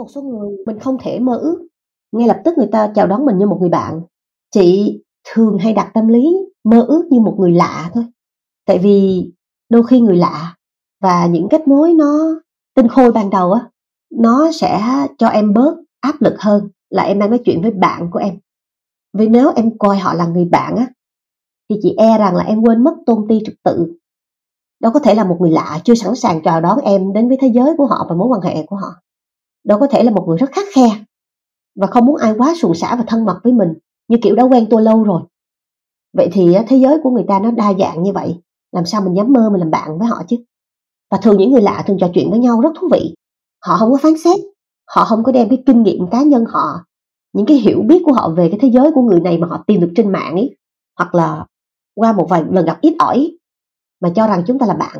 một số người mình không thể mơ ước, ngay lập tức người ta chào đón mình như một người bạn. Chị thường hay đặt tâm lý mơ ước như một người lạ thôi. Tại vì đôi khi người lạ và những kết mối nó tinh khôi ban đầu á, nó sẽ cho em bớt áp lực hơn là em đang nói chuyện với bạn của em. Vì nếu em coi họ là người bạn á, thì chị e rằng là em quên mất tôn ti trật tự. Đó có thể là một người lạ chưa sẵn sàng chào đón em đến với thế giới của họ và mối quan hệ của họ. Đó có thể là một người rất khắt khe và không muốn ai quá suồng sã và thân mật với mình, như kiểu đã quen tôi lâu rồi. Vậy thì thế giới của người ta nó đa dạng như vậy, làm sao mình dám mơ mình làm bạn với họ chứ? Và thường những người lạ thường trò chuyện với nhau rất thú vị. Họ không có phán xét, họ không có đem cái kinh nghiệm cá nhân họ, những cái hiểu biết của họ về cái thế giới của người này mà họ tìm được trên mạng ấy, hoặc là qua một vài lần gặp ít ỏi mà cho rằng chúng ta là bạn.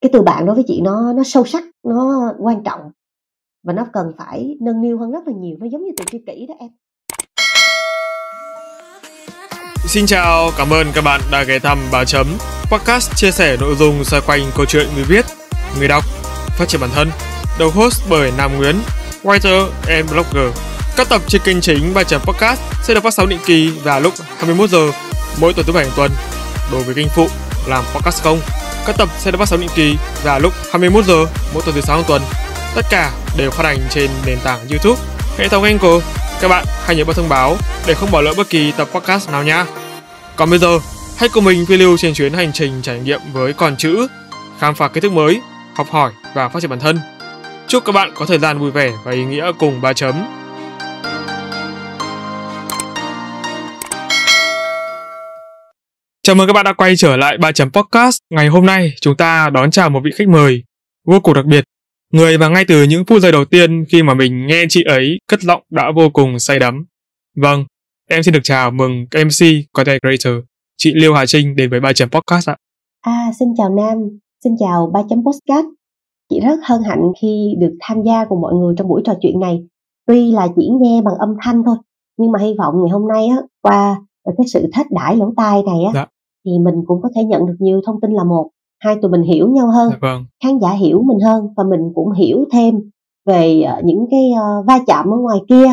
Cái từ bạn đối với chị nó sâu sắc, nó quan trọng và nó cần phải nâng niu hơn rất là nhiều. Nó giống như từ tri kỷ đó em. Xin chào, cảm ơn các bạn đã ghé thăm Ba Chấm Podcast, chia sẻ nội dung xoay quanh câu chuyện người viết, người đọc, phát triển bản thân. Đầu host bởi Nam Nguyễn, writer and blogger. Các tập trên kênh chính Ba Chấm Podcast sẽ được phát sóng định kỳ vào lúc 21 giờ mỗi tuần thứ bảy hàng tuần. Đối với kênh phụ Làm Podcast Không, các tập sẽ được phát sóng định kỳ vào lúc 21 giờ mỗi tuần thứ sáu hàng tuần. Tất cả đều phát hành trên nền tảng YouTube, hệ thống Anchor. Các bạn hãy nhớ bật thông báo để không bỏ lỡ bất kỳ tập podcast nào nha. Còn bây giờ, hãy cùng mình phiêu lưu trên chuyến hành trình trải nghiệm với con chữ, khám phá kiến thức mới, học hỏi và phát triển bản thân. Chúc các bạn có thời gian vui vẻ và ý nghĩa cùng Ba Chấm. Chào mừng các bạn đã quay trở lại Ba Chấm Podcast. Ngày hôm nay chúng ta đón chào một vị khách mời vô cùng đặc biệt, người mà ngay từ những phút giây đầu tiên khi mà mình nghe chị ấy cất giọng đã vô cùng say đắm. Vâng, em xin được chào mừng MC Content Creator, chị Liêu Hà Trinh đến với Ba Chấm Podcast ạ. Xin chào Nam, xin chào Ba Chấm Podcast. Chị rất hân hạnh khi được tham gia cùng mọi người trong buổi trò chuyện này. Tuy là chỉ nghe bằng âm thanh thôi, nhưng mà hy vọng ngày hôm nay á, qua cái sự thách đãi lỗ tai này á, thì mình cũng có thể nhận được nhiều thông tin là một. Hai tụi mình hiểu nhau hơn, khán giả hiểu mình hơn, và mình cũng hiểu thêm về những cái va chạm ở ngoài kia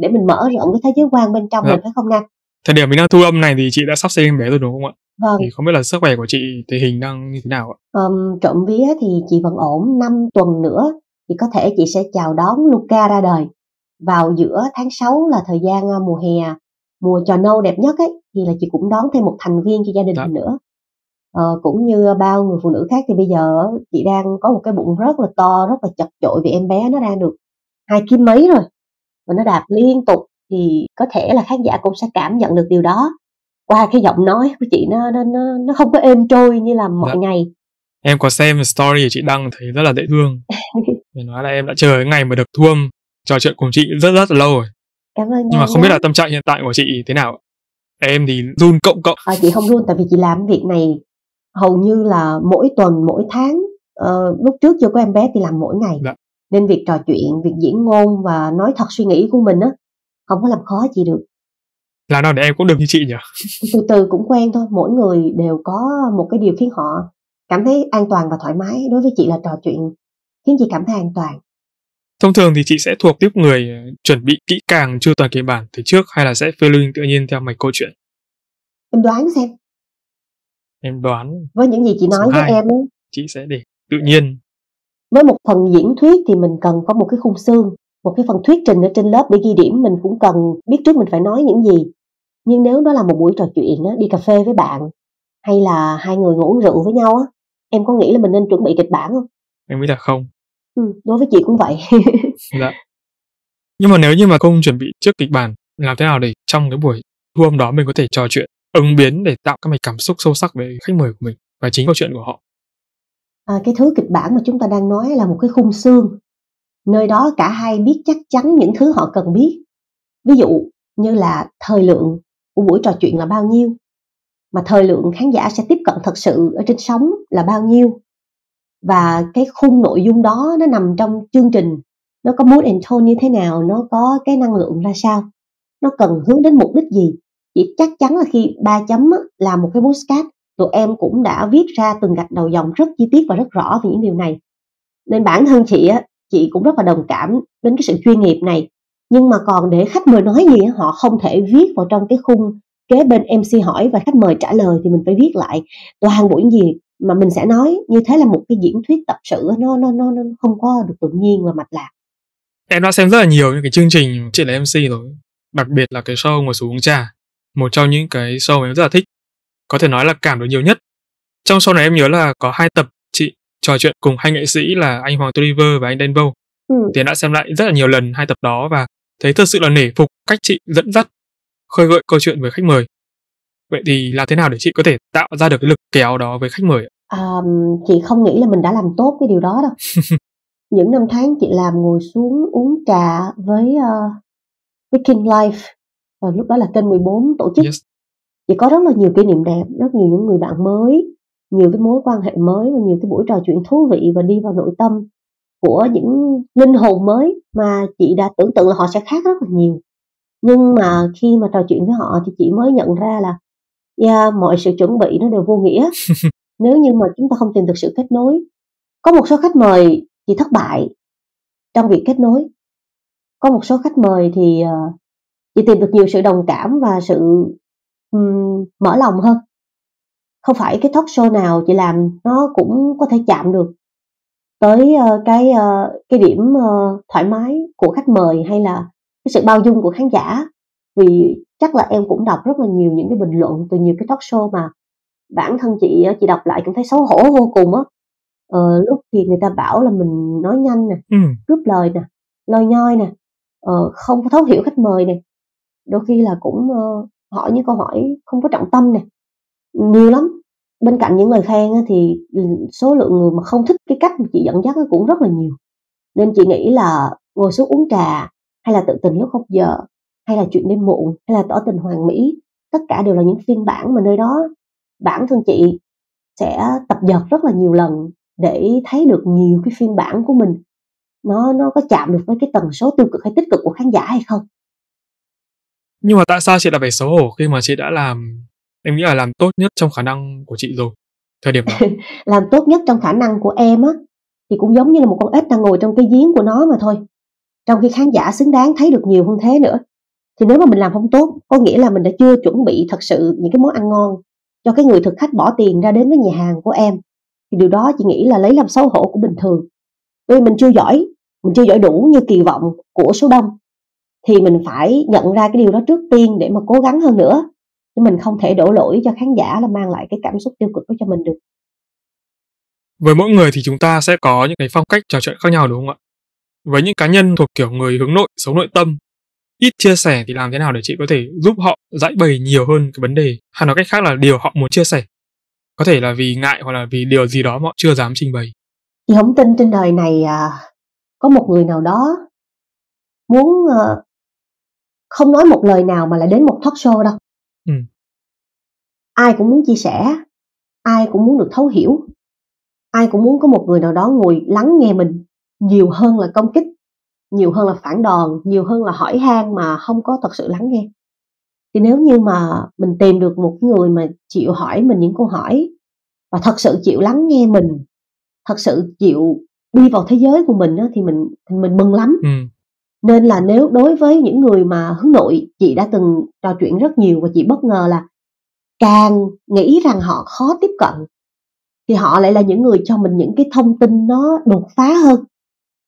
để mình mở rộng cái thế giới quan bên trong mình, phải không Nam? Thời điểm mình đang thu âm này thì chị đã sắp sinh em bé rồi đúng không ạ? Vâng. Thì không biết là sức khỏe của chị tình hình đang như thế nào ạ? Trộm vía thì chị vẫn ổn. 5 tuần nữa thì có thể chị sẽ chào đón Luca ra đời. Vào giữa tháng 6 là thời gian mùa hè, mùa trò nâu đẹp nhất ấy, thì là chị cũng đón thêm một thành viên cho gia đình mình nữa. Cũng như bao người phụ nữ khác thì bây giờ chị đang có một cái bụng rất là to, rất là chật chội, vì em bé nó đang được 2kg mấy rồi và nó đạp liên tục. Thì có thể là khán giả cũng sẽ cảm nhận được điều đó qua cái giọng nói của chị, nó không có êm trôi như là mọi ngày. Em có xem story chị đăng thấy rất là dễ thương. Để nói là em đã chờ cái ngày mà được thu âm trò chuyện cùng chị rất rất là lâu rồi. Cảm ơn. Nhưng mà không biết là tâm trạng hiện tại của chị thế nào? Em thì run cộng. Chị không run, tại vì chị làm việc này hầu như là mỗi tuần, mỗi tháng. Lúc trước chưa có em bé thì làm mỗi ngày. Nên việc trò chuyện, việc diễn ngôn và nói thật suy nghĩ của mình á, không có làm khó chị được. Làm nào để em cũng được như chị nhỉ? Từ từ cũng quen thôi. Mỗi người đều có một cái điều khiến họ cảm thấy an toàn và thoải mái. Đối với chị là trò chuyện khiến chị cảm thấy an toàn. Thông thường thì chị sẽ thuộc tiếp người chuẩn bị kỹ càng, chu toàn kịch bản từ trước, hay là sẽ phiêu lưu tự nhiên theo mạch câu chuyện? Em đoán xem. Em đoán với những gì chị nói với em ấy, chị sẽ để tự nhiên. Với một phần diễn thuyết thì mình cần có một cái khung xương, một cái phần thuyết trình ở trên lớp để ghi điểm. Mình cũng cần biết trước mình phải nói những gì. Nhưng nếu đó là một buổi trò chuyện á, đi cà phê với bạn, hay là hai người ngủ rượu với nhau á, em có nghĩ là mình nên chuẩn bị kịch bản không? Em nghĩ là không. Đối với chị cũng vậy. Nhưng mà nếu như mà không chuẩn bị trước kịch bản, làm thế nào để trong cái buổi thu âm đó mình có thể trò chuyện, ứng biến để tạo các mạch cảm xúc sâu sắc về khách mời của mình và chính câu chuyện của họ? Cái thứ kịch bản mà chúng ta đang nói là một cái khung xương, nơi đó cả hai biết chắc chắn những thứ họ cần biết. Ví dụ như là thời lượng của buổi trò chuyện là bao nhiêu, mà thời lượng khán giả sẽ tiếp cận thật sự ở trên sóng là bao nhiêu, và cái khung nội dung đó nó nằm trong chương trình, nó có mood and tone như thế nào, nó có cái năng lượng ra sao, nó cần hướng đến mục đích gì. Chị chắc chắn là khi Ba Chấm là một cái podcast, tụi em cũng đã viết ra từng gạch đầu dòng rất chi tiết và rất rõ về những điều này. Nên bản thân chị chị cũng rất là đồng cảm đến cái sự chuyên nghiệp này. Nhưng mà còn để khách mời nói gì, họ không thể viết vào trong cái khung kế bên MC hỏi và khách mời trả lời, thì mình phải viết lại toàn bộ những gì mà mình sẽ nói. Như thế là một cái diễn thuyết tập sự nó không có được tự nhiên và mạch lạc. Em đã xem rất là nhiều những cái chương trình chị là MC rồi, đặc biệt là cái show Ngồi Xuống Uống Trà, một trong những cái show mà em rất là thích, có thể nói là cảm được nhiều nhất. Trong show này em nhớ là có 2 tập chị trò chuyện cùng 2 nghệ sĩ là anh Hoàng Triever và anh Danbo. Thì em đã xem lại rất là nhiều lần 2 tập đó và thấy thật sự là nể phục cách chị dẫn dắt, khơi gợi câu chuyện với khách mời. Vậy thì làm thế nào để chị có thể tạo ra được cái lực kéo đó với khách mời? Chị không nghĩ là mình đã làm tốt cái điều đó đâu. Những năm tháng chị làm Ngồi Xuống Uống Trà với Breaking Life, lúc đó là kênh 14 tổ chức. Yes. Chị có rất là nhiều kỷ niệm đẹp, rất nhiều những người bạn mới, nhiều cái mối quan hệ mới và nhiều cái buổi trò chuyện thú vị và đi vào nội tâm của những linh hồn mới mà chị đã tưởng tượng là họ sẽ khác rất là nhiều. Nhưng mà khi mà trò chuyện với họ thì chị mới nhận ra là mọi sự chuẩn bị nó đều vô nghĩa nếu như mà chúng ta không tìm được sự kết nối. Có một số khách mời chị thất bại trong việc kết nối. Có một số khách mời thì chị tìm được nhiều sự đồng cảm và sự mở lòng hơn. Không phải cái talk show nào chị làm nó cũng có thể chạm được tới cái điểm thoải mái của khách mời hay là cái sự bao dung của khán giả. Vì chắc là em cũng đọc rất là nhiều những cái bình luận từ nhiều cái talk show mà bản thân chị đọc lại cũng thấy xấu hổ vô cùng á. Lúc thì người ta bảo là mình nói nhanh nè, cướp lời nè, lôi nhoi nè, không có thấu hiểu khách mời nè, đôi khi là cũng hỏi những câu hỏi không có trọng tâm nè, nhiều lắm. Bên cạnh những lời khen thì số lượng người mà không thích cái cách mà chị dẫn dắt cũng rất là nhiều. Nên chị nghĩ là Ngồi Xuống Uống Trà hay là Tự Tình Lúc Không Giờ hay là Chuyện Đêm Muộn hay là Tỏ Tình Hoàn Mỹ, tất cả đều là những phiên bản mà nơi đó bản thân chị sẽ tập dượt rất là nhiều lần để thấy được nhiều cái phiên bản của mình nó có chạm được với cái tần số tiêu cực hay tích cực của khán giả hay không. Nhưng mà tại sao chị lại phải xấu hổ khi mà chị đã làm, em nghĩ là làm tốt nhất trong khả năng của chị rồi thời điểm đó? Làm tốt nhất trong khả năng của em á thì cũng giống như là một con ếch đang ngồi trong cái giếng của nó mà thôi, trong khi khán giả xứng đáng thấy được nhiều hơn thế nữa. Thì nếu mà mình làm không tốt có nghĩa là mình đã chưa chuẩn bị thật sự những cái món ăn ngon cho cái người thực khách bỏ tiền ra đến với nhà hàng của em. Thì điều đó chị nghĩ là lấy làm xấu hổ của bình thường. Vì mình chưa giỏi đủ như kỳ vọng của số đông thì mình phải nhận ra cái điều đó trước tiên để mà cố gắng hơn nữa. Chứ mình không thể đổ lỗi cho khán giả là mang lại cái cảm xúc tiêu cực đó cho mình được. Với mỗi người thì chúng ta sẽ có những cái phong cách trò chuyện khác nhau đúng không ạ? Với những cá nhân thuộc kiểu người hướng nội, sống nội tâm, ít chia sẻ thì làm thế nào để chị có thể giúp họ giải bày nhiều hơn cái vấn đề, hay nói cách khác là điều họ muốn chia sẻ? Có thể là vì ngại hoặc là vì điều gì đó mà họ chưa dám trình bày. Chị không tin trên đời này có một người nào đó muốn không nói một lời nào mà lại đến một talk show đâu. Ai cũng muốn chia sẻ, ai cũng muốn được thấu hiểu, ai cũng muốn có một người nào đó ngồi lắng nghe mình nhiều hơn là công kích, nhiều hơn là phản đòn, nhiều hơn là hỏi han mà không có thật sự lắng nghe. Thì nếu như mà mình tìm được một người mà chịu hỏi mình những câu hỏi và thật sự chịu lắng nghe mình, thật sự chịu đi vào thế giới của mình thì mình mừng lắm. Nên là nếu đối với những người mà hướng nội, chị đã từng trò chuyện rất nhiều và chị bất ngờ là càng nghĩ rằng họ khó tiếp cận thì họ lại là những người cho mình những cái thông tin nó đột phá hơn,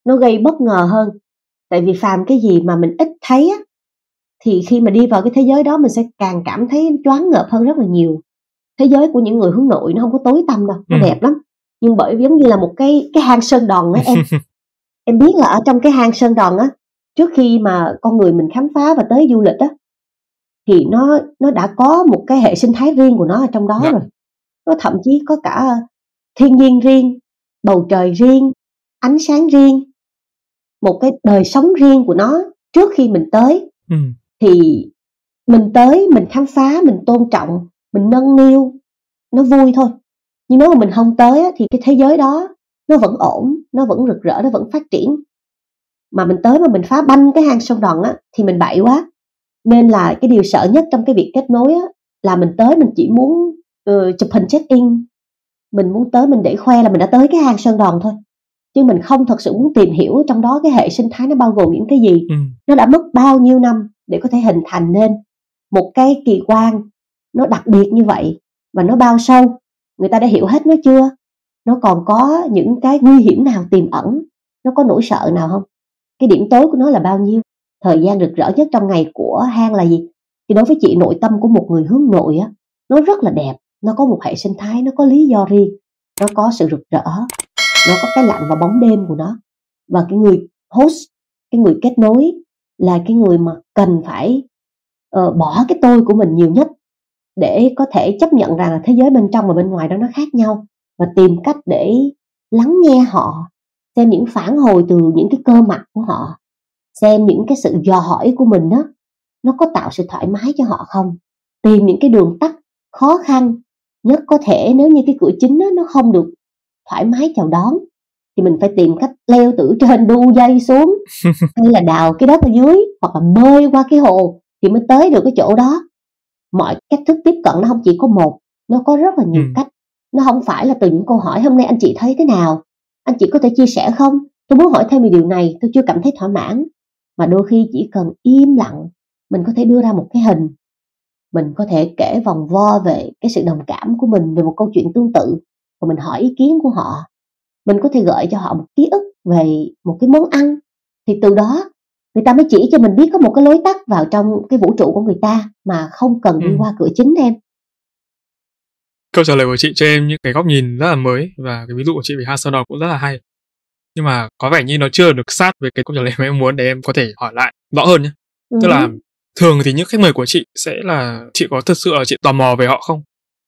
nó gây bất ngờ hơn. Tại vì phàm cái gì mà mình ít thấy thì khi mà đi vào cái thế giới đó mình sẽ càng cảm thấy choáng ngợp hơn rất là nhiều. Thế giới của những người hướng nội nó không có tối tăm đâu, nó đẹp lắm. Nhưng bởi vì giống như là một cái hang sơn đòn á em. Em biết là ở trong cái hang sơn đòn á, trước khi mà con người mình khám phá và tới du lịch á thì nó đã có một cái hệ sinh thái riêng của nó ở trong đó rồi. Nó thậm chí có cả thiên nhiên riêng, bầu trời riêng, ánh sáng riêng, một cái đời sống riêng của nó trước khi mình tới. Thì mình tới, mình khám phá, mình tôn trọng, mình nâng niu, nó vui thôi. Nhưng nếu mà mình không tới thì cái thế giới đó nó vẫn ổn, nó vẫn rực rỡ, nó vẫn phát triển. Mà mình tới mà mình phá banh cái hang sông đòn thì mình bậy quá. Nên là cái điều sợ nhất trong cái việc kết nối là mình tới mình chỉ muốn chụp hình check in, mình muốn tới mình để khoe là mình đã tới cái hang sơn đòn thôi, chứ mình không thật sự muốn tìm hiểu trong đó cái hệ sinh thái nó bao gồm những cái gì. Nó đã mất bao nhiêu năm để có thể hình thành nên một cái kỳ quan nó đặc biệt như vậy và nó bao sâu, người ta đã hiểu hết nó chưa, nó còn có những cái nguy hiểm nào tiềm ẩn, nó có nỗi sợ nào không, cái điểm tối của nó là bao nhiêu. Thời gian rực rỡ nhất trong ngày của hang là gì? Thì đối với chị, nội tâm của một người hướng nội á, nó rất là đẹp, nó có một hệ sinh thái, nó có lý do riêng, nó có sự rực rỡ, nó có cái lạnh và bóng đêm của nó. Và cái người host, cái người kết nối là cái người mà cần phải bỏ cái tôi của mình nhiều nhất để có thể chấp nhận rằng là thế giới bên trong và bên ngoài đó nó khác nhau, và tìm cách để lắng nghe họ, xem những phản hồi từ những cái cơ mặt của họ, xem những cái sự dò hỏi của mình đó, nó có tạo sự thoải mái cho họ không, tìm những cái đường tắt khó khăn nhất có thể. Nếu như cái cửa chính đó, nó không được thoải mái chào đón thì mình phải tìm cách leo từ trên đu dây xuống, hay là đào cái đất ở dưới, hoặc là bơi qua cái hồ thì mới tới được cái chỗ đó. Mọi cách thức tiếp cận nó không chỉ có một, nó có rất là nhiều cách. Nó không phải là từ những câu hỏi hôm nay anh chị thấy thế nào, anh chị có thể chia sẻ không, tôi muốn hỏi thêm về điều này, tôi chưa cảm thấy thỏa mãn. Mà đôi khi chỉ cần im lặng, mình có thể đưa ra một cái hình, mình có thể kể vòng vo về cái sự đồng cảm của mình về một câu chuyện tương tự, và mình hỏi ý kiến của họ. Mình có thể gợi cho họ một ký ức về một cái món ăn, thì từ đó người ta mới chỉ cho mình biết có một cái lối tắt vào trong cái vũ trụ của người ta mà không cần đi qua cửa chính em. Câu trả lời của chị cho em những cái góc nhìn rất là mới, và cái ví dụ của chị về Hasselhoff cũng rất là hay. Nhưng mà có vẻ như nó chưa được sát với cái câu trả lời mà em muốn, để em có thể hỏi lại rõ hơn nhé. Tức là thường thì những khách mời của chị sẽ là chị có thật sự là chị tò mò về họ không?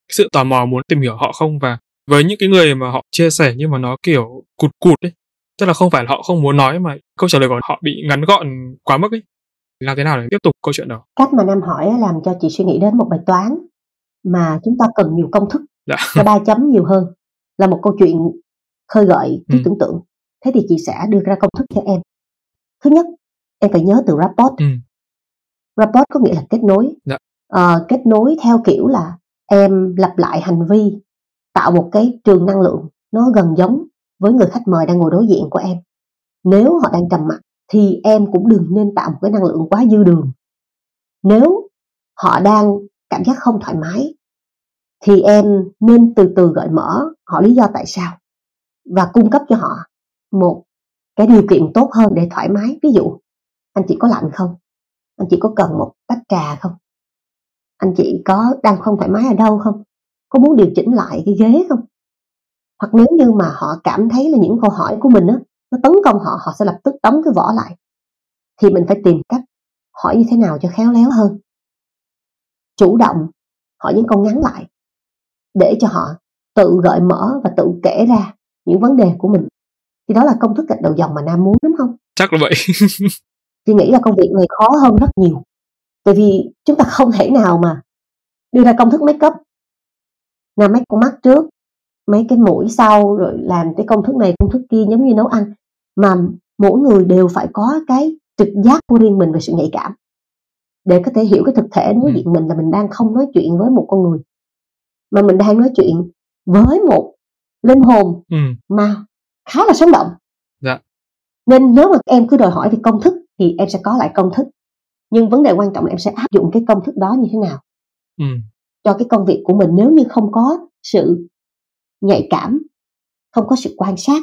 Cái sự tò mò muốn tìm hiểu họ không? Và với những cái người mà họ chia sẻ nhưng mà nó kiểu cụt cụt ấy, tức là không phải là họ không muốn nói mà câu trả lời của họ bị ngắn gọn quá mức ấy, làm thế nào để tiếp tục câu chuyện đó? Cách mà Nam hỏi làm cho chị suy nghĩ đến một bài toán mà chúng ta cần nhiều công thức, có ba chấm nhiều hơn là một câu chuyện khơi gợi trí tưởng tượng. Thế thì chị sẽ đưa ra công thức cho em. Thứ nhất, em phải nhớ từ rapport. Rapport có nghĩa là kết nối. Kết nối theo kiểu là em lặp lại hành vi, tạo một cái trường năng lượng nó gần giống với người khách mời đang ngồi đối diện của em. Nếu họ đang trầm mặc thì em cũng đừng nên tạo một cái năng lượng quá dư đường. Nếu họ đang cảm giác không thoải mái thì em nên từ từ gợi mở họ lý do tại sao, và cung cấp cho họ một cái điều kiện tốt hơn để thoải mái. Ví dụ, anh chị có lạnh không? Anh chị có cần một tách trà không? Anh chị có đang không thoải mái ở đâu không? Có muốn điều chỉnh lại cái ghế không? Hoặc nếu như mà họ cảm thấy là những câu hỏi của mình á, nó tấn công họ, họ sẽ lập tức đóng cái vỏ lại. Thì mình phải tìm cách hỏi như thế nào cho khéo léo hơn, chủ động hỏi những câu ngắn lại để cho họ tự gợi mở và tự kể ra những vấn đề của mình. Thì đó là công thức gạch đầu dòng mà Nam muốn, đúng không? Chắc là vậy. Chị nghĩ là công việc này khó hơn rất nhiều, tại vì chúng ta không thể nào mà đưa ra công thức make up. Nam make con mắt trước, mấy cái mũi sau, rồi làm cái công thức này công thức kia, giống như nấu ăn mà mỗi người đều phải có cái trực giác của riêng mình về sự nhạy cảm để có thể hiểu cái thực thể đối diện mình, là mình đang không nói chuyện với một con người mà mình đang nói chuyện với một linh hồn mà khá là sống động. Nên nếu mà em cứ đòi hỏi về công thức thì em sẽ có lại công thức, nhưng vấn đề quan trọng là em sẽ áp dụng cái công thức đó như thế nào cho cái công việc của mình. Nếu như không có sự nhạy cảm, không có sự quan sát,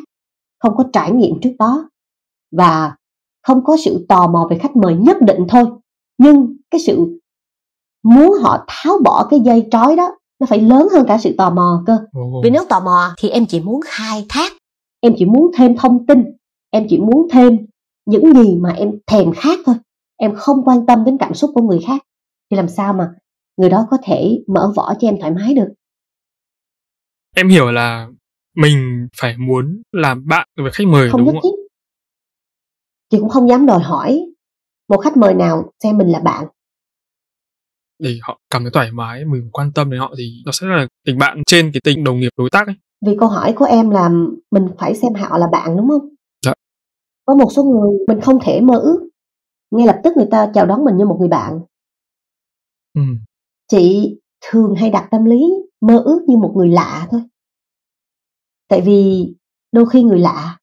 không có trải nghiệm trước đó, và không có sự tò mò về khách mời nhất định thôi, nhưng cái sự muốn họ tháo bỏ cái dây trói đó nó phải lớn hơn cả sự tò mò cơ. Vì nếu tò mò thì em chỉ muốn khai thác, em chỉ muốn thêm thông tin, em chỉ muốn thêm những gì mà em thèm khát thôi, em không quan tâm đến cảm xúc của người khác. Thì làm sao mà người đó có thể mở vỏ cho em thoải mái được? Em hiểu là mình phải muốn làm bạn với khách mời, không đúng không ạ? Chị cũng không dám đòi hỏi một khách mời nào xem mình là bạn. Để họ cảm thấy thoải mái, mình quan tâm đến họ thì nó sẽ là tình bạn trên cái tình đồng nghiệp đối tác ấy. Vì câu hỏi của em là mình phải xem họ là bạn, đúng không? Có một số người mình không thể mơ ước ngay lập tức người ta chào đón mình như một người bạn. Chị thường hay đặt tâm lý mơ ước như một người lạ thôi, tại vì đôi khi người lạ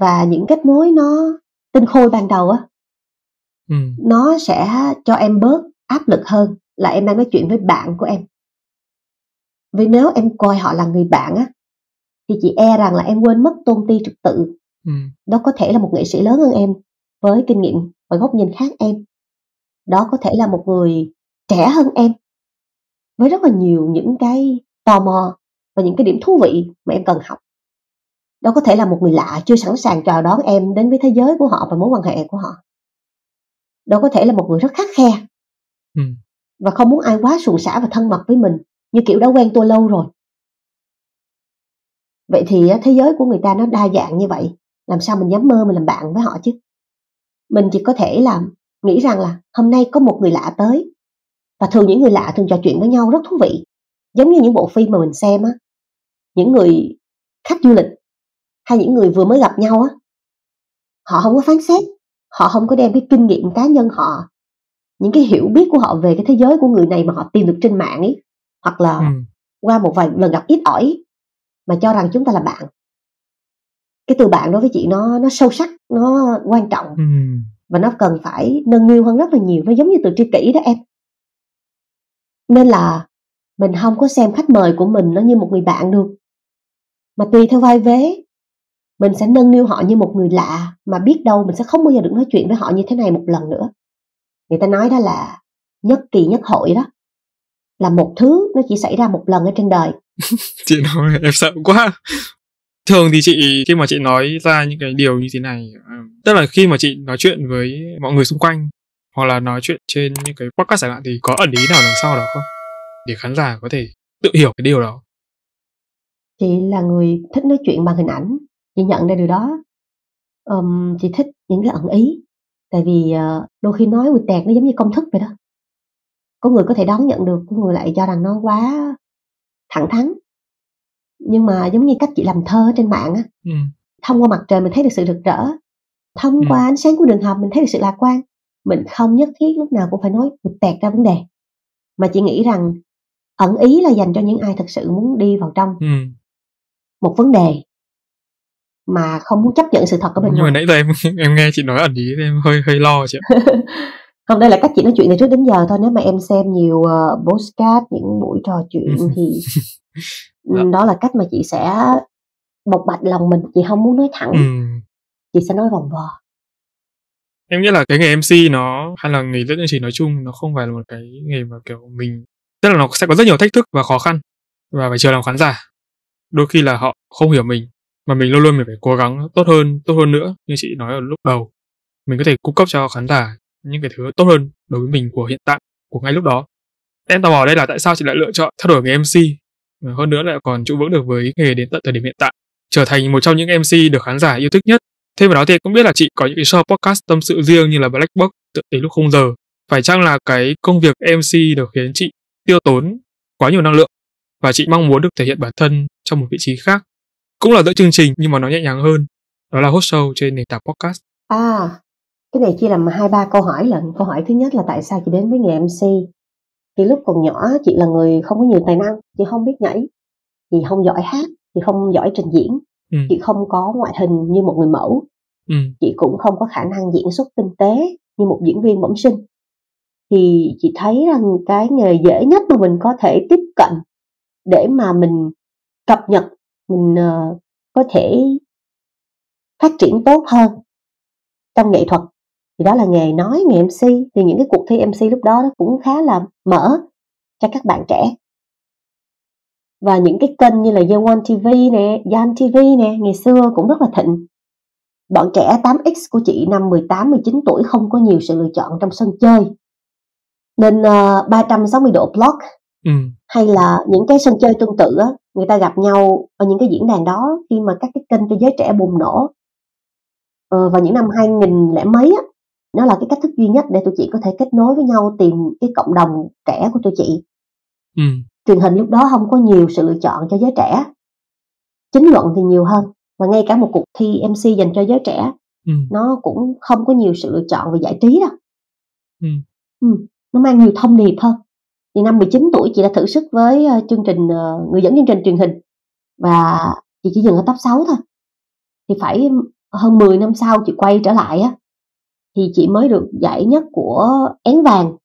và những kết nối nó tinh khôi ban đầu á, nó sẽ cho em bớt áp lực hơn là em đang nói chuyện với bạn của em. Vì nếu em coi họ là người bạn á, thì chị e rằng là em quên mất tôn ti trật tự. Đó có thể là một nghệ sĩ lớn hơn em, với kinh nghiệm và góc nhìn khác em. Đó có thể là một người trẻ hơn em, với rất là nhiều những cái tò mò và những cái điểm thú vị mà em cần học. Đó có thể là một người lạ chưa sẵn sàng chào đón em đến với thế giới của họ và mối quan hệ của họ. Đó có thể là một người rất khắt khe và không muốn ai quá suồng sã và thân mật với mình, như kiểu đã quen tôi lâu rồi. Vậy thì thế giới của người ta nó đa dạng như vậy, làm sao mình dám mơ mình làm bạn với họ chứ? Mình chỉ có thể là nghĩ rằng là hôm nay có một người lạ tới, và thường những người lạ thường trò chuyện với nhau rất thú vị, giống như những bộ phim mà mình xem á, những người khách du lịch hay những người vừa mới gặp nhau á, họ không có phán xét, họ không có đem cái kinh nghiệm cá nhân họ, những cái hiểu biết của họ về cái thế giới của người này mà họ tìm được trên mạng ấy, hoặc là qua một vài lần gặp ít ỏi mà cho rằng chúng ta là bạn. Cái từ bạn đối với chị nó sâu sắc, nó quan trọng và nó cần phải nâng niu hơn rất là nhiều. Nó giống như từ tri kỷ đó em. Nên là mình không có xem khách mời của mình nó như một người bạn được, mà tùy theo vai vế mình sẽ nâng niu họ như một người lạ, mà biết đâu mình sẽ không bao giờ được nói chuyện với họ như thế này một lần nữa. Người ta nói đó là nhất kỳ nhất hội đó, là một thứ nó chỉ xảy ra một lần ở trên đời. Chị nói em sợ quá. Thường thì chị, khi mà chị nói ra những cái điều như thế này, tức là khi mà chị nói chuyện với mọi người xung quanh, hoặc là nói chuyện trên những cái podcast chẳng hạn, thì có ẩn ý nào đằng sau đó không, để khán giả có thể tự hiểu cái điều đó? Chị là người thích nói chuyện bằng hình ảnh, chị nhận ra điều đó. Chị thích những cái ẩn ý, tại vì đôi khi nói quỳ tẹt nó giống như công thức vậy đó. Có người có thể đón nhận được, có người lại cho rằng nó quá thẳng thắn. Nhưng mà giống như cách chị làm thơ trên mạng á, thông qua mặt trời mình thấy được sự rực rỡ, thông qua ánh sáng của đường hầm mình thấy được sự lạc quan. Mình không nhất thiết lúc nào cũng phải nói tẹt ra vấn đề, mà chị nghĩ rằng ẩn ý là dành cho những ai thật sự muốn đi vào trong một vấn đề mà không muốn chấp nhận sự thật của mình. Nhưng mà nãy giờ em nghe chị nói ẩn ý thì em hơi lo chị ạ. Không, đây là cách chị nói chuyện từ trước đến giờ thôi. Nếu mà em xem nhiều podcast, những buổi trò chuyện thì đó là cách mà chị sẽ bộc bạch lòng mình. Chị không muốn nói thẳng, chị sẽ nói vòng vò. Em nghĩ là cái nghề MC nó, hay là nghề dẫn chương trình nói chung, nó không phải là một cái nghề mà kiểu mình, tức là nó sẽ có rất nhiều thách thức và khó khăn, và phải chờ lòng khán giả. Đôi khi là họ không hiểu mình, mà mình luôn luôn mình phải cố gắng tốt hơn nữa. Như chị nói ở lúc đầu, mình có thể cung cấp cho khán giả những cái thứ tốt hơn đối với mình của hiện tại, của ngay lúc đó. Em tò mò đây là tại sao chị lại lựa chọn thay đổi nghề MC, và hơn nữa lại còn trụ vững được với nghề đến tận thời điểm hiện tại, trở thành một trong những MC được khán giả yêu thích nhất. Thêm vào đó thì cũng biết là chị có những cái show podcast tâm sự riêng như là Black Box, Tự Tình Lúc Không Giờ. Phải chăng là cái công việc MC được khiến chị tiêu tốn quá nhiều năng lượng, và chị mong muốn được thể hiện bản thân trong một vị trí khác, cũng là dẫn chương trình nhưng mà nó nhẹ nhàng hơn, đó là host show trên nền tảng podcast? Cái này chia làm 2-3 câu hỏi lận. Câu hỏi thứ nhất là tại sao chị đến với nghề MC? Thì lúc còn nhỏ chị là người không có nhiều tài năng, chị không biết nhảy, chị không giỏi hát, chị không giỏi trình diễn, chị không có ngoại hình như một người mẫu, chị cũng không có khả năng diễn xuất tinh tế như một diễn viên bẩm sinh. Thì chị thấy rằng cái nghề dễ nhất mà mình có thể tiếp cận để mà mình cập nhật, mình có thể phát triển tốt hơn trong nghệ thuật, thì đó là nghề nói, nghề MC. Thì những cái cuộc thi MC lúc đó nó cũng khá là mở cho các bạn trẻ, và những cái kênh như là YouOne TV nè, YouAn TV nè, ngày xưa cũng rất là thịnh. Bọn trẻ 8X của chị năm 18-19 tuổi không có nhiều sự lựa chọn trong sân chơi, nên 360 độ Blog hay là những cái sân chơi tương tự á, người ta gặp nhau ở những cái diễn đàn đó khi mà các cái kênh cho giới trẻ bùng nổ. Và những năm 2000 mấy á, nó là cái cách thức duy nhất để tụi chị có thể kết nối với nhau, tìm cái cộng đồng trẻ của tụi chị. Truyền hình lúc đó không có nhiều sự lựa chọn cho giới trẻ, chính luận thì nhiều hơn, và ngay cả một cuộc thi MC dành cho giới trẻ nó cũng không có nhiều sự lựa chọn về giải trí đâu. Nó mang nhiều thông điệp hơn. Thì năm 19 tuổi chị đã thử sức với chương trình người dẫn chương trình truyền hình, và chị chỉ dừng ở top 6 thôi. Thì phải hơn 10 năm sau chị quay trở lại á, thì chị mới được giải nhất của Én Vàng,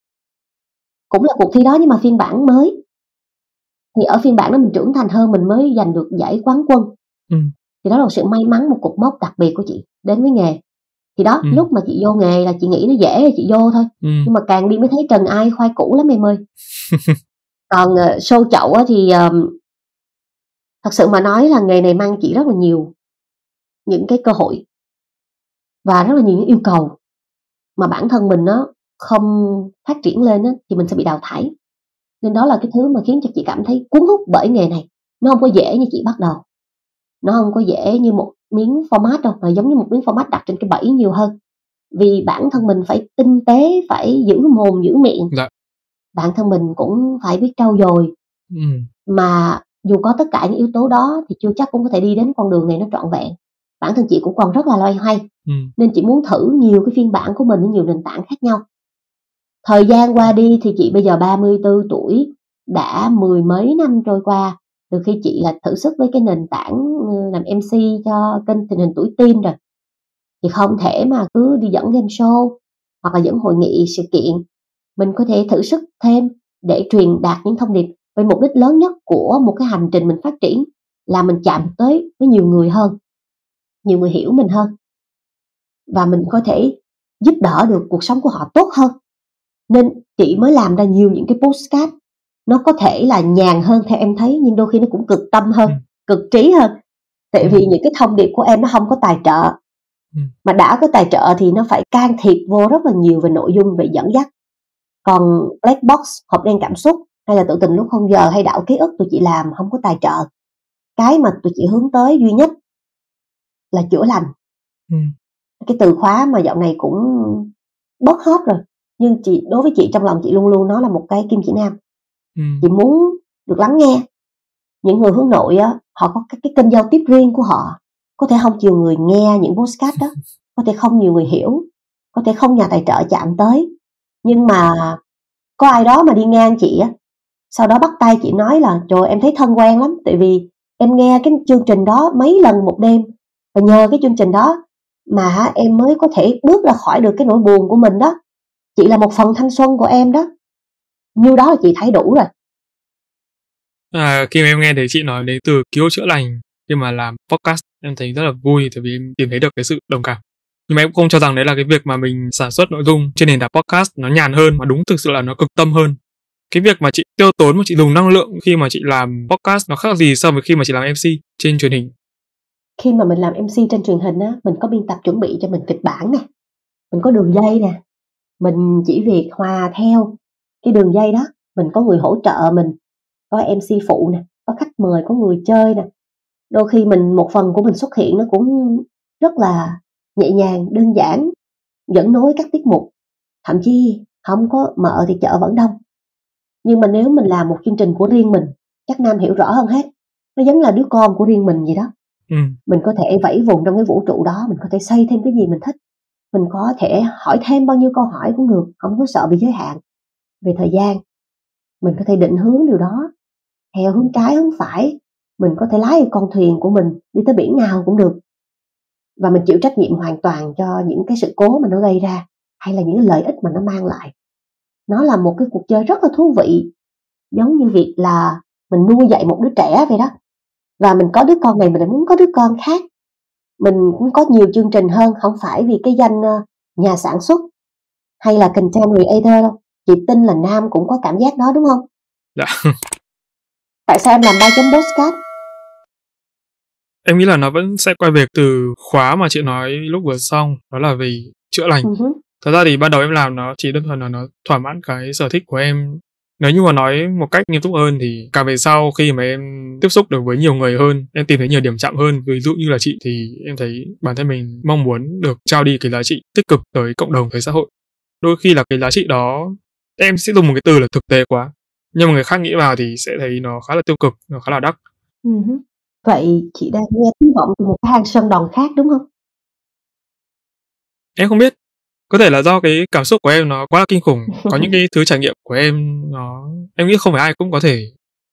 cũng là cuộc thi đó nhưng mà phiên bản mới. Thì ở phiên bản đó mình trưởng thành hơn, mình mới giành được giải quán quân. Thì đó là một sự may mắn, một cột mốc đặc biệt của chị đến với nghề. Thì đó, lúc mà chị vô nghề là chị nghĩ nó dễ, chị vô thôi. Nhưng mà càng đi mới thấy trần ai khoai cũ lắm em ơi. Còn show chậu thì thật sự mà nói là nghề này mang chị rất là nhiều những cái cơ hội và rất là nhiều những yêu cầu, mà bản thân mình nó không phát triển lên đó, thì mình sẽ bị đào thải. Nên đó là cái thứ mà khiến cho chị cảm thấy cuốn hút bởi nghề này. Nó không có dễ như chị bắt đầu, nó không có dễ như một miếng format đâu, mà giống như một miếng format đặt trên cái bẫy nhiều hơn. Vì bản thân mình phải tinh tế, phải giữ mồm giữ miệng. Dạ. Bản thân mình cũng phải biết trau dồi. Mà dù có tất cả những yếu tố đó thì chưa chắc cũng có thể đi đến con đường này nó trọn vẹn. Bản thân chị cũng còn rất là loay hoay. Nên chị muốn thử nhiều cái phiên bản của mình ở nhiều nền tảng khác nhau. Thời gian qua đi thì chị bây giờ 34 tuổi, đã mười mấy năm trôi qua từ khi chị là thử sức với cái nền tảng làm MC cho kênh Tình Hình Tuổi Teen rồi. Chị không thể mà cứ đi dẫn game show hoặc là dẫn hội nghị sự kiện. Mình có thể thử sức thêm để truyền đạt những thông điệp. Vì mục đích lớn nhất của một cái hành trình mình phát triển là mình chạm tới với nhiều người hơn, nhiều người hiểu mình hơn, và mình có thể giúp đỡ được cuộc sống của họ tốt hơn. Nên chị mới làm ra nhiều những cái podcast. Nó có thể là nhàn hơn theo em thấy, nhưng đôi khi nó cũng cực tâm hơn, cực trí hơn. Tại vì những cái thông điệp của em nó không có tài trợ. Mà đã có tài trợ thì nó phải can thiệp vô rất là nhiều về nội dung, về dẫn dắt. Còn Black Box, Hộp Đen Cảm Xúc, hay là Tự Tình Lúc Không Giờ, hay Đạo Ký Ức, tụi chị làm không có tài trợ. Cái mà tụi chị hướng tới duy nhất là chữa lành. Cái từ khóa mà dạo này cũng bớt hết rồi, nhưng chị, đối với chị, trong lòng chị luôn luôn nó là một cái kim chỉ nam. Chị muốn được lắng nghe những người hướng nội á, họ có cái kênh giao tiếp riêng của họ. Có thể không nhiều người nghe những podcast đó, có thể không nhiều người hiểu, có thể không nhà tài trợ chạm tới. Nhưng mà có ai đó mà đi ngang chị á, sau đó bắt tay chị nói là trời, em thấy thân quen lắm, tại vì em nghe cái chương trình đó mấy lần một đêm, và nhờ cái chương trình đó mà em mới có thể bước ra khỏi được cái nỗi buồn của mình đó. Chị là một phần thanh xuân của em đó. Như đó là chị thấy đủ rồi. Khi em nghe thấy chị nói đến từ ký ức chữa lành khi mà làm podcast, em thấy rất là vui, tại vì em tìm thấy được cái sự đồng cảm. Nhưng mà em cũng không cho rằng đấy là cái việc mà mình sản xuất nội dung trên nền tảng podcast nó nhàn hơn, mà đúng thực sự là nó cực tâm hơn. Cái việc mà chị tiêu tốn, mà chị dùng năng lượng khi mà chị làm podcast, nó khác gì so với khi mà chị làm MC trên truyền hình? Khi mà mình làm MC trên truyền hình á, mình có biên tập chuẩn bị cho mình kịch bản nè, mình có đường dây nè, mình chỉ việc hòa theo cái đường dây đó. Mình có người hỗ trợ mình, có MC phụ nè, có khách mời, có người chơi nè. Đôi khi mình, một phần của mình xuất hiện nó cũng rất là nhẹ nhàng, đơn giản, dẫn nối các tiết mục, thậm chí không có mợ thì chợ vẫn đông. Nhưng mà nếu mình làm một chương trình của riêng mình, chắc Nam hiểu rõ hơn hết, nó giống là đứa con của riêng mình vậy đó. Mình có thể vẫy vùng trong cái vũ trụ đó, mình có thể xây thêm cái gì mình thích, mình có thể hỏi thêm bao nhiêu câu hỏi cũng được, không có sợ bị giới hạn về thời gian. Mình có thể định hướng điều đó theo hướng trái hướng phải, mình có thể lái con thuyền của mình đi tới biển nào cũng được, và mình chịu trách nhiệm hoàn toàn cho những cái sự cố mà nó gây ra, hay là những lợi ích mà nó mang lại. Nó là một cái cuộc chơi rất là thú vị, giống như việc là mình nuôi dạy một đứa trẻ vậy đó. Và mình có đứa con này, mình lại muốn có đứa con khác. Mình cũng có nhiều chương trình hơn, không phải vì cái danh nhà sản xuất hay là content creator đâu. Chị tin là Nam cũng có cảm giác đó đúng không? Dạ. Tại sao em làm 3.podcast? Em nghĩ là nó vẫn sẽ quay về từ khóa mà chị nói lúc vừa xong, đó là về chữa lành. Thật ra thì ban đầu em làm nó chỉ đơn thuần là nó thỏa mãn cái sở thích của em. Nếu như mà nói một cách nghiêm túc hơn thì càng về sau, khi mà em tiếp xúc được với nhiều người hơn, em tìm thấy nhiều điểm chạm hơn. Ví dụ như là chị, thì em thấy bản thân mình mong muốn được trao đi cái giá trị tích cực tới cộng đồng, tới xã hội. Đôi khi là cái giá trị đó, em sẽ dùng một cái từ là thực tế quá, nhưng mà người khác nghĩ vào thì sẽ thấy nó khá là tiêu cực, nó khá là đắt. Vậy chị đang nghe tiếng vọng từ một cái hang sơn đòn khác đúng không? Em không biết, có thể là do cái cảm xúc của em nó quá là kinh khủng. Có những cái thứ trải nghiệm của em nó, em nghĩ không phải ai cũng có thể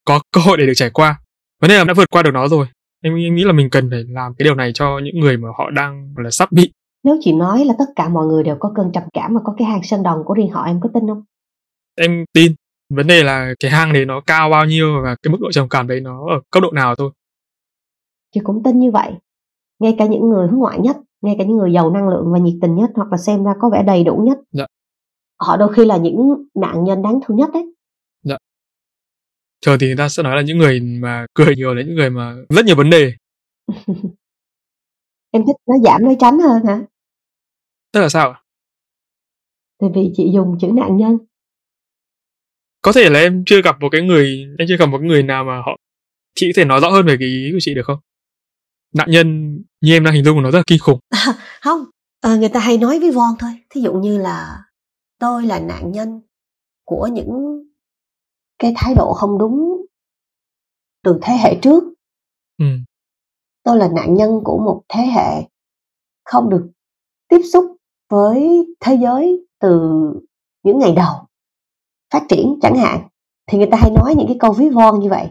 có cơ hội để được trải qua. Vấn đề là đã vượt qua được nó rồi, Em nghĩ là mình cần phải làm cái điều này cho những người mà họ đang là sắp bị. Nếu chị nói là tất cả mọi người đều có cơn trầm cảm mà có cái hang sơn đòn của riêng họ, em có tin không? Em tin. Vấn đề là cái hang đấy nó cao bao nhiêu và cái mức độ trầm cảm đấy nó ở cấp độ nào thôi. Chị cũng tin như vậy. Ngay cả những người hướng ngoại nhất, ngay cả những người giàu năng lượng và nhiệt tình nhất, hoặc là xem ra có vẻ đầy đủ nhất, dạ, họ đôi khi là những nạn nhân đáng thương nhất đấy. Dạ. Thường thì người ta sẽ nói là những người mà cười nhiều là những người mà rất nhiều vấn đề. Em thích nói giảm nói tránh hơn hả? Tức là sao ạ? Tại vì chị dùng chữ nạn nhân. Có thể là em chưa gặp một người nào mà họ... Chị có thể nói rõ hơn về cái ý của chị được không? Nạn nhân như em đang hình dung của nó rất là kinh khủng. Không, người ta hay nói với von thôi. Thí dụ như là tôi là nạn nhân của những cái thái độ không đúng từ thế hệ trước. Ừ. Tôi là nạn nhân của một thế hệ không được tiếp xúc với thế giới từ những ngày đầu phát triển chẳng hạn. Thì người ta hay nói những cái câu ví von như vậy.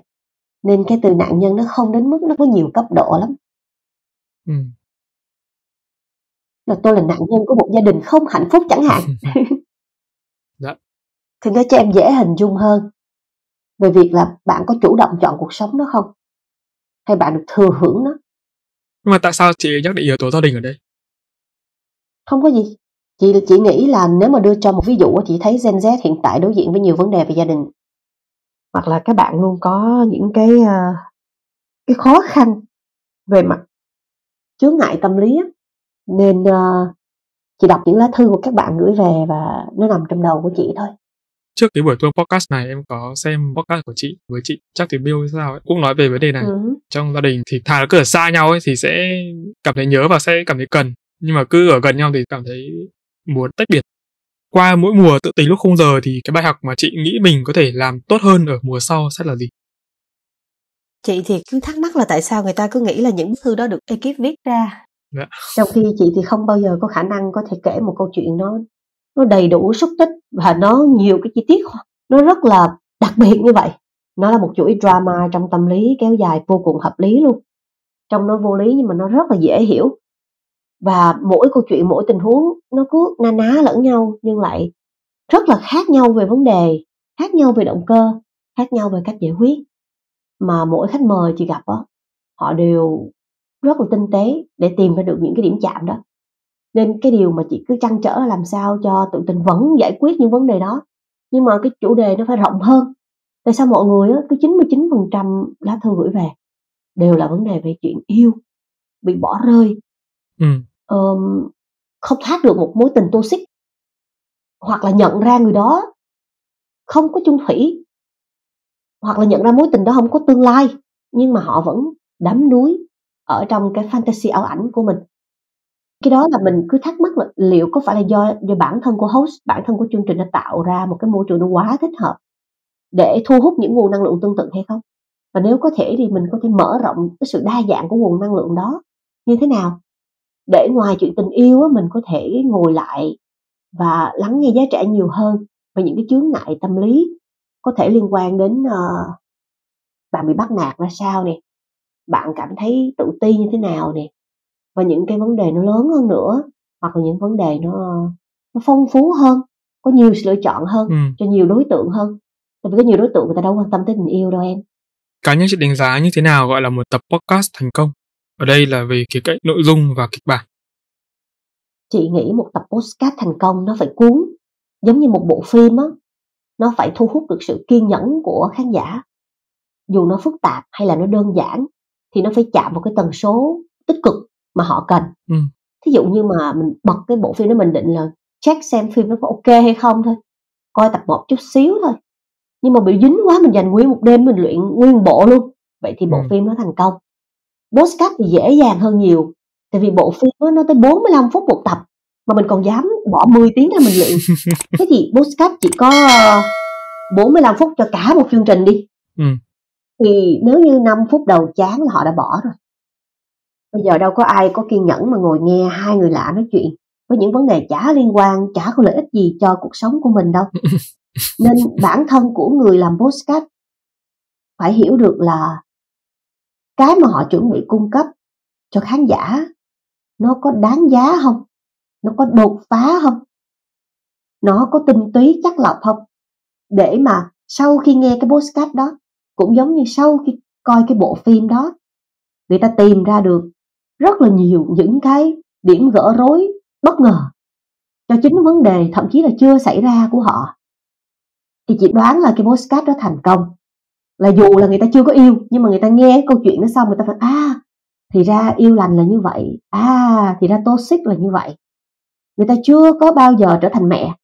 Nên cái từ nạn nhân nó không đến mức nó có nhiều cấp độ lắm. Ừ. Là tôi là nạn nhân của một gia đình không hạnh phúc chẳng hạn. Dạ. Thì nó cho em dễ hình dung hơn về việc là bạn có chủ động chọn cuộc sống đó không, hay bạn được thừa hưởng nó. Nhưng mà tại sao chị nhắc đến yếu tố gia đình ở đây? Không có gì. Chị nghĩ là nếu mà đưa cho một ví dụ, chị thấy Gen Z hiện tại đối diện với nhiều vấn đề về gia đình. Hoặc là các bạn luôn có những cái khó khăn về mặt chướng ngại tâm lý. Nên chị đọc những lá thư của các bạn gửi về và nó nằm trong đầu của chị thôi. Trước cái buổi tour podcast này em có xem podcast của chị với chị Chắc Thì Bill sao ấy, cũng nói về vấn đề này. Ừ. Trong gia đình thì thà là cứ ở xa nhau ấy thì sẽ cảm thấy nhớ và sẽ cảm thấy cần. Nhưng mà cứ ở gần nhau thì cảm thấy muốn tách biệt. Qua mỗi mùa Tự Tình Lúc Không Giờ thì cái bài học mà chị nghĩ mình có thể làm tốt hơn ở mùa sau sẽ là gì? Chị thì cứ thắc mắc là tại sao người ta cứ nghĩ là những bức thư đó được ekip viết ra. Dạ. Trong khi chị thì không bao giờ có khả năng có thể kể một câu chuyện nó đầy đủ xúc tích và nó nhiều cái chi tiết nó rất là đặc biệt như vậy. Nó là một chuỗi drama trong tâm lý kéo dài vô cùng hợp lý luôn. Trong nó vô lý nhưng mà nó rất là dễ hiểu. Và mỗi câu chuyện, mỗi tình huống nó cứ na ná lẫn nhau nhưng lại rất là khác nhau về vấn đề, khác nhau về động cơ, khác nhau về cách giải quyết. Mà mỗi khách mời chị gặp đó, họ đều rất là tinh tế để tìm ra được những cái điểm chạm đó. Nên cái điều mà chị cứ trăn trở là làm sao cho Tự Tình vẫn giải quyết những vấn đề đó. Nhưng mà cái chủ đề nó phải rộng hơn. Tại sao mọi người cứ 99% lá thư gửi về đều là vấn đề về chuyện yêu, bị bỏ rơi. Ừ. Không thoát được một mối tình toxic, hoặc là nhận ra người đó không có chung thủy, hoặc là nhận ra mối tình đó không có tương lai, nhưng mà họ vẫn đắm đuối ở trong cái fantasy ảo ảnh của mình. Cái đó là mình cứ thắc mắc là liệu có phải là do bản thân của host, bản thân của chương trình đã tạo ra một cái môi trường nó quá thích hợp để thu hút những nguồn năng lượng tương tự hay không. Và nếu có thể thì mình có thể mở rộng cái sự đa dạng của nguồn năng lượng đó như thế nào, để ngoài chuyện tình yêu mình có thể ngồi lại và lắng nghe giới trẻ nhiều hơn về những cái chướng ngại tâm lý có thể liên quan đến bạn bị bắt nạt ra sao nè, bạn cảm thấy tự ti như thế nào nè, và những cái vấn đề nó lớn hơn nữa, hoặc là những vấn đề nó phong phú hơn, có nhiều sự lựa chọn hơn. Ừ. Cho nhiều đối tượng hơn. Tại vì có nhiều đối tượng người ta đâu quan tâm tới tình yêu đâu em. Cá nhân chị đánh giá như thế nào gọi là một tập podcast thành công? Ở đây là về khía cạnh nội dung và kịch bản. Chị nghĩ một tập podcast thành công nó phải cuốn, giống như một bộ phim á, nó phải thu hút được sự kiên nhẫn của khán giả. Dù nó phức tạp hay là nó đơn giản thì nó phải chạm vào cái tần số tích cực mà họ cần. Ừ. Thí dụ như mà mình bật cái bộ phim đó, mình định là check xem phim nó có ok hay không thôi, coi tập 1 chút xíu thôi. Nhưng mà bị dính quá, mình dành nguyên một đêm mình luyện nguyên bộ luôn. Vậy thì bộ phim nó thành công. Podcast thì dễ dàng hơn nhiều. Tại vì bộ phim nó tới 45 phút một tập, mà mình còn dám bỏ 10 tiếng ra mình luyện. Thế thì podcast chỉ có 45 phút cho cả một chương trình đi. Ừ. Thì nếu như 5 phút đầu chán là họ đã bỏ rồi. Bây giờ đâu có ai có kiên nhẫn mà ngồi nghe hai người lạ nói chuyện với những vấn đề chả liên quan, chả có lợi ích gì cho cuộc sống của mình đâu. Nên bản thân của người làm podcast phải hiểu được là cái mà họ chuẩn bị cung cấp cho khán giả nó có đáng giá không, nó có đột phá không, nó có tinh túy chắc lọc không, để mà sau khi nghe cái podcast đó cũng giống như sau khi coi cái bộ phim đó, người ta tìm ra được rất là nhiều những cái điểm gỡ rối bất ngờ cho chính vấn đề thậm chí là chưa xảy ra của họ. Thì chị đoán là cái podcast đó thành công là dù là người ta chưa có yêu, nhưng mà người ta nghe câu chuyện đó xong người ta phải thì ra yêu lành là như vậy, thì ra toxic là như vậy. Người ta chưa có bao giờ trở thành mẹ,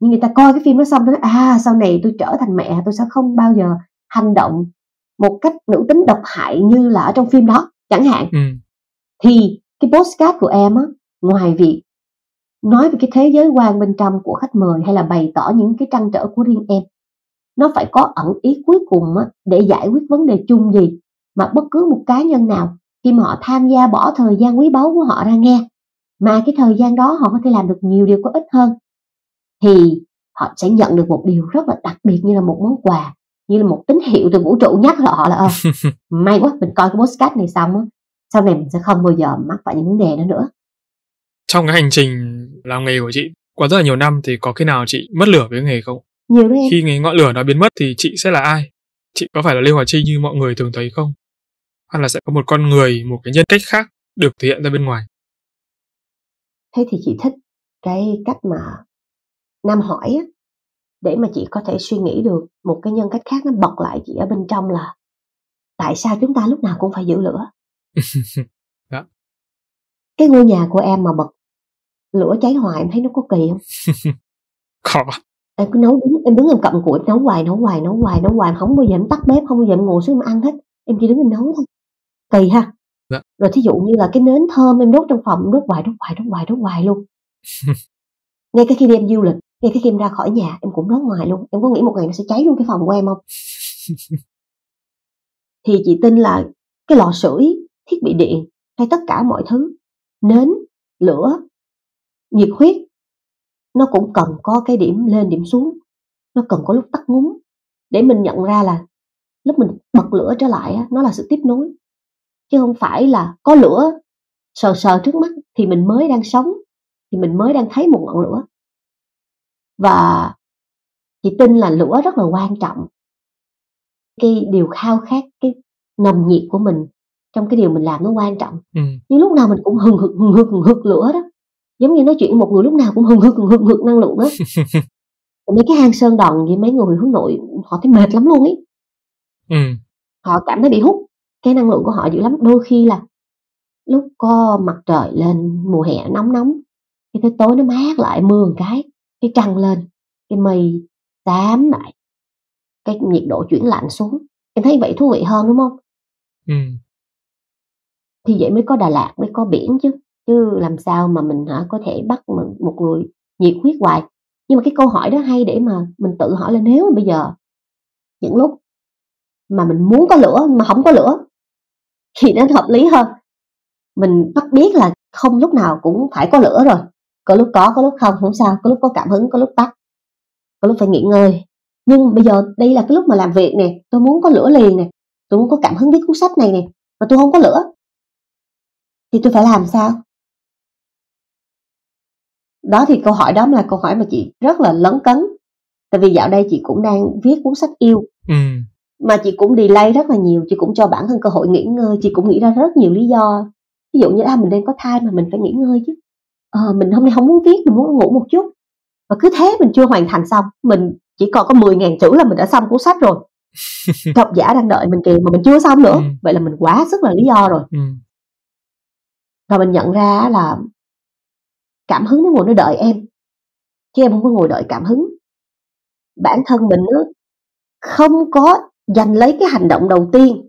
nhưng người ta coi cái phim đó xong nói sau này tôi trở thành mẹ, tôi sẽ không bao giờ hành động một cách nữ tính độc hại như là ở trong phim đó chẳng hạn. Thì cái podcast của em á, ngoài việc nói về cái thế giới quan bên trong của khách mời hay là bày tỏ những cái trăn trở của riêng em, nó phải có ẩn ý cuối cùng á, để giải quyết vấn đề chung gì mà bất cứ một cá nhân nào khi mà họ tham gia bỏ thời gian quý báu của họ ra nghe, mà cái thời gian đó họ có thể làm được nhiều điều có ích hơn, thì họ sẽ nhận được một điều rất là đặc biệt, như là một món quà, như là một tín hiệu từ vũ trụ nhắc họ là may quá mình coi cái podcast này xong á, sau này mình sẽ không bao giờ mắc phải những vấn đề đó nữa. Trong cái hành trình làm nghề của chị qua rất là nhiều năm thì có khi nào chị mất lửa với nghề không? Nhiều đấy. Khi cái ngọn lửa nó biến mất thì chị sẽ là ai? Chị có phải là Liêu Hà Trinh như mọi người thường thấy không? Hay là sẽ có một con người, một cái nhân cách khác được thể hiện ra bên ngoài? Thế thì chị thích cái cách mà Nam hỏi á, để mà chị có thể suy nghĩ được một cái nhân cách khác nó bật lại chị ở bên trong là tại sao chúng ta lúc nào cũng phải giữ lửa. Đó. Cái ngôi nhà của em mà bật lửa cháy hoài em thấy nó có kỳ không? Có. Em cứ nấu, em đứng em cầm củi em nấu hoài, không bao giờ em tắt bếp, không bao giờ em ngồi xuống em ăn hết, em chỉ đứng em nấu thôi. Kỳ ha. Dạ. Rồi thí dụ như là cái nến thơm em đốt trong phòng, em đốt hoài luôn. Ngay cái khi đi em du lịch, ngay cái khi em ra khỏi nhà em cũng đốt hoài luôn. Em có nghĩ một ngày nó sẽ cháy luôn cái phòng của em không? Thì chị tin là cái lò sưởi, thiết bị điện hay tất cả mọi thứ, nến, lửa, nhiệt huyết, nó cũng cần có cái điểm lên điểm xuống, nó cần có lúc tắt ngúng, để mình nhận ra là lúc mình bật lửa trở lại nó là sự tiếp nối, chứ không phải là có lửa sờ trước mắt thì mình mới đang sống, thì mình mới đang thấy một ngọn lửa. Và chị tin là lửa rất là quan trọng, cái điều khao khát, cái nồng nhiệt của mình trong cái điều mình làm nó quan trọng. Nhưng lúc nào mình cũng hừng hực lửa đó, giống như nói chuyện một người lúc nào cũng hừng hực năng lượng đó. Mấy cái hang sơn đòn với mấy người hướng nội họ thấy mệt lắm luôn ấy. Họ cảm thấy bị hút, cái năng lượng của họ dữ lắm. Đôi khi là lúc có mặt trời lên mùa hè nóng, thì tới tối nó mát lại, mưa một cái trăng lên, cái mây xám lại, cái nhiệt độ chuyển lạnh xuống. Em thấy vậy thú vị hơn đúng không? Thì vậy mới có Đà Lạt, mới có biển chứ làm sao mà mình có thể bắt một người nhiệt huyết hoài. Nhưng mà cái câu hỏi đó hay để mà mình tự hỏi là nếu mà bây giờ những lúc mà mình muốn có lửa mà không có lửa thì nó hợp lý hơn. Mình bắt biết là không lúc nào cũng phải có lửa rồi, có lúc có lúc không sao, có lúc có cảm hứng, có lúc tắt, có lúc phải nghỉ ngơi. Nhưng bây giờ đây là cái lúc mà làm việc nè, tôi muốn có lửa liền nè, tôi muốn có cảm hứng viết cuốn sách này nè, mà tôi không có lửa thì tôi phải làm sao? Đó thì câu hỏi đó là câu hỏi mà chị rất là lấn cấn. Tại vì dạo đây chị cũng đang viết cuốn sách yêu, mà chị cũng delay rất là nhiều, chị cũng cho bản thân cơ hội nghỉ ngơi, chị cũng nghĩ ra rất nhiều lý do. Ví dụ như mình đang có thai mà mình phải nghỉ ngơi chứ, mình hôm nay không muốn viết, mình muốn ngủ một chút. Và cứ thế mình chưa hoàn thành xong, mình chỉ còn có 10.000 chữ là mình đã xong cuốn sách rồi. Độc giả đang đợi mình kìa mà mình chưa xong nữa. Vậy là mình quá sức là lý do rồi. Và mình nhận ra là cảm hứng nó ngồi nó đợi em, chứ em không có ngồi đợi cảm hứng. Bản thân mình không có giành lấy cái hành động đầu tiên,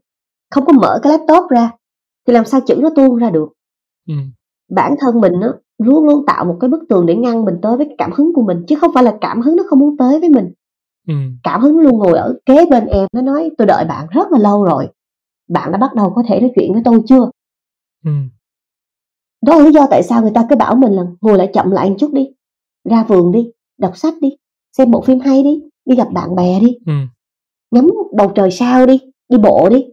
không có mở cái laptop ra thì làm sao chữ nó tuôn ra được. Bản thân mình luôn luôn tạo một cái bức tường để ngăn mình tới với cái cảm hứng của mình, chứ không phải là cảm hứng nó không muốn tới với mình. Cảm hứng luôn ngồi ở kế bên em, nó nói tôi đợi bạn rất là lâu rồi, bạn đã bắt đầu có thể nói chuyện với tôi chưa? Đó là lý do tại sao người ta cứ bảo mình là ngồi lại chậm lại một chút đi, ra vườn đi, đọc sách đi, xem bộ phim hay đi, đi gặp bạn bè đi, ngắm bầu trời sao đi, đi bộ đi.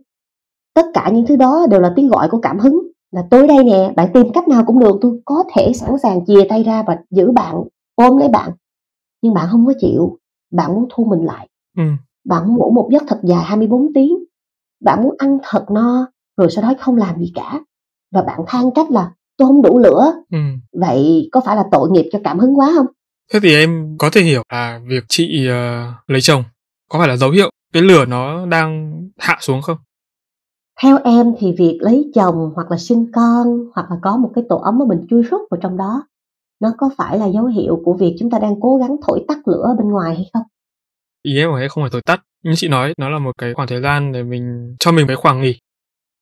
Tất cả những thứ đó đều là tiếng gọi của cảm hứng, là tôi đây nè, bạn tìm cách nào cũng được, tôi có thể sẵn sàng chìa tay ra và giữ bạn, ôm lấy bạn. Nhưng bạn không có chịu, bạn muốn thu mình lại. Bạn muốn ngủ một giấc thật dài 24 tiếng, bạn muốn ăn thật no, rồi sau đó không làm gì cả. Và bạn than trách là tôi không đủ lửa. Vậy có phải là tội nghiệp cho cảm hứng quá không? Thế thì em có thể hiểu là việc chị lấy chồng có phải là dấu hiệu cái lửa nó đang hạ xuống không? Theo em thì việc lấy chồng hoặc là sinh con hoặc là có một cái tổ ấm mà mình chui rút vào trong đó, nó có phải là dấu hiệu của việc chúng ta đang cố gắng thổi tắt lửa ở bên ngoài hay không? Ý em ấy không phải thổi tắt, nhưng chị nói nó là một cái khoảng thời gian để mình cho mình cái khoảng nghỉ,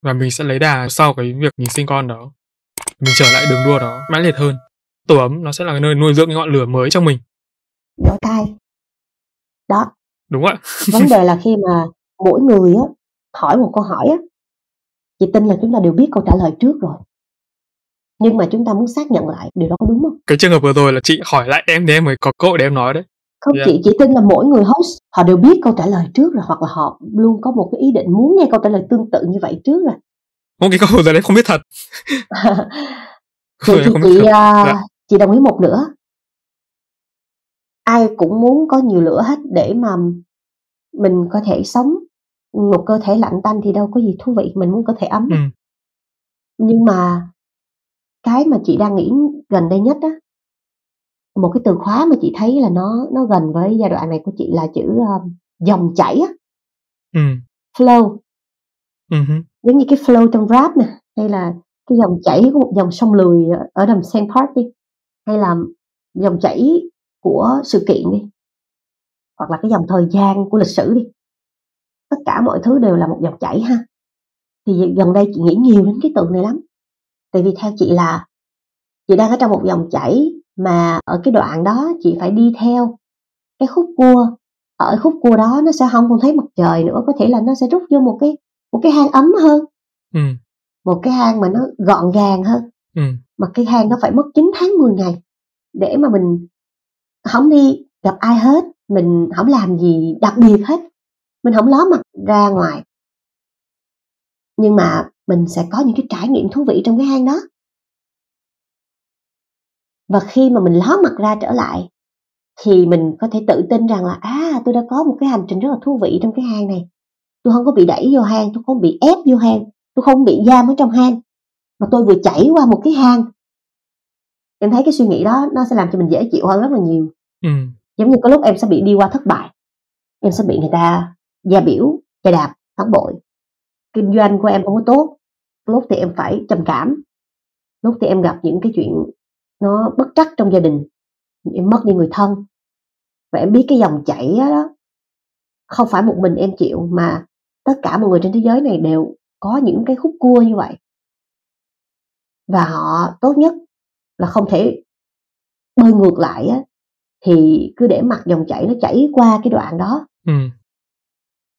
và mình sẽ lấy đà sau cái việc mình sinh con đó, mình trở lại đường đua đó mãnh liệt hơn. Tổ ấm nó sẽ là cái nơi nuôi dưỡng cái ngọn lửa mới trong mình. Đổi tay đó, đúng ạ. Vấn đề là khi mà mỗi người á hỏi một câu hỏi á, chị tin là chúng ta đều biết câu trả lời trước rồi, nhưng mà chúng ta muốn xác nhận lại điều đó có đúng không. Cái trường hợp vừa rồi là chị hỏi lại em thì em mới có cơ hội để em nói đấy. Không, chị chỉ tin là mỗi người host họ đều biết câu trả lời trước rồi, hoặc là họ luôn có một cái ý định muốn nghe câu trả lời tương tự như vậy trước rồi. Một cái câu hỏi giờ đấy không biết thật. Chị đồng ý một nửa. Ai cũng muốn có nhiều lửa hết để mà mình có thể sống. Một cơ thể lạnh tanh thì đâu có gì thú vị, mình muốn cơ thể ấm. Nhưng mà cái mà chị đang nghĩ gần đây nhất á, một cái từ khóa mà chị thấy là nó gần với giai đoạn này của chị là chữ dòng chảy á. Flow. Giống như cái flow trong rap nè, hay là cái dòng chảy của một dòng sông lười ở đầm Sen Park đi, hay là dòng chảy của sự kiện đi, hoặc là cái dòng thời gian của lịch sử đi. Tất cả mọi thứ đều là một dòng chảy ha. Thì gần đây chị nghĩ nhiều đến cái từ này lắm. Tại vì theo chị là chị đang ở trong một dòng chảy, mà ở cái đoạn đó chị phải đi theo cái khúc cua. Ở khúc cua đó nó sẽ không còn thấy mặt trời nữa, có thể là nó sẽ rút vô một cái hang ấm hơn, một cái hang mà nó gọn gàng hơn, mà cái hang nó phải mất 9 tháng 10 ngày để mà mình không đi gặp ai hết, mình không làm gì đặc biệt hết, mình không ló mặt ra ngoài, nhưng mà mình sẽ có những cái trải nghiệm thú vị trong cái hang đó. Và khi mà mình ló mặt ra trở lại thì mình có thể tự tin rằng là tôi đã có một cái hành trình rất là thú vị trong cái hang này. Tôi không có bị đẩy vô hang, tôi không bị ép vô hang, tôi không bị giam ở trong hang, mà tôi vừa chảy qua một cái hang. Em thấy cái suy nghĩ đó nó sẽ làm cho mình dễ chịu hơn rất là nhiều. Giống như có lúc em sẽ bị đi qua thất bại, em sẽ bị người ta gia biểu, gia đạp, phản bội. Kinh doanh của em không có tốt, lúc thì em phải trầm cảm, lúc thì em gặp những cái chuyện nó bất trắc trong gia đình, em mất đi người thân. Và em biết cái dòng chảy đó không phải một mình em chịu, mà tất cả mọi người trên thế giới này đều có những cái khúc cua như vậy. Và họ tốt nhất là không thể bơi ngược lại á, thì cứ để mặc dòng chảy nó chảy qua cái đoạn đó.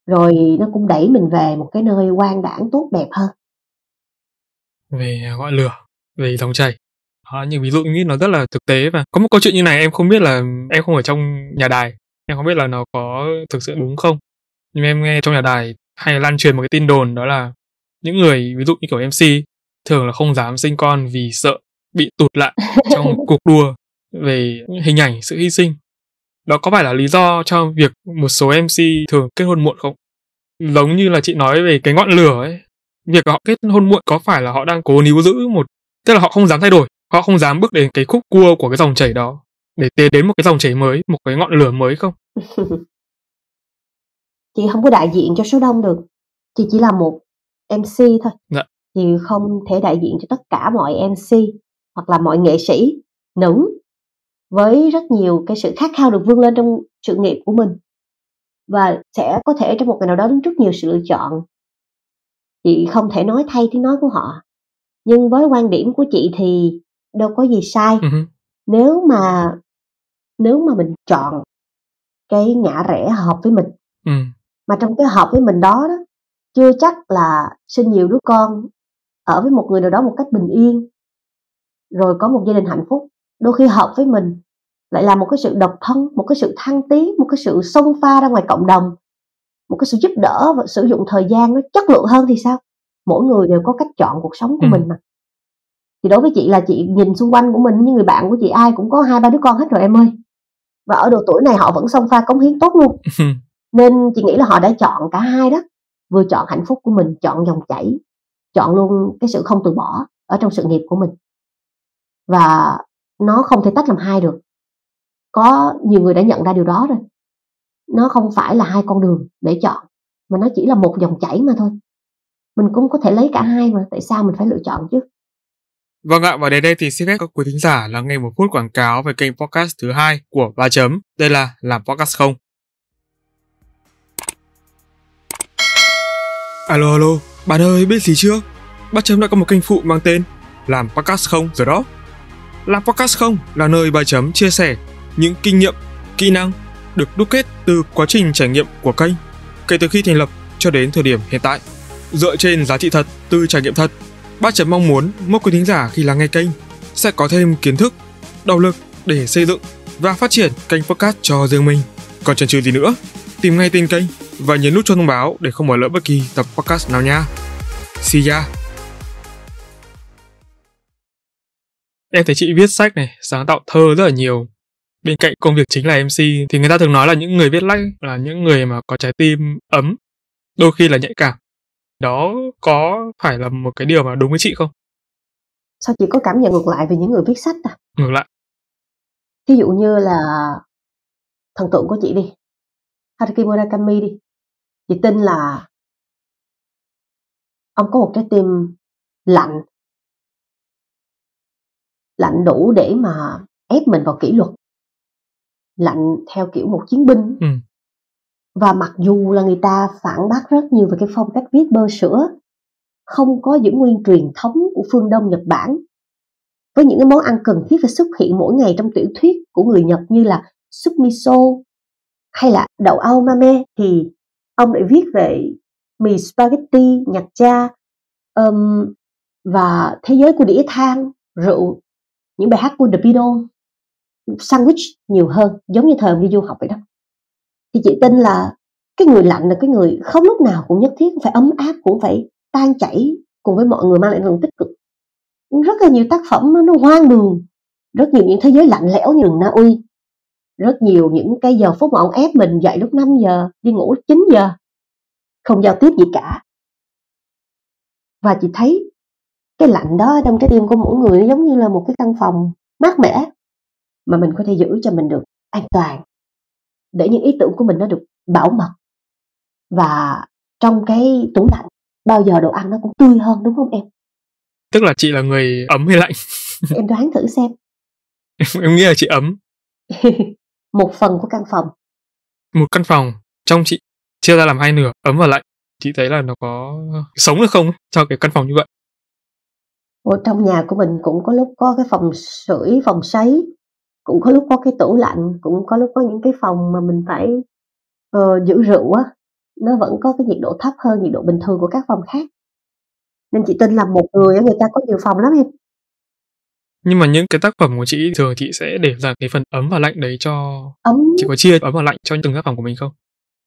Rồi nó cũng đẩy mình về một cái nơi quang đãng tốt đẹp hơn. Về ngọn lửa, về dòng chảy, những ví dụ nghĩ nó rất là thực tế. Và có một câu chuyện như này, em không biết là em không ở trong nhà đài, em không biết là nó có thực sự đúng không, nhưng em nghe trong nhà đài hay lan truyền một cái tin đồn, đó là những người ví dụ như kiểu MC thường là không dám sinh con vì sợ bị tụt lại trong cuộc đua về hình ảnh sự hy sinh. Đó có phải là lý do cho việc một số MC thường kết hôn muộn không? Giống như là chị nói về cái ngọn lửa ấy, việc họ kết hôn muộn có phải là họ đang cố níu giữ một, tức là họ không dám thay đổi, họ không dám bước đến cái khúc cua của cái dòng chảy đó để tiến đến một cái dòng chảy mới, một cái ngọn lửa mới không? Chị không có đại diện cho số đông được, chị chỉ là một MC thôi. Dạ. Chị không thể đại diện cho tất cả mọi MC hoặc là mọi nghệ sĩ nữ với rất nhiều cái sự khát khao được vươn lên trong sự nghiệp của mình, và sẽ có thể trong một ngày nào đó đứng trước nhiều sự lựa chọn. Chị không thể nói thay tiếng nói của họ, nhưng với quan điểm của chị thì đâu có gì sai. Nếu mà mình chọn cái ngã rẽ hợp với mình, mà trong cái hợp với mình đó chưa chắc là sinh nhiều đứa con, ở với một người nào đó một cách bình yên, rồi có một gia đình hạnh phúc. Đôi khi hợp với mình lại là một cái sự độc thân, một cái sự thăng tiến, một cái sự xông pha ra ngoài cộng đồng, một cái sự giúp đỡ và sử dụng thời gian nó chất lượng hơn thì sao? mỗi người đều có cách chọn cuộc sống của mình mà. Thì đối với chị là chị nhìn xung quanh của mình, như người bạn của chị ai cũng có 2-3 đứa con hết rồi em ơi. Và ở độ tuổi này họ vẫn xông pha cống hiến tốt luôn. Nên chị nghĩ là họ đã chọn cả hai đó. Vừa chọn hạnh phúc của mình, chọn dòng chảy, chọn luôn cái sự không từ bỏ ở trong sự nghiệp của mình. Và nó không thể tách làm hai được. Có nhiều người đã nhận ra điều đó rồi. Nó không phải là hai con đường để chọn, mà nó chỉ là một dòng chảy mà thôi. Mình cũng có thể lấy cả hai mà, tại sao mình phải lựa chọn chứ? Vâng ạ, và đến đây thì xin phép các quý thính giả lắng nghe một phút quảng cáo về kênh podcast thứ 2 của Ba Chấm. Đây là Làm Podcast Không. Alo, alo, bạn ơi, biết gì chưa? Ba Chấm đã có một kênh phụ mang tên Làm Podcast Không rồi đó. Làm Podcast Không là nơi Ba Chấm chia sẻ những kinh nghiệm, kỹ năng được đúc kết từ quá trình trải nghiệm của kênh kể từ khi thành lập cho đến thời điểm hiện tại. Dựa trên giá trị thật từ trải nghiệm thật, Ba Chấm mong muốn mỗi quý thính giả khi lắng nghe kênh sẽ có thêm kiến thức, động lực để xây dựng và phát triển kênh podcast cho riêng mình. Còn chần chừ gì nữa, tìm ngay tên kênh và nhấn nút cho thông báo để không bỏ lỡ bất kỳ tập podcast nào nha. See ya! Em thấy chị viết sách này, sáng tạo thơ rất là nhiều. Bên cạnh công việc chính là MC thì người ta thường nói là những người viết lách là những người mà có trái tim ấm, đôi khi là nhạy cảm. Đó có phải là một cái điều mà đúng với chị không? Sao chị có cảm nhận ngược lại về những người viết sách à? Ngược lại. Ví dụ như là thần tượng của chị đi, Haruki Murakami đi. Chị tin là ông có một trái tim lạnh, lạnh đủ để mà ép mình vào kỷ luật, lạnh theo kiểu một chiến binh. Và mặc dù là người ta phản bác rất nhiều về cái phong cách viết bơ sữa, không có giữ nguyên truyền thống của phương Đông Nhật Bản, với những cái món ăn cần thiết phải xuất hiện mỗi ngày trong tiểu thuyết của người Nhật như là súp miso hay là đậu aomame, thì ông lại viết về mì spaghetti, nhạt cha, và thế giới của đĩa than, rượu, những bài hát của The Beatles, sandwich nhiều hơn, giống như thời ông đi du học vậy đó. Thì chị tin là cái người lạnh là cái người không lúc nào cũng nhất thiết phải ấm áp, cũng phải tan chảy cùng với mọi người, mang lại năng tích cực. Rất là nhiều tác phẩm nó hoang đường, rất nhiều những thế giới lạnh lẽo như Na Uy, rất nhiều những cái giờ phút mà ông ép mình dậy lúc 5 giờ, đi ngủ lúc 9 giờ, không giao tiếp gì cả. Và chị thấy cái lạnh đó trong trái tim của mỗi người nó giống như là một cái căn phòng mát mẻ mà mình có thể giữ cho mình được an toàn, để những ý tưởng của mình nó được bảo mật. Và trong cái tủ lạnh bao giờ đồ ăn nó cũng tươi hơn, đúng không em? Tức là chị là người ấm hay lạnh? Em đoán thử xem. Em nghĩ là chị ấm. Một phần của căn phòng. Một căn phòng trong chị chia ra làm hai nửa, ấm và lạnh. Chị thấy là nó có sống được không cho cái căn phòng như vậy? Ở trong nhà của mình cũng có lúc có cái phòng sưởi, phòng sấy, cũng có lúc có cái tủ lạnh, cũng có lúc có những cái phòng mà mình phải giữ rượu á, nó vẫn có cái nhiệt độ thấp hơn nhiệt độ bình thường của các phòng khác. Nên chị tin là một người ta có nhiều phòng lắm em. Nhưng mà những cái tác phẩm của chị thường chị sẽ để ra cái phần ấm và lạnh đấy cho ấm. Chị có chia ấm và lạnh cho từng tác phẩm của mình không?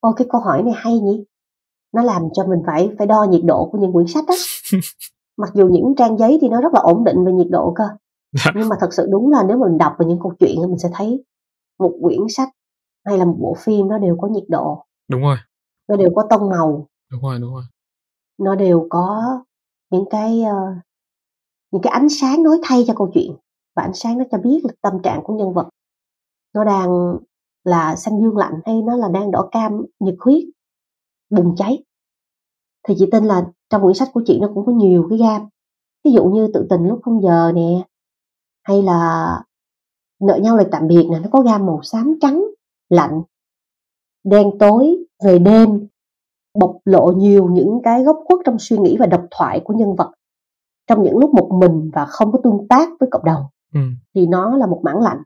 Ô, cái câu hỏi này hay nhỉ. Nó làm cho mình phải đo nhiệt độ của những quyển sách á. Mặc dù những trang giấy thì nó rất là ổn định về nhiệt độ cơ. Nhưng mà thật sự đúng là nếu mình đọc về những câu chuyện, mình sẽ thấy một quyển sách hay là một bộ phim nó đều có nhiệt độ. Đúng rồi. Nó đều có tông màu. Đúng rồi, đúng rồi. Nó đều có những cái ánh sáng nói thay cho câu chuyện. Và ánh sáng nó cho biết là tâm trạng của nhân vật, nó đang là xanh dương lạnh hay nó là đang đỏ cam nhiệt huyết bùng cháy. Thì chị tin là trong quyển sách của chị nó cũng có nhiều cái gam. Ví dụ như Tự Tình Lúc Không Giờ nè, hay là Nợ Nhau Lời Tạm Biệt nè, nó có gam màu xám trắng, lạnh, đen tối, về đêm, bộc lộ nhiều những cái góc khuất trong suy nghĩ và độc thoại của nhân vật trong những lúc một mình và không có tương tác với cộng đồng. Thì nó là một mảng lạnh.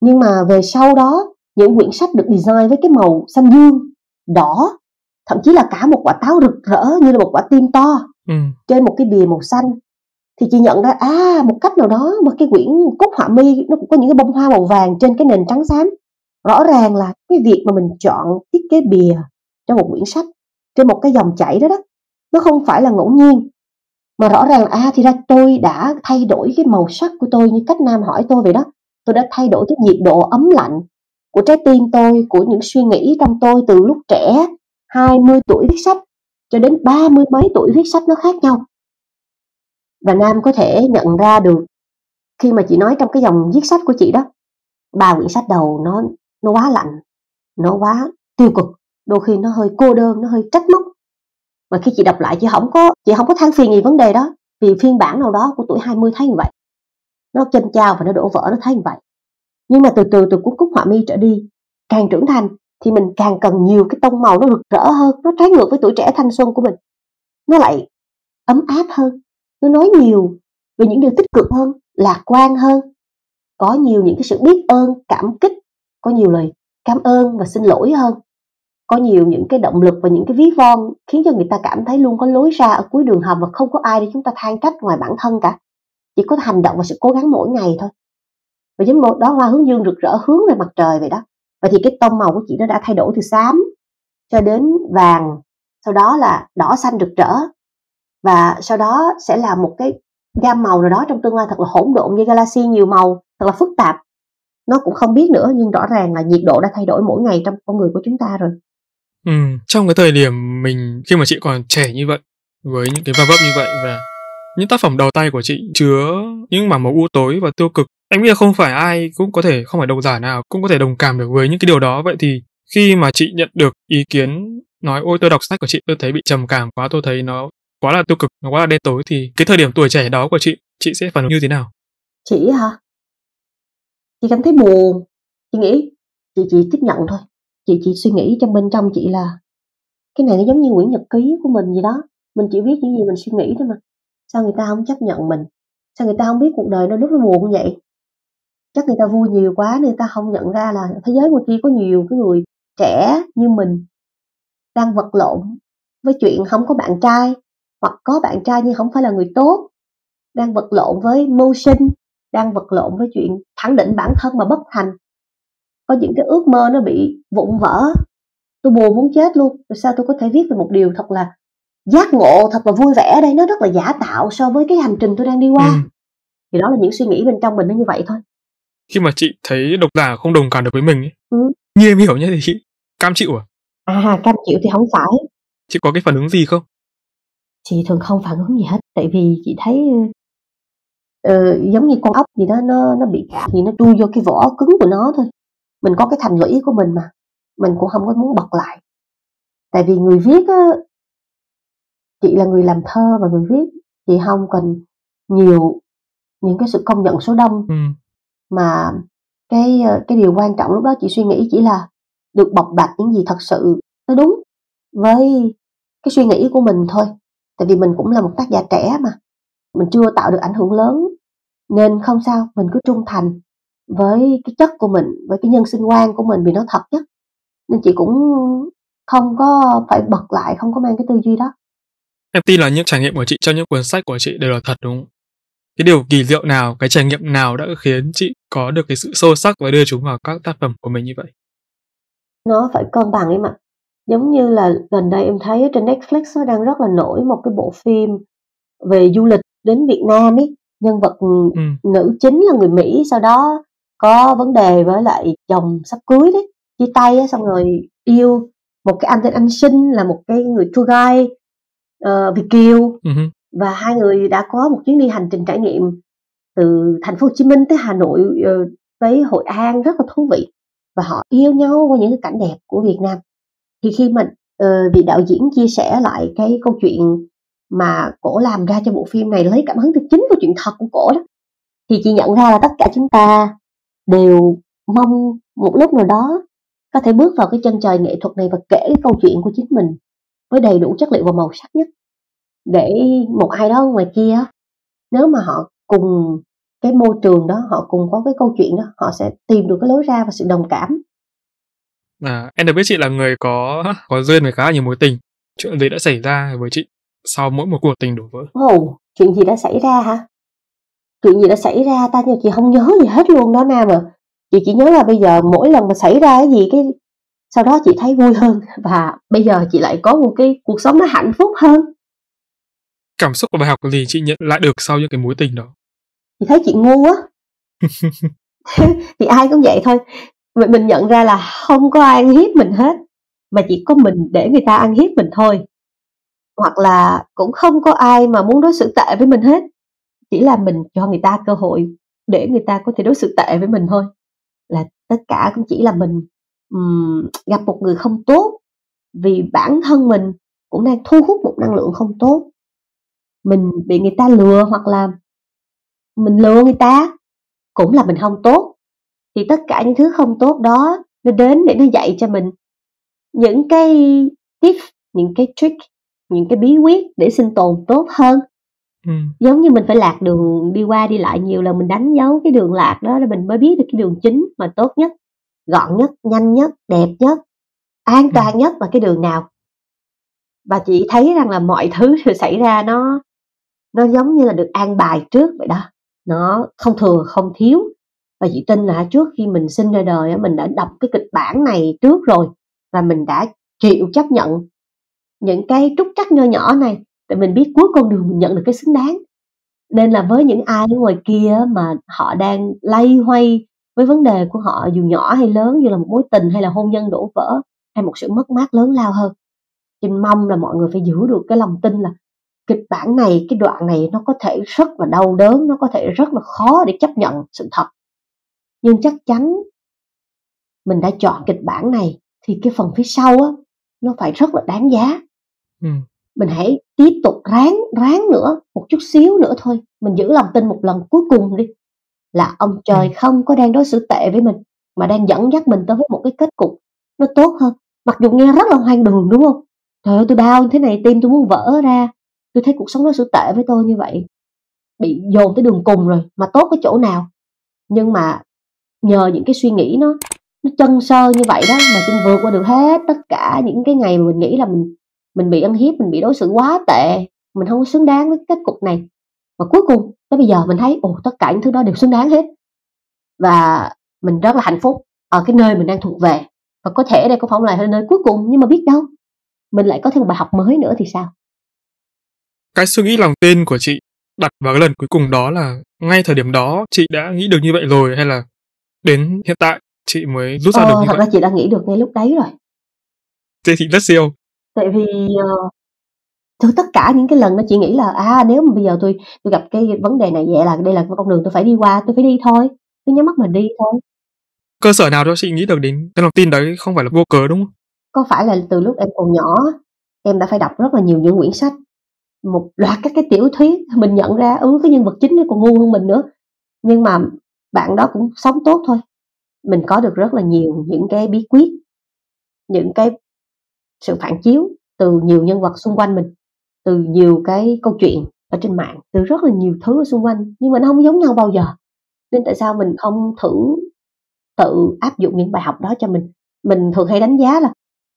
Nhưng mà về sau đó, những quyển sách được design với cái màu xanh dương, đỏ, thậm chí là cả một quả táo rực rỡ như là một quả tim to trên một cái bìa màu xanh, thì chị nhận ra một cách nào đó mà cái quyển Cúc Họa Mi nó cũng có những cái bông hoa màu vàng trên cái nền trắng xám. Rõ ràng là cái việc mà mình chọn thiết kế bìa cho một quyển sách trên một cái dòng chảy đó nó không phải là ngẫu nhiên, mà rõ ràng thì ra tôi đã thay đổi cái màu sắc của tôi, như cách Nam hỏi tôi vậy đó. Tôi đã thay đổi cái nhiệt độ ấm lạnh của trái tim tôi, của những suy nghĩ trong tôi từ lúc trẻ 20 tuổi viết sách cho đến 30 mấy tuổi viết sách, nó khác nhau. Và Nam có thể nhận ra được khi mà chị nói trong cái dòng viết sách của chị đó, 3 quyển sách đầu nó quá lạnh, nó quá tiêu cực, đôi khi nó hơi cô đơn, nó hơi trách móc. Mà khi chị đọc lại, chị không có than phiền gì vấn đề đó, vì phiên bản nào đó của tuổi 20 thấy như vậy, nó chênh chao và nó đổ vỡ, nó thấy như vậy. Nhưng mà từ của Cúc Họa Mi trở đi, càng trưởng thành thì mình càng cần nhiều cái tông màu nó rực rỡ hơn, nó trái ngược với tuổi trẻ thanh xuân của mình, nó lại ấm áp hơn, nó nói nhiều về những điều tích cực hơn, lạc quan hơn, có nhiều những cái sự biết ơn, cảm kích, có nhiều lời cảm ơn và xin lỗi hơn, có nhiều những cái động lực và những cái ví von khiến cho người ta cảm thấy luôn có lối ra ở cuối đường hầm và không có ai để chúng ta than trách ngoài bản thân cả, chỉ có hành động và sự cố gắng mỗi ngày thôi. Và giống một đó hoa hướng dương rực rỡ hướng về mặt trời vậy đó. Vậy thì cái tông màu của chị nó đã thay đổi từ xám cho đến vàng, sau đó là đỏ xanh rực rỡ, và sau đó sẽ là một cái gam màu nào đó trong tương lai thật là hỗn độn như galaxy, nhiều màu, thật là phức tạp, nó cũng không biết nữa. Nhưng rõ ràng là nhiệt độ đã thay đổi mỗi ngày trong con người của chúng ta rồi. Trong cái thời điểm mình khi mà chị còn trẻ như vậy, với những cái va vấp như vậy, và những tác phẩm đầu tay của chị chứa những mảng màu u tối và tiêu cực, em nghĩ là không phải ai cũng có thể, không phải độc giả nào cũng có thể đồng cảm được với những cái điều đó. Vậy thì khi mà chị nhận được ý kiến nói ôi tôi đọc sách của chị tôi thấy bị trầm cảm quá, tôi thấy nó quá là tiêu cực, nó quá là đen tối, thì cái thời điểm tuổi trẻ đó của chị sẽ phản ứng như thế nào? Chị hả? Chị cảm thấy buồn. Chị nghĩ chị tiếp nhận thôi. Chị suy nghĩ trong bên trong chị là cái này nó giống như quyển nhật ký của mình gì đó, mình chỉ viết những gì mình suy nghĩ thôi mà, sao người ta không chấp nhận mình, sao người ta không biết cuộc đời nó lúc nó buồn vậy, chắc người ta vui nhiều quá nên người ta không nhận ra là thế giới ngoài kia có nhiều cái người trẻ như mình đang vật lộn với chuyện không có bạn trai, hoặc có bạn trai nhưng không phải là người tốt, đang vật lộn với mưu sinh, đang vật lộn với chuyện khẳng định bản thân mà bất thành, có những cái ước mơ nó bị vụn vỡ. Tôi buồn muốn chết luôn, rồi sao tôi có thể viết về một điều thật là giác ngộ, thật là vui vẻ đây, nó rất là giả tạo so với cái hành trình tôi đang đi qua. Thì đó là những suy nghĩ bên trong mình nó như vậy thôi. Khi mà chị thấy độc giả không đồng cảm được với mình ấy, như em hiểu nhé, thì chị cam chịu cam chịu thì không phải. Chị có cái phản ứng gì không? Chị thường không phản ứng gì hết, tại vì chị thấy giống như con ốc gì đó, nó bị cảm thì nó chui vô cái vỏ cứng của nó thôi. Mình có cái thành lũy của mình mà, mình cũng không có muốn bật lại. Tại vì người viết á, chị là người làm thơ và người viết, chị không cần nhiều những cái sự công nhận số đông. Mà cái điều quan trọng lúc đó chị suy nghĩ chỉ là được bộc bạch những gì thật sự nó đúng với cái suy nghĩ của mình thôi. Tại vì mình cũng là một tác giả trẻ mà, mình chưa tạo được ảnh hưởng lớn, nên không sao, mình cứ trung thành với cái chất của mình, với cái nhân sinh quan của mình, vì nó thật nhất. Nên chị cũng không có phải bật lại, không có mang cái tư duy đó. Em tin là những trải nghiệm của chị trong những cuốn sách của chị đều là thật, đúng không? Cái điều kỳ diệu nào, cái trải nghiệm nào đã khiến chị có được cái sự sâu sắc và đưa chúng vào các tác phẩm của mình như vậy? Nó phải cân bằng em ạ. Giống như là gần đây em thấy trên Netflix nó đang rất là nổi một cái bộ phim về du lịch đến Việt Nam ấy. Nhân vật nữ chính là người Mỹ, sau đó có vấn đề với lại chồng sắp cưới đấy, chia tay ấy, xong rồi yêu một cái anh tên anh Sinh là một cái người tour guide Việt kiều, và hai người đã có một chuyến đi hành trình trải nghiệm từ thành phố Hồ Chí Minh tới Hà Nội tới Hội An rất là thú vị, và họ yêu nhau qua những cái cảnh đẹp của Việt Nam. Thì khi mà vị đạo diễn chia sẻ lại cái câu chuyện mà cổ làm ra cho bộ phim này, lấy cảm hứng từ chính câu chuyện thật của cổ đó, thì chị nhận ra là tất cả chúng ta đều mong một lúc nào đó có thể bước vào cái chân trời nghệ thuật này và kể cái câu chuyện của chính mình với đầy đủ chất liệu và màu sắc nhất, để một ai đó ngoài kia, nếu mà họ cùng cái môi trường đó, họ cùng có cái câu chuyện đó, họ sẽ tìm được cái lối ra và sự đồng cảm. Em được biết chị là người có duyên với khá là nhiều mối tình. Chuyện gì đã xảy ra với chị sau mỗi một cuộc tình đổ vỡ? Chuyện gì đã xảy ra hả? Chuyện gì đã xảy ra ta, chị không nhớ gì hết luôn đó Nam à. Chị chỉ nhớ là bây giờ mỗi lần mà xảy ra cái gì, cái sau đó chị thấy vui hơn, và bây giờ chị lại có một cái cuộc sống nó hạnh phúc hơn, cảm xúc và bài học gì chị nhận lại được sau những cái mối tình đó? Chị thấy chị ngu á. Thì ai cũng vậy thôi. Mình nhận ra là không có ai ăn hiếp mình hết, mà chỉ có mình để người ta ăn hiếp mình thôi. Hoặc là cũng không có ai mà muốn đối xử tệ với mình hết, chỉ là mình cho người ta cơ hội để người ta có thể đối xử tệ với mình thôi. Là tất cả cũng chỉ là mình gặp một người không tốt, vì bản thân mình cũng đang thu hút một năng lượng không tốt. Mình bị người ta lừa, hoặc là mình lừa người ta, cũng là mình không tốt. Thì tất cả những thứ không tốt đó nó đến để nó dạy cho mình những cái tip, những cái trick, những cái bí quyết để sinh tồn tốt hơn. Giống như mình phải lạc đường đi qua đi lại nhiều lần, mình đánh dấu cái đường lạc đó là mình mới biết được cái đường chính mà tốt nhất, gọn nhất, nhanh nhất, đẹp nhất, an toàn nhất là cái đường nào. Và chị thấy rằng là mọi thứ xảy ra nó giống như là được an bài trước vậy đó, nó không thừa không thiếu. Và chị tin là trước khi mình sinh ra đời mình đã đọc cái kịch bản này trước rồi, và mình đã chịu chấp nhận những cái trúc trắc nho nhỏ này, tại mình biết cuối con đường mình nhận được cái xứng đáng. Nên là với những ai ở ngoài kia mà họ đang lay hoay với vấn đề của họ, dù nhỏ hay lớn, dù là một mối tình hay là hôn nhân đổ vỡ, hay một sự mất mát lớn lao hơn, chị mong là mọi người phải giữ được cái lòng tin là kịch bản này, cái đoạn này nó có thể rất là đau đớn, nó có thể rất là khó để chấp nhận sự thật. Nhưng chắc chắn mình đã chọn kịch bản này thì cái phần phía sau á, nó phải rất là đáng giá. Mình hãy tiếp tục ráng nữa, một chút xíu nữa thôi. Mình giữ lòng tin một lần cuối cùng đi, là ông trời không có đang đối xử tệ với mình, mà đang dẫn dắt mình tới với một cái kết cục nó tốt hơn. Mặc dù nghe rất là hoang đường đúng không? Trời ơi, tôi đau thế này, tim tôi muốn vỡ ra, tôi thấy cuộc sống đối xử tệ với tôi như vậy, bị dồn tới đường cùng rồi, mà tốt ở chỗ nào? Nhưng mà nhờ những cái suy nghĩ nó chân sơ như vậy đó mà Trinh vượt qua được hết tất cả những cái ngày mà mình nghĩ là mình bị ăn hiếp, mình bị đối xử quá tệ, mình không có xứng đáng với kết cục này. Và cuối cùng tới bây giờ mình thấy ồ, tất cả những thứ đó đều xứng đáng hết, và mình rất là hạnh phúc ở cái nơi mình đang thuộc về. Và có thể đây cũng không phải là nơi cuối cùng, nhưng mà biết đâu mình lại có thêm một bài học mới nữa thì sao. Cái suy nghĩ lòng tin của chị đặt vào cái lần cuối cùng đó là ngay thời điểm đó chị đã nghĩ được như vậy rồi, hay là đến hiện tại chị mới rút ra được như thật vậy? Thật ra chị đã nghĩ được ngay lúc đấy rồi. Thế thì rất siêu. Tại vì từ tất cả những cái lần đó chị nghĩ là nếu mà bây giờ tôi gặp cái vấn đề này, vậy là đây là con đường tôi phải đi qua, tôi phải đi thôi, tôi nhắm mắt mình đi thôi. Cơ sở nào cho chị nghĩ được đến cái lòng tin đấy không phải là vô cớ đúng không? Có phải là từ lúc em còn nhỏ em đã phải đọc rất là nhiều những quyển sách, một loạt các cái tiểu thuyết, mình nhận ra cái nhân vật chính nó còn ngu hơn mình nữa, nhưng mà bạn đó cũng sống tốt thôi. Mình có được rất là nhiều những cái bí quyết, những cái sự phản chiếu từ nhiều nhân vật xung quanh mình, từ nhiều cái câu chuyện ở trên mạng, từ rất là nhiều thứ ở xung quanh, nhưng mà nó không giống nhau bao giờ. Nên tại sao mình không thử tự áp dụng những bài học đó cho mình? Mình thường hay đánh giá là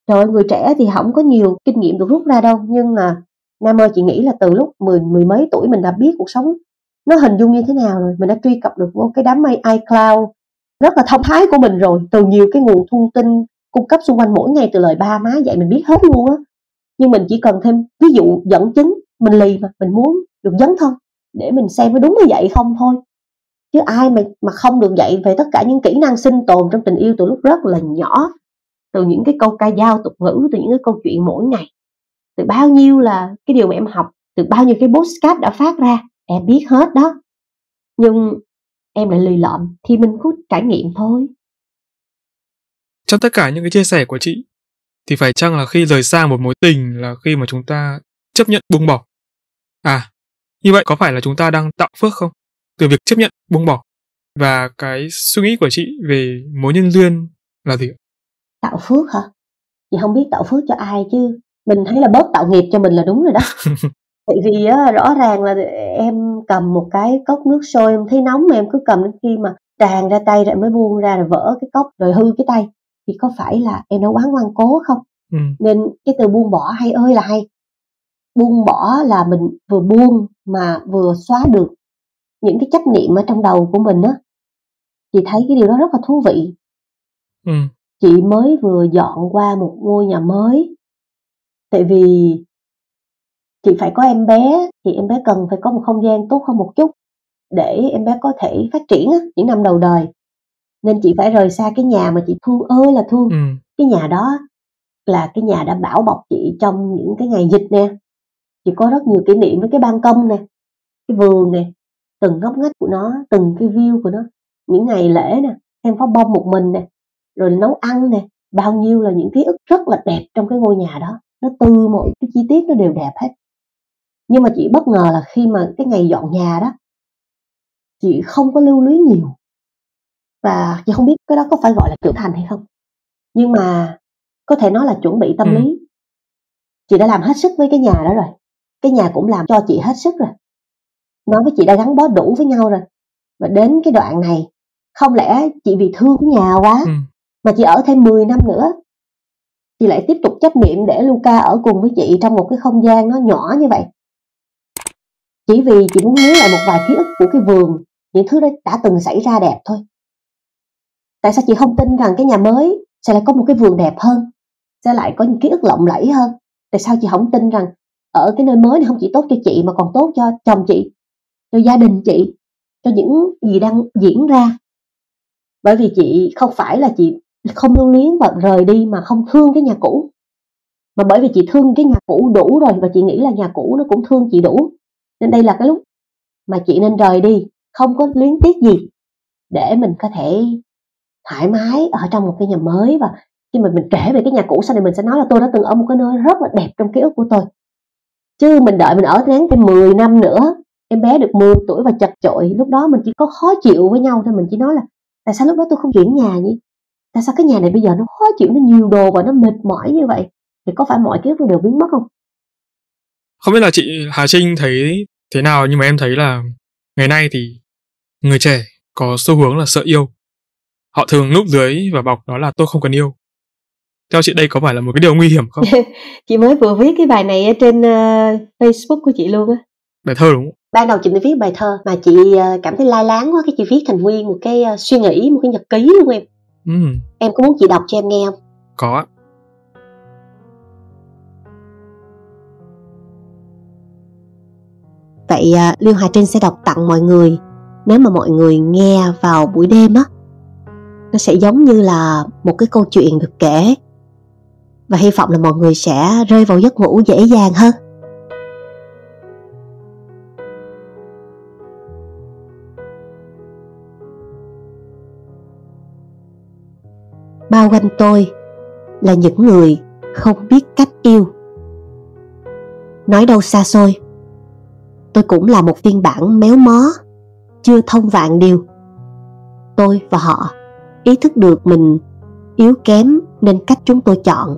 trời, người trẻ thì không có nhiều kinh nghiệm được rút ra đâu. Nhưng mà Nam ơi, chị nghĩ là từ lúc mười mấy tuổi mình đã biết cuộc sống nó hình dung như thế nào rồi. Mình đã truy cập được vô cái đám mây iCloud rất là thông thái của mình rồi, từ nhiều cái nguồn thông tin cung cấp xung quanh mỗi ngày, từ lời ba má dạy mình biết hết luôn á. Nhưng mình chỉ cần thêm ví dụ dẫn chứng, mình lì mà, mình muốn được dấn thân để mình xem có đúng như vậy không thôi. Chứ ai mà không được dạy về tất cả những kỹ năng sinh tồn trong tình yêu từ lúc rất là nhỏ, từ những cái câu ca dao tục ngữ, từ những cái câu chuyện mỗi ngày, từ bao nhiêu là cái điều mà em học, từ bao nhiêu cái podcast đã phát ra, em biết hết đó. Nhưng em lại lì lợm thì mình cứ trải nghiệm thôi. Trong tất cả những cái chia sẻ của chị thì phải chăng là khi rời xa một mối tình là khi mà chúng ta chấp nhận buông bỏ? Như vậy có phải là chúng ta đang tạo phước không? Từ việc chấp nhận buông bỏ. Và cái suy nghĩ của chị về mối nhân duyên là gì? Tạo phước hả? Chị không biết tạo phước cho ai, chứ mình thấy là bớt tạo nghiệp cho mình là đúng rồi đó. Tại vì á, rõ ràng là em cầm một cái cốc nước sôi em thấy nóng mà em cứ cầm đến khi mà tràn ra tay rồi mới buông ra, rồi vỡ cái cốc rồi hư cái tay, thì có phải là em đã quá ngoan cố không? Nên cái từ buông bỏ hay ơi là hay. Buông bỏ là mình vừa buông mà vừa xóa được những cái chấp niệm ở trong đầu của mình á. Chị thấy cái điều đó rất là thú vị. Chị mới vừa dọn qua một ngôi nhà mới. Tại vì chị phải có em bé, thì em bé cần phải có một không gian tốt hơn một chút để em bé có thể phát triển những năm đầu đời. Nên chị phải rời xa cái nhà mà chị thương ơi là thương. Cái nhà đó là cái nhà đã bảo bọc chị trong những cái ngày dịch nè. Chị có rất nhiều kỷ niệm với cái ban công nè, cái vườn nè, từng ngóc ngách của nó, từng cái view của nó. Những ngày lễ nè, em pháo bông một mình nè, rồi nấu ăn nè, bao nhiêu là những ký ức rất là đẹp trong cái ngôi nhà đó. Nó từ mỗi cái chi tiết nó đều đẹp hết. Nhưng mà chị bất ngờ là khi mà cái ngày dọn nhà đó, chị không có lưu luyến nhiều. Và chị không biết cái đó có phải gọi là trưởng thành hay không, nhưng mà có thể nói là chuẩn bị tâm lý. Chị đã làm hết sức với cái nhà đó rồi, cái nhà cũng làm cho chị hết sức rồi, nói với chị đã gắn bó đủ với nhau rồi. Và đến cái đoạn này, không lẽ chị bị thương cái nhà quá mà chị ở thêm 10 năm nữa? Chị lại tiếp tục chấp niệm để Luca ở cùng với chị trong một cái không gian nó nhỏ như vậy, chỉ vì chị muốn nhớ lại một vài ký ức của cái vườn, những thứ đó đã từng xảy ra đẹp thôi. Tại sao chị không tin rằng cái nhà mới sẽ lại có một cái vườn đẹp hơn, sẽ lại có những ký ức lộng lẫy hơn? Tại sao chị không tin rằng ở cái nơi mới này không chỉ tốt cho chị mà còn tốt cho chồng chị, cho gia đình chị, cho những gì đang diễn ra? Bởi vì chị không phải là chị không lưu luyến và rời đi mà không thương cái nhà cũ, mà bởi vì chị thương cái nhà cũ đủ rồi, và chị nghĩ là nhà cũ nó cũng thương chị đủ. Nên đây là cái lúc mà chị nên rời đi, không có luyến tiếc gì, để mình có thể thoải mái ở trong một cái nhà mới. Và khi mà mình kể về cái nhà cũ sau này, mình sẽ nói là tôi đã từng ở một cái nơi rất là đẹp trong ký ức của tôi. Chứ mình đợi mình ở tháng thêm 10 năm nữa, em bé được 10 tuổi và chật chội, lúc đó mình chỉ có khó chịu với nhau thôi. Mình chỉ nói là tại sao lúc đó tôi không chuyển nhà nhỉ? Tại sao cái nhà này bây giờ nó khó chịu, nó nhiều đồ và nó mệt mỏi như vậy? Thì có phải mọi ký ức đều biến mất không? Không biết là chị Hà Trinh thấy thế nào, nhưng mà em thấy là ngày nay thì người trẻ có xu hướng là sợ yêu. Họ thường núp dưới và bọc đó là tôi không cần yêu. Theo chị đây có phải là một cái điều nguy hiểm không? Chị mới vừa viết cái bài này ở trên Facebook của chị luôn á. Bài thơ đúng không? Ban đầu chị mới viết bài thơ mà chị cảm thấy lai láng quá, cái chị viết thành nguyên một cái suy nghĩ, một cái nhật ký luôn em. Em có muốn chị đọc cho em nghe không? Có ạ. Vậy Liêu Hà Trinh sẽ đọc tặng mọi người. Nếu mà mọi người nghe vào buổi đêm á, nó sẽ giống như là một cái câu chuyện được kể. Và hy vọng là mọi người sẽ rơi vào giấc ngủ dễ dàng hơn. Bao quanh tôi là những người không biết cách yêu. Nói đâu xa xôi, tôi cũng là một phiên bản méo mó, chưa thông vạn điều. Tôi và họ ý thức được mình yếu kém, nên cách chúng tôi chọn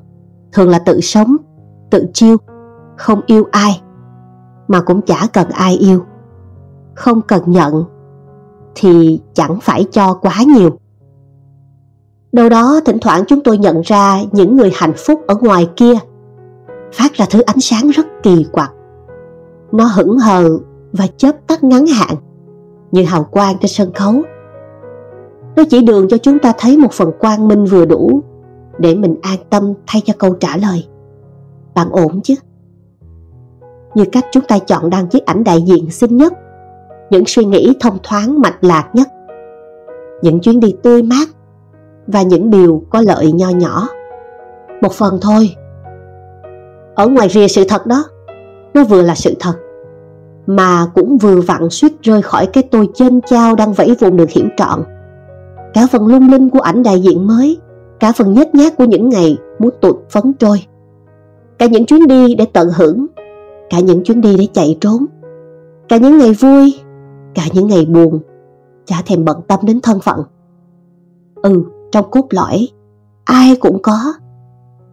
thường là tự sống, tự chiêu, không yêu ai mà cũng chả cần ai yêu. Không cần nhận thì chẳng phải cho quá nhiều. Đâu đó thỉnh thoảng chúng tôi nhận ra những người hạnh phúc ở ngoài kia phát ra thứ ánh sáng rất kỳ quặc. Nó hững hờ và chớp tắt ngắn hạn như hào quang trên sân khấu. Nó chỉ đường cho chúng ta thấy một phần quang minh vừa đủ để mình an tâm thay cho câu trả lời. Bạn ổn chứ? Như cách chúng ta chọn đăng chiếc ảnh đại diện xinh nhất, những suy nghĩ thông thoáng mạch lạc nhất, những chuyến đi tươi mát và những điều có lợi nho nhỏ. Một phần thôi. Ở ngoài rìa sự thật đó, nó vừa là sự thật mà cũng vừa vặn suýt rơi khỏi cái tôi chênh chao đang vẫy vùng đường hiểm trọn. Cả phần lung linh của ảnh đại diện mới, cả phần nhếch nhác của những ngày muốn tụt phấn trôi, cả những chuyến đi để tận hưởng, cả những chuyến đi để chạy trốn, cả những ngày vui, cả những ngày buồn, chả thèm bận tâm đến thân phận. Trong cốt lõi ai cũng có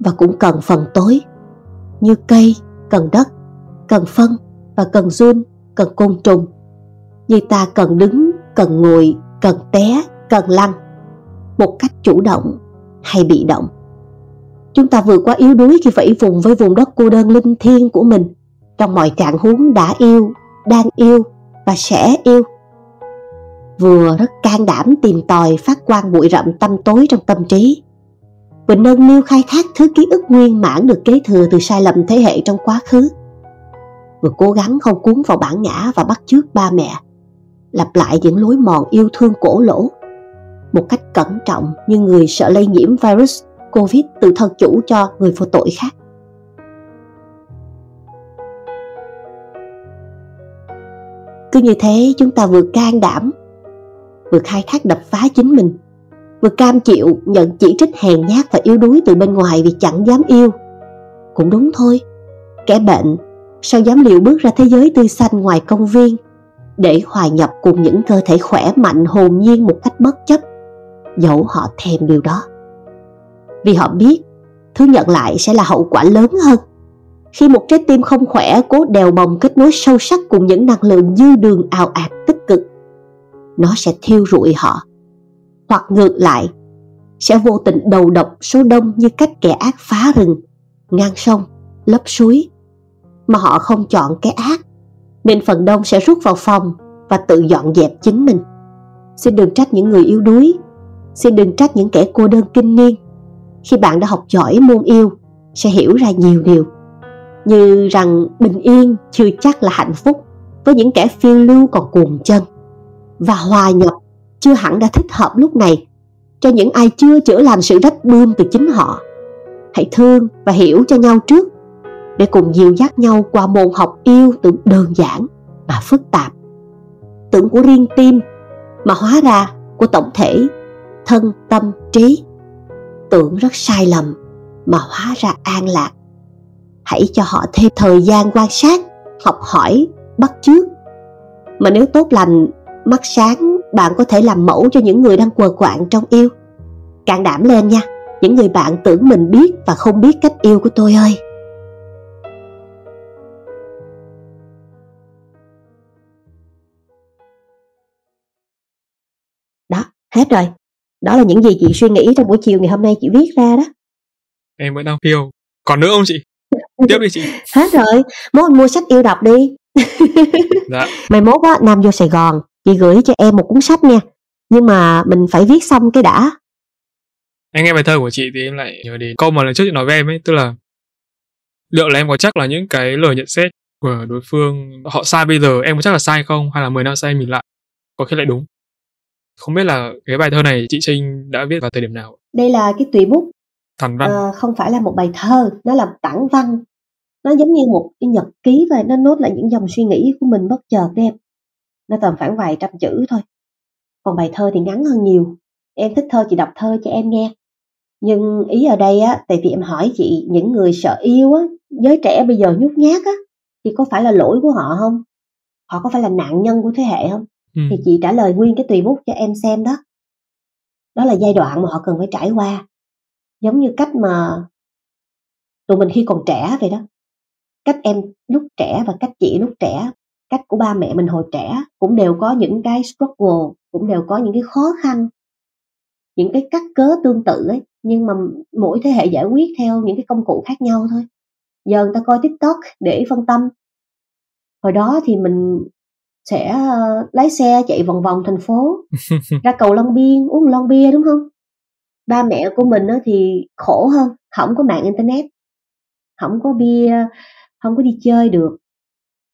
và cũng cần phần tối, như cây cần đất, cần phân và cần giun, cần côn trùng, như ta cần đứng, cần ngồi, cần té, cần lăn, một cách chủ động hay bị động. Chúng ta vượt qua yếu đuối khi vẫy vùng với vùng đất cô đơn linh thiêng của mình trong mọi trạng huống đã yêu, đang yêu và sẽ yêu. Vừa rất can đảm tìm tòi phát quang bụi rậm tăm tối trong tâm trí, vừa nâng niu khai thác thứ ký ức nguyên mãn được kế thừa từ sai lầm thế hệ trong quá khứ, Rồi cố gắng không cuốn vào bản ngã và bắt chước ba mẹ, lặp lại những lối mòn yêu thương cổ lỗ một cách cẩn trọng như người sợ lây nhiễm virus Covid từ thân chủ cho người vô tội khác. Cứ như thế, chúng ta vừa can đảm, vừa khai thác đập phá chính mình, vừa cam chịu nhận chỉ trích hèn nhát và yếu đuối từ bên ngoài vì chẳng dám yêu. Cũng đúng thôi, kẻ bệnh sao dám liều bước ra thế giới tươi xanh ngoài công viên để hòa nhập cùng những cơ thể khỏe mạnh hồn nhiên một cách bất chấp, dẫu họ thèm điều đó. Vì họ biết, thứ nhận lại sẽ là hậu quả lớn hơn. Khi một trái tim không khỏe cố đèo bồng kết nối sâu sắc cùng những năng lượng dư đường ào ạt tích cực, nó sẽ thiêu rụi họ. Hoặc ngược lại, sẽ vô tình đầu độc số đông như cách kẻ ác phá rừng, ngang sông, lấp suối. Mà họ không chọn cái ác, nên phần đông sẽ rút vào phòng và tự dọn dẹp chính mình. Xin đừng trách những người yếu đuối, xin đừng trách những kẻ cô đơn kinh niên. Khi bạn đã học giỏi môn yêu, sẽ hiểu ra nhiều điều, như rằng bình yên chưa chắc là hạnh phúc với những kẻ phiêu lưu còn cuồng chân, và hòa nhập chưa hẳn đã thích hợp lúc này cho những ai chưa chữa lành sự rách bươm từ chính họ. Hãy thương và hiểu cho nhau trước, để cùng dìu dắt nhau qua môn học yêu tưởng đơn giản mà phức tạp, tưởng của riêng tim mà hóa ra của tổng thể thân tâm trí, tưởng rất sai lầm mà hóa ra an lạc. Hãy cho họ thêm thời gian quan sát, học hỏi, bắt chước. Mà nếu tốt lành, mắt sáng, bạn có thể làm mẫu cho những người đang quờ quạng trong yêu. Can đảm lên nha, những người bạn tưởng mình biết và không biết cách yêu của tôi ơi. Đó, hết rồi. Đó là những gì chị suy nghĩ trong buổi chiều ngày hôm nay chị viết ra đó. Em vẫn đang yêu. Còn nữa không chị? Tiếp đi chị. Hết rồi. Mốt anh mua sách yêu đọc đi. Dạ. Mày mốt á, Nam vô Sài Gòn, chị gửi cho em một cuốn sách nha. Nhưng mà mình phải viết xong cái đã. Em nghe bài thơ của chị thì em lại nhớ đến câu mà lần trước chị nói với em ấy. Tức là liệu là em có chắc là những cái lời nhận xét của đối phương họ sai bây giờ, em có chắc là sai không? Hay là 10 năm sau em nhìn lại có khi lại đúng. Không biết là cái bài thơ này chị Trinh đã viết vào thời điểm nào? Đây là cái tùy bút. Tản văn. Không phải là một bài thơ, nó là tản văn. Nó giống như một cái nhật ký vậy, nó nốt lại những dòng suy nghĩ của mình bất chợt đấy em. Nó tầm khoảng vài trăm chữ thôi. Còn bài thơ thì ngắn hơn nhiều. Em thích thơ, chị đọc thơ cho em nghe. Nhưng ý ở đây á, tại vì em hỏi chị những người sợ yêu á, giới trẻ bây giờ nhút nhát á, thì có phải là lỗi của họ không? Họ có phải là nạn nhân của thế hệ không? Thì chị trả lời nguyên cái tùy bút cho em xem đó. Đó là giai đoạn mà họ cần phải trải qua, giống như cách mà tụi mình khi còn trẻ vậy đó. Cách em lúc trẻ và cách chị lúc trẻ, cách của ba mẹ mình hồi trẻ cũng đều có những cái struggle, cũng đều có những cái khó khăn, những cái cắt cớ tương tự ấy. Nhưng mà mỗi thế hệ giải quyết theo những cái công cụ khác nhau thôi. Giờ người ta coi TikTok để phân tâm. Hồi đó thì mình sẽ lái xe chạy vòng vòng thành phố, ra cầu Long Biên uống lon bia, đúng không? Ba mẹ của mình thì khổ hơn, không có mạng internet, không có bia, không có đi chơi được,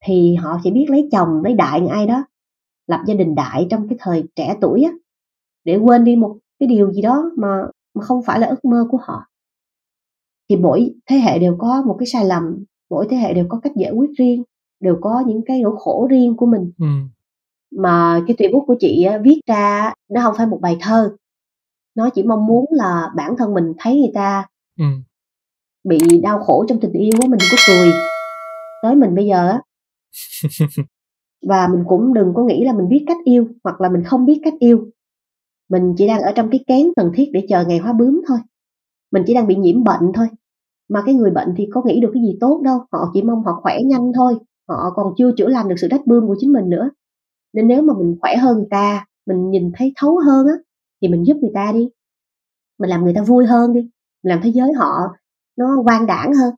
thì họ chỉ biết lấy chồng lấy đại người ai đó, lập gia đình đại trong cái thời trẻ tuổi á, để quên đi một cái điều gì đó mà không phải là ước mơ của họ. Thì mỗi thế hệ đều có một cái sai lầm, mỗi thế hệ đều có cách giải quyết riêng, đều có những cái nỗi khổ riêng của mình. Mà cái tùy bút của chị viết ra nó không phải một bài thơ, nó chỉ mong muốn là bản thân mình thấy người ta bị đau khổ trong tình yêu của mình có cười tới mình bây giờ á. Và mình cũng đừng có nghĩ là mình biết cách yêu hoặc là mình không biết cách yêu. Mình chỉ đang ở trong cái kén cần thiết để chờ ngày hoa bướm thôi. Mình chỉ đang bị nhiễm bệnh thôi. Mà cái người bệnh thì có nghĩ được cái gì tốt đâu, họ chỉ mong họ khỏe nhanh thôi. Họ còn chưa chữa lành được sự rách bươm của chính mình nữa. Nên nếu mà mình khỏe hơn người ta, mình nhìn thấy thấu hơn á, thì mình giúp người ta đi, mình làm người ta vui hơn đi, mình làm thế giới họ nó quang đãng hơn.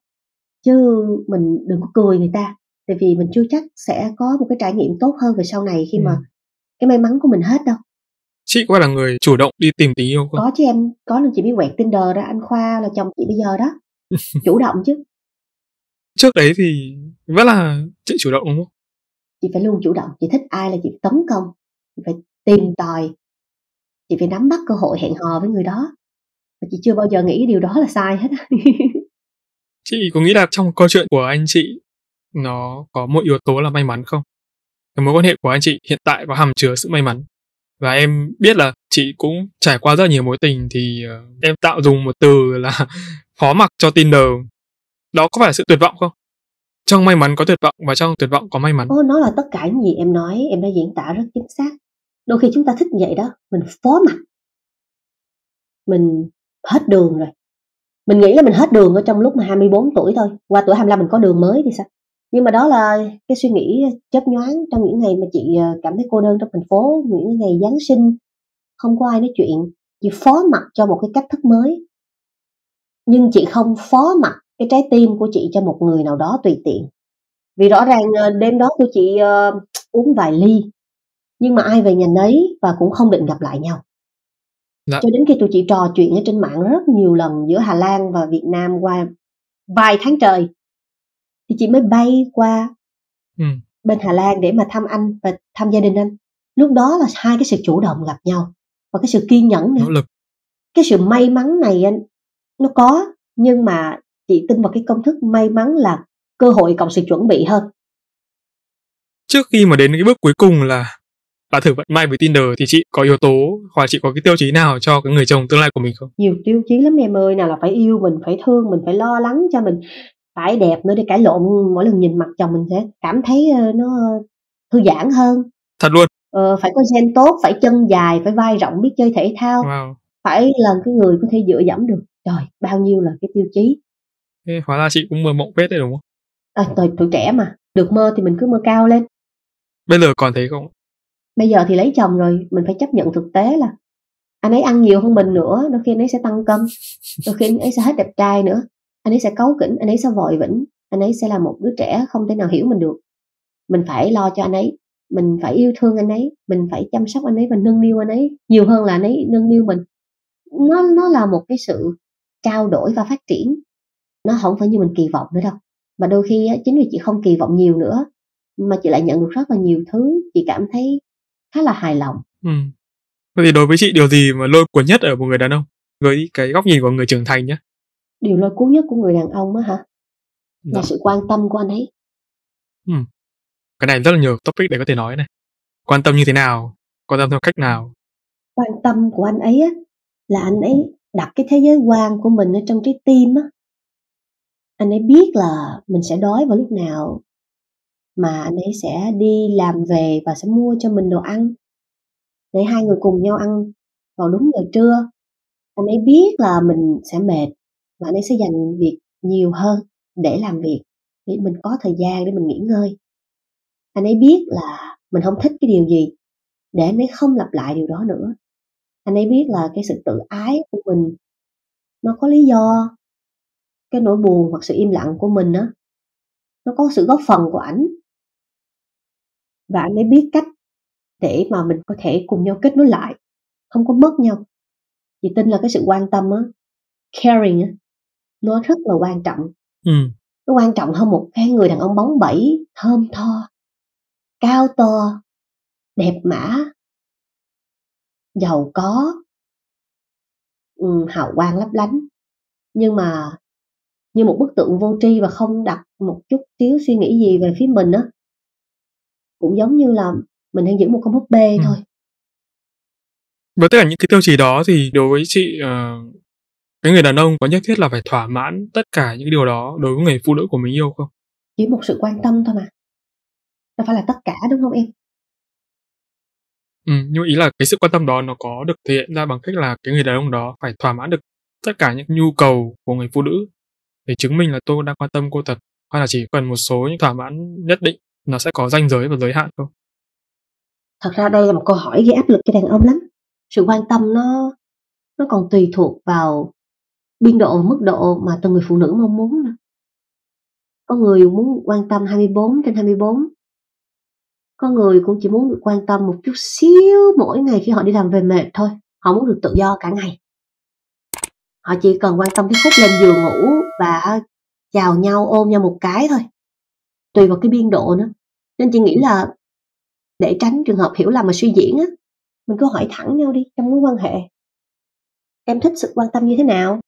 Chứ mình đừng có cười người ta, tại vì mình chưa chắc sẽ có một cái trải nghiệm tốt hơn về sau này khi mà cái may mắn của mình hết đâu. Chị có là người chủ động đi tìm tình yêu không? Có chứ em, có nên chị biết quẹt Tinder ra. Anh Khoa là chồng chị bây giờ đó. Chủ động chứ. Trước đấy thì vẫn là chị chủ động đúng không? Chị phải luôn chủ động, chị thích ai là chị tấn công, chị phải tìm tòi, chị phải nắm bắt cơ hội hẹn hò với người đó. Và chị chưa bao giờ nghĩ điều đó là sai hết. Chị có nghĩ là trong câu chuyện của anh chị nó có một yếu tố là may mắn không? Cái mối quan hệ của anh chị hiện tại có hàm chứa sự may mắn. Và em biết là chị cũng trải qua rất nhiều mối tình, thì em tạo dùng một từ là phó mặc cho Tinder. Đó có phải là sự tuyệt vọng không? Trong may mắn có tuyệt vọng và trong tuyệt vọng có may mắn. Nó là tất cả những gì em nói, em đã diễn tả rất chính xác. Đôi khi chúng ta thích vậy đó, mình phó mặc. Mình hết đường rồi. Mình nghĩ là mình hết đường ở trong lúc mà 24 tuổi thôi. Qua tuổi 25 mình có đường mới thì sao? Nhưng mà đó là cái suy nghĩ chớp nhoáng trong những ngày mà chị cảm thấy cô đơn trong thành phố, những ngày Giáng sinh, không có ai nói chuyện. Chị phó mặc cho một cái cách thức mới. Nhưng chị không phó mặc cái trái tim của chị cho một người nào đó tùy tiện. Vì rõ ràng đêm đó của chị uống vài ly, nhưng mà ai về nhà nấy và cũng không định gặp lại nhau. Đã. Cho đến khi tụi chị trò chuyện ở trên mạng rất nhiều lần giữa Hà Lan và Việt Nam qua vài tháng trời, thì chị mới bay qua bên Hà Lan để mà thăm anh và thăm gia đình anh. Lúc đó là hai cái sự chủ động gặp nhau và cái sự kiên nhẫn này, cái sự may mắn này nó có, nhưng mà chị tin vào cái công thức may mắn là cơ hội cộng sự chuẩn bị hơn. Trước khi mà đến cái bước cuối cùng là thử vận may với Tinder, thì chị có yếu tố hoặc chị có cái tiêu chí nào cho cái người chồng tương lai của mình không? Nhiều tiêu chí lắm em ơi, nào là phải yêu mình, phải thương mình, phải lo lắng cho mình, phải đẹp nữa, để cãi lộn mỗi lần nhìn mặt chồng mình sẽ cảm thấy nó thư giãn hơn. Thật luôn. Phải có gen tốt, phải chân dài, phải vai rộng, biết chơi thể thao, phải là cái người có thể dựa dẫm được. Trời, bao nhiêu là cái tiêu chí. Thế hóa ra chị cũng mơ mộng phết đấy đúng không? Tuổi trẻ mà, được mơ thì mình cứ mơ cao lên. Bây giờ còn thấy không? Bây giờ thì lấy chồng rồi, mình phải chấp nhận thực tế là anh ấy ăn nhiều hơn mình nữa, đôi khi anh ấy sẽ tăng cân, đôi khi anh ấy sẽ hết đẹp trai nữa, anh ấy sẽ cáu kỉnh, anh ấy sẽ vội vĩnh, anh ấy sẽ là một đứa trẻ không thể nào hiểu mình được. Mình phải lo cho anh ấy, mình phải yêu thương anh ấy, mình phải chăm sóc anh ấy và nâng niu anh ấy nhiều hơn là anh ấy nâng niu mình. Nó là một cái sự trao đổi và phát triển. Nó không phải như mình kỳ vọng nữa đâu. Mà đôi khi chính vì chị không kỳ vọng nhiều nữa mà chị lại nhận được rất là nhiều thứ chị cảm thấy khá là hài lòng. Thì đối với chị điều gì mà lôi cuốn nhất ở một người đàn ông với cái góc nhìn của người trưởng thành nhé? Điều lôi cuốn nhất của người đàn ông là sự quan tâm của anh ấy. Cái này rất là nhiều topic để có thể nói này. Quan tâm như thế nào? Quan tâm theo cách nào? Quan tâm của anh ấy là anh ấy đặt cái thế giới quan của mình ở trong trái tim á. Anh ấy biết là mình sẽ đói vào lúc nào, mà anh ấy sẽ đi làm về và sẽ mua cho mình đồ ăn để hai người cùng nhau ăn vào đúng giờ trưa. Anh ấy biết là mình sẽ mệt và anh ấy sẽ dành việc nhiều hơn để làm việc, để mình có thời gian để mình nghỉ ngơi. Anh ấy biết là mình không thích cái điều gì để anh ấy không lặp lại điều đó nữa. Anh ấy biết là cái sự tự ái của mình nó có lý do, cái nỗi buồn hoặc sự im lặng của mình nó có sự góp phần của ảnh, và anh ấy biết cách để mà mình có thể cùng nhau kết nối lại, không có mất nhau. Chị tin là cái sự quan tâm caring nó rất là quan trọng. Nó quan trọng hơn một cái người đàn ông bóng bẩy, thơm tho, cao to, đẹp mã, giàu có, hào quang lấp lánh, nhưng mà như một bức tượng vô tri và không đặt một chút xíu suy nghĩ gì về phía mình. Cũng giống như là mình đang giữ một con búp bê thôi. Với tất cả những cái tiêu chí đó thì đối với chị, cái người đàn ông có nhất thiết là phải thỏa mãn tất cả những điều đó đối với người phụ nữ của mình yêu không? Chỉ một sự quan tâm thôi mà. Nó phải là tất cả đúng không em? Nhưng ý là cái sự quan tâm đó nó có được thể hiện ra bằng cách là cái người đàn ông đó phải thỏa mãn được tất cả những nhu cầu của người phụ nữ để chứng minh là tôi đang quan tâm cô thật, hay là chỉ cần một số những thỏa mãn nhất định nó sẽ có ranh giới và giới hạn không? Thật ra đây là một câu hỏi gây áp lực cho đàn ông lắm. Sự quan tâm nó còn tùy thuộc vào biên độ, mức độ mà từng người phụ nữ mong muốn. Có người muốn quan tâm 24/24, có người cũng chỉ muốn được quan tâm một chút xíu mỗi ngày khi họ đi làm về mệt thôi. Họ muốn được tự do cả ngày. Họ chỉ cần quan tâm cái khúc lên giường ngủ và chào nhau, ôm nhau một cái thôi, tùy vào cái biên độ nữa. Nên chị nghĩ là để tránh trường hợp hiểu lầm mà suy diễn á, mình cứ hỏi thẳng nhau đi trong mối quan hệ. Em thích sự quan tâm như thế nào?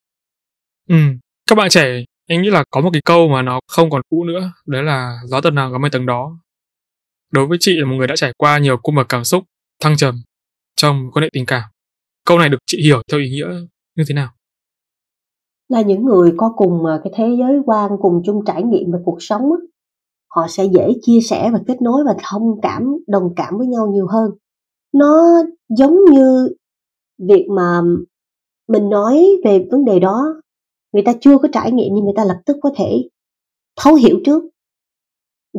Các bạn trẻ, em nghĩ là có một cái câu mà nó không còn cũ nữa, đấy là gió tầng nào có mấy tầng đó. Đối với chị là một người đã trải qua nhiều cung bậc cảm xúc thăng trầm trong quan hệ tình cảm, câu này được chị hiểu theo ý nghĩa như thế nào? Là những người có cùng cái thế giới quan, cùng chung trải nghiệm về cuộc sống á, họ sẽ dễ chia sẻ và kết nối và thông cảm, đồng cảm với nhau nhiều hơn. Nó giống như việc mà mình nói về vấn đề đó, người ta chưa có trải nghiệm nhưng người ta lập tức có thể thấu hiểu trước,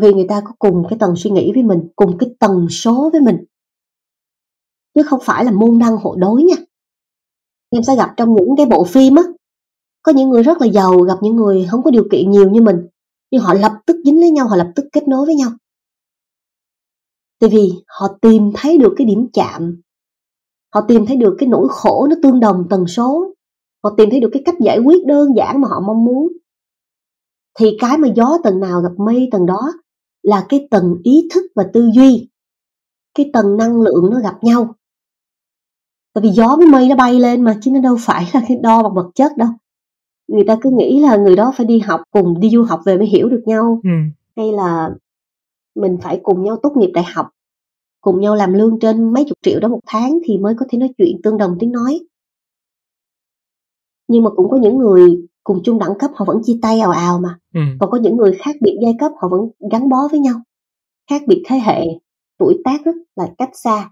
vì người ta có cùng cái tầng suy nghĩ với mình, cùng cái tần số với mình, chứ không phải là môn đăng hộ đối nha. Em sẽ gặp trong những cái bộ phim á, có những người rất là giàu gặp những người không có điều kiện nhiều như mình, nhưng họ lập tức dính lấy nhau, họ lập tức kết nối với nhau, tại vì họ tìm thấy được cái điểm chạm, họ tìm thấy được cái nỗi khổ nó tương đồng tần số, họ tìm thấy được cái cách giải quyết đơn giản mà họ mong muốn. Thì cái mà gió tầng nào gặp mây tầng đó là cái tầng ý thức và tư duy, cái tầng năng lượng nó gặp nhau. Tại vì gió với mây nó bay lên mà, chứ nó đâu phải là cái đo bằng vật chất đâu. Người ta cứ nghĩ là người đó phải đi học, cùng đi du học về mới hiểu được nhau, hay là mình phải cùng nhau tốt nghiệp đại học, cùng nhau làm lương trên mấy chục triệu đó một tháng thì mới có thể nói chuyện tương đồng tiếng nói. Nhưng mà cũng có những người cùng chung đẳng cấp họ vẫn chia tay ào ào mà. Còn có những người khác biệt giai cấp họ vẫn gắn bó với nhau, khác biệt thế hệ, tuổi tác rất là cách xa,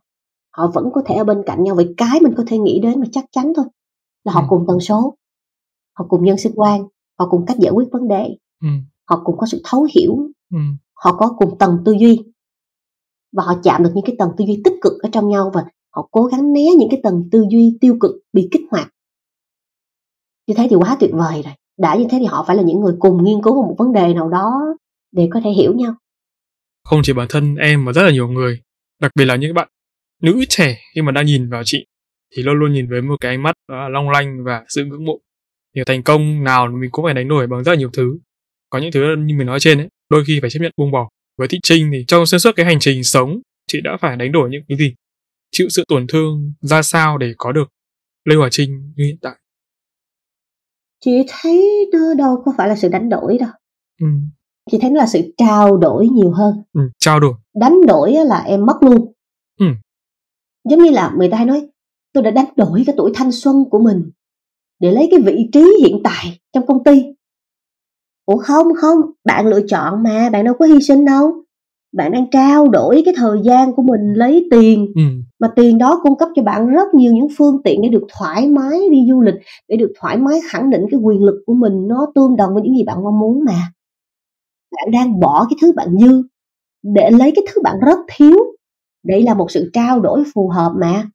họ vẫn có thể ở bên cạnh nhau. Vậy cái mình có thể nghĩ đến mà chắc chắn thôi là họ cùng tần số, họ cùng nhân sinh quan, họ cùng cách giải quyết vấn đề, họ cùng có sự thấu hiểu, họ có cùng tầng tư duy, và họ chạm được những cái tầng tư duy tích cực ở trong nhau, và họ cố gắng né những cái tầng tư duy tiêu cực bị kích hoạt. Như thế thì quá tuyệt vời rồi. Đã như thế thì họ phải là những người cùng nghiên cứu một vấn đề nào đó để có thể hiểu nhau. Không chỉ bản thân em mà rất là nhiều người, đặc biệt là những bạn nữ trẻ khi mà đang nhìn vào chị thì luôn luôn nhìn với một cái ánh mắt long lanh và sự ngưỡng mộ. Nhiều thành công nào mình cũng phải đánh đổi bằng rất là nhiều thứ. Có những thứ như mình nói trên ấy, đôi khi phải chấp nhận buông bỏ. Với thị Trinh thì trong xuyên suốt cái hành trình sống, chị đã phải đánh đổi những cái gì? Chịu sự tổn thương ra sao để có được Liêu Hà Trinh như hiện tại? Chị thấy nó đâu có phải là sự đánh đổi đâu. Chị thấy nó là sự trao đổi nhiều hơn. Trao đổi. Đánh đổi là em mất luôn. Giống như là người ta hay nói, tôi đã đánh đổi cái tuổi thanh xuân của mình để lấy cái vị trí hiện tại trong công ty. Ủa không, bạn lựa chọn mà, bạn đâu có hy sinh đâu. Bạn đang trao đổi cái thời gian của mình lấy tiền, mà tiền đó cung cấp cho bạn rất nhiều những phương tiện để được thoải mái đi du lịch, để được thoải mái khẳng định cái quyền lực của mình nó tương đồng với những gì bạn mong muốn mà. Bạn đang bỏ cái thứ bạn dư để lấy cái thứ bạn rất thiếu. Đây là một sự trao đổi phù hợp mà.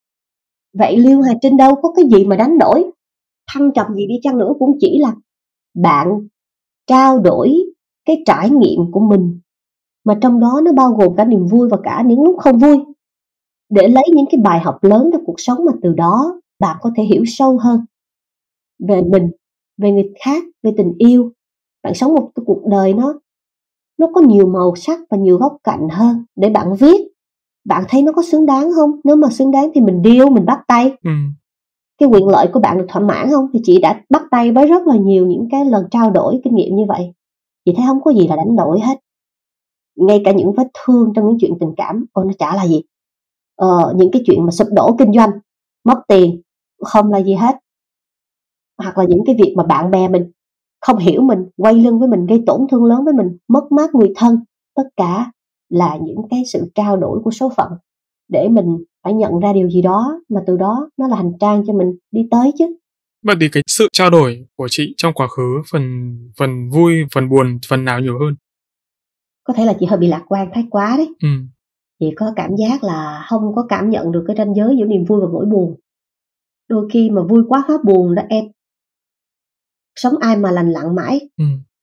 Vậy Liêu Hà Trinh đâu có cái gì mà đánh đổi, thăng trầm gì đi chăng nữa cũng chỉ là bạn trao đổi cái trải nghiệm của mình, mà trong đó nó bao gồm cả niềm vui và cả những lúc không vui, để lấy những cái bài học lớn trong cuộc sống, mà từ đó bạn có thể hiểu sâu hơn về mình, về người khác, về tình yêu. Bạn sống một cái cuộc đời nó có nhiều màu sắc và nhiều góc cạnh hơn để bạn viết. Bạn thấy nó có xứng đáng không? Nếu mà xứng đáng thì mình deal, mình bắt tay. Cái quyền lợi của bạn được thỏa mãn không? Thì chị đã bắt tay với rất là nhiều những cái lần trao đổi kinh nghiệm như vậy. Chị thấy không có gì là đánh đổi hết. Ngay cả những vết thương trong những chuyện tình cảm, nó chả là gì. Những cái chuyện mà sụp đổ kinh doanh, mất tiền, không là gì hết. Hoặc là những cái việc mà bạn bè mình không hiểu mình, quay lưng với mình, gây tổn thương lớn với mình, mất mát người thân. Tất cả là những cái sự trao đổi của số phận, để mình phải nhận ra điều gì đó, mà từ đó nó là hành trang cho mình đi tới chứ. Vậy thì cái sự trao đổi của chị trong quá khứ, phần vui, phần buồn, phần nào nhiều hơn? Có thể là chị hơi bị lạc quan thái quá đấy. Chị có cảm giác là không có cảm nhận được cái ranh giới giữa niềm vui và nỗi buồn. Đôi khi mà vui quá hóa buồn đó em. Sống ai mà lành lặn mãi.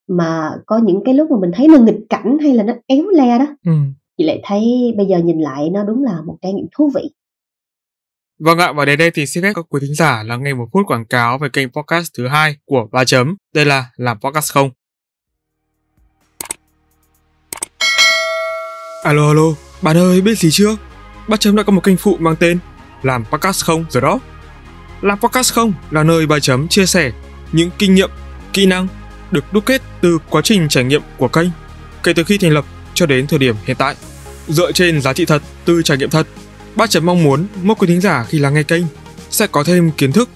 Mà có những cái lúc mà mình thấy nó nghịch cảnh hay là nó éo le đó, chị lại thấy bây giờ nhìn lại nó đúng là một trải nghiệm thú vị. Vâng ạ, và đến đây thì xin phép các quý thính giả lắng nghe một phút quảng cáo về kênh podcast thứ 2 của Ba Chấm. Đây là Làm Podcast Không. Alo alo, bạn ơi biết gì chưa? Ba Chấm đã có một kênh phụ mang tên Làm Podcast Không rồi đó. Làm Podcast Không là nơi Ba Chấm chia sẻ những kinh nghiệm, kỹ năng được đúc kết từ quá trình trải nghiệm của kênh kể từ khi thành lập cho đến thời điểm hiện tại. Dựa trên giá trị thật từ trải nghiệm thật, Ba Chấm mong muốn mỗi quý thính giả khi lắng nghe kênh sẽ có thêm kiến thức,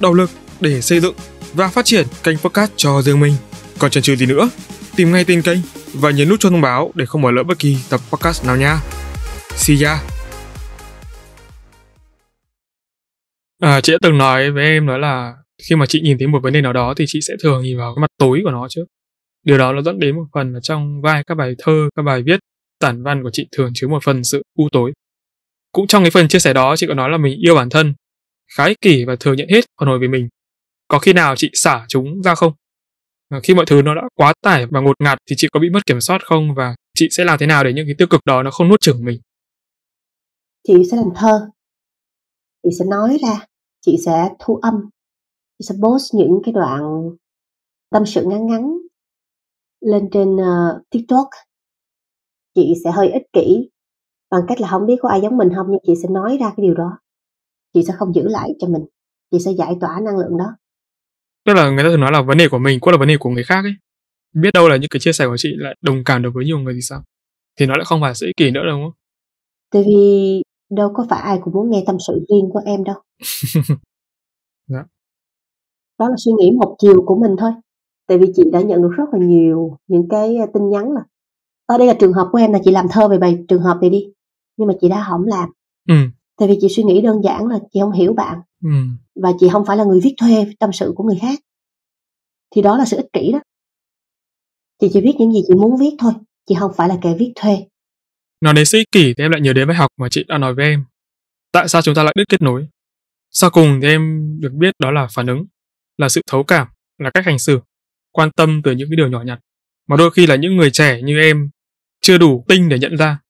động lực để xây dựng và phát triển kênh podcast cho riêng mình. Còn chần chừ gì nữa, tìm ngay tên kênh và nhấn nút chuông thông báo để không bỏ lỡ bất kỳ tập podcast nào nha. See ya! Chị đã từng nói với em đó là khi mà chị nhìn thấy một vấn đề nào đó thì chị sẽ thường nhìn vào cái mặt tối của nó trước. Điều đó nó dẫn đến một phần là trong vai các bài thơ, các bài viết, tản văn của chị thường chứa một phần sự u tối. Cũng trong cái phần chia sẻ đó, chị có nói là mình yêu bản thân, khá ích kỷ và thừa nhận hết phản hồi về mình. Có khi nào chị xả chúng ra không? Khi mọi thứ nó đã quá tải và ngột ngạt thì chị có bị mất kiểm soát không? Và chị sẽ làm thế nào để những cái tiêu cực đó nó không nuốt chửng mình? Chị sẽ làm thơ. Chị sẽ nói ra. Chị sẽ thu âm. Chị sẽ post những cái đoạn tâm sự ngắn ngắn lên trên TikTok. Chị sẽ hơi ích kỷ bằng cách là không biết có ai giống mình không, nhưng chị sẽ nói ra cái điều đó. Chị sẽ không giữ lại cho mình. Chị sẽ giải tỏa năng lượng đó. Tức là người ta thường nói là vấn đề của mình cũng là vấn đề của người khác ấy. Biết đâu là những cái chia sẻ của chị lại đồng cảm được với nhiều người thì sao? Thì nó lại không phải sự ích kỷ nữa đâu, đúng không? Tại vì đâu có phải ai cũng muốn nghe tâm sự riêng của em đâu. Đó. Đó là suy nghĩ một chiều của mình thôi. Tại vì chị đã nhận được rất là nhiều những cái tin nhắn là ở đây là trường hợp của em là chị làm thơ về bài trường hợp này đi. Nhưng mà chị đã không làm. Tại vì chị suy nghĩ đơn giản là chị không hiểu bạn. Và chị không phải là người viết thuê tâm sự của người khác. Thì đó là sự ích kỷ đó. Chị chỉ viết những gì chị muốn viết thôi. Chị không phải là kẻ viết thuê. Nói đến sự ích kỷ thì em lại nhớ đến bài học mà chị đã nói với em. Tại sao chúng ta lại đứt kết nối? Sau cùng thì em được biết đó là phản ứng, là sự thấu cảm, là cách hành xử, quan tâm từ những cái điều nhỏ nhặt mà đôi khi là những người trẻ như em chưa đủ tinh để nhận ra.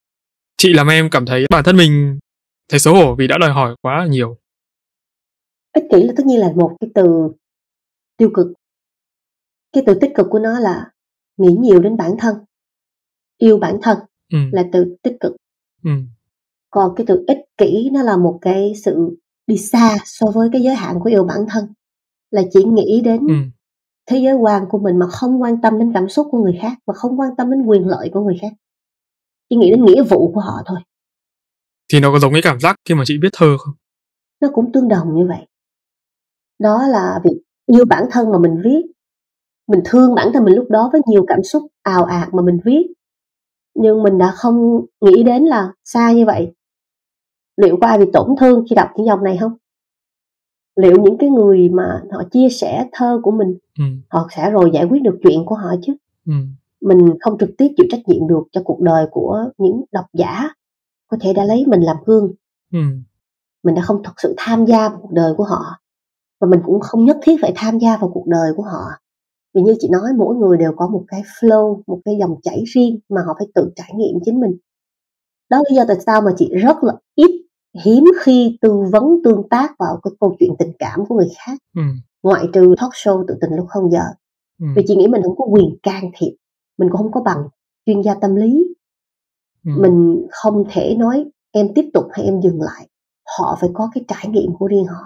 Chị làm em cảm thấy bản thân mình thấy xấu hổ vì đã đòi hỏi quá là nhiều. Ích kỷ là tất nhiên là một cái từ tiêu cực. Cái từ tích cực của nó là nghĩ nhiều đến bản thân, yêu bản thân là từ tích cực. Còn cái từ ích kỷ nó là một cái sự đi xa so với cái giới hạn của yêu bản thân, là chỉ nghĩ đến thế giới quan của mình mà không quan tâm đến cảm xúc của người khác và không quan tâm đến quyền lợi của người khác, chỉ nghĩ đến nghĩa vụ của họ thôi. Thì nó có giống cái cảm giác khi mà chị viết thơ không? Nó cũng tương đồng như vậy. Đó là việc yêu bản thân mà mình viết. Mình thương bản thân mình lúc đó với nhiều cảm xúc ào ạt mà mình viết. Nhưng mình đã không nghĩ đến là xa như vậy. Liệu có ai bị tổn thương khi đọc những dòng này không? Liệu những cái người mà họ chia sẻ thơ của mình, họ sẽ rồi giải quyết được chuyện của họ chứ? Mình không trực tiếp chịu trách nhiệm được cho cuộc đời của những độc giả có thể đã lấy mình làm gương. Mình đã không thật sự tham gia vào cuộc đời của họ. Và mình cũng không nhất thiết phải tham gia vào cuộc đời của họ. Vì như chị nói, mỗi người đều có một cái flow, một cái dòng chảy riêng mà họ phải tự trải nghiệm chính mình. Đó là lý do tại sao mà chị rất là hiếm khi tư vấn tương tác vào cái câu chuyện tình cảm của người khác. Ngoại trừ talk show Tự Tình Lúc Không Giờ. Vì chị nghĩ mình không có quyền can thiệp. Mình cũng không có bằng chuyên gia tâm lý. Mình không thể nói em tiếp tục hay em dừng lại. Họ phải có cái trải nghiệm của riêng họ.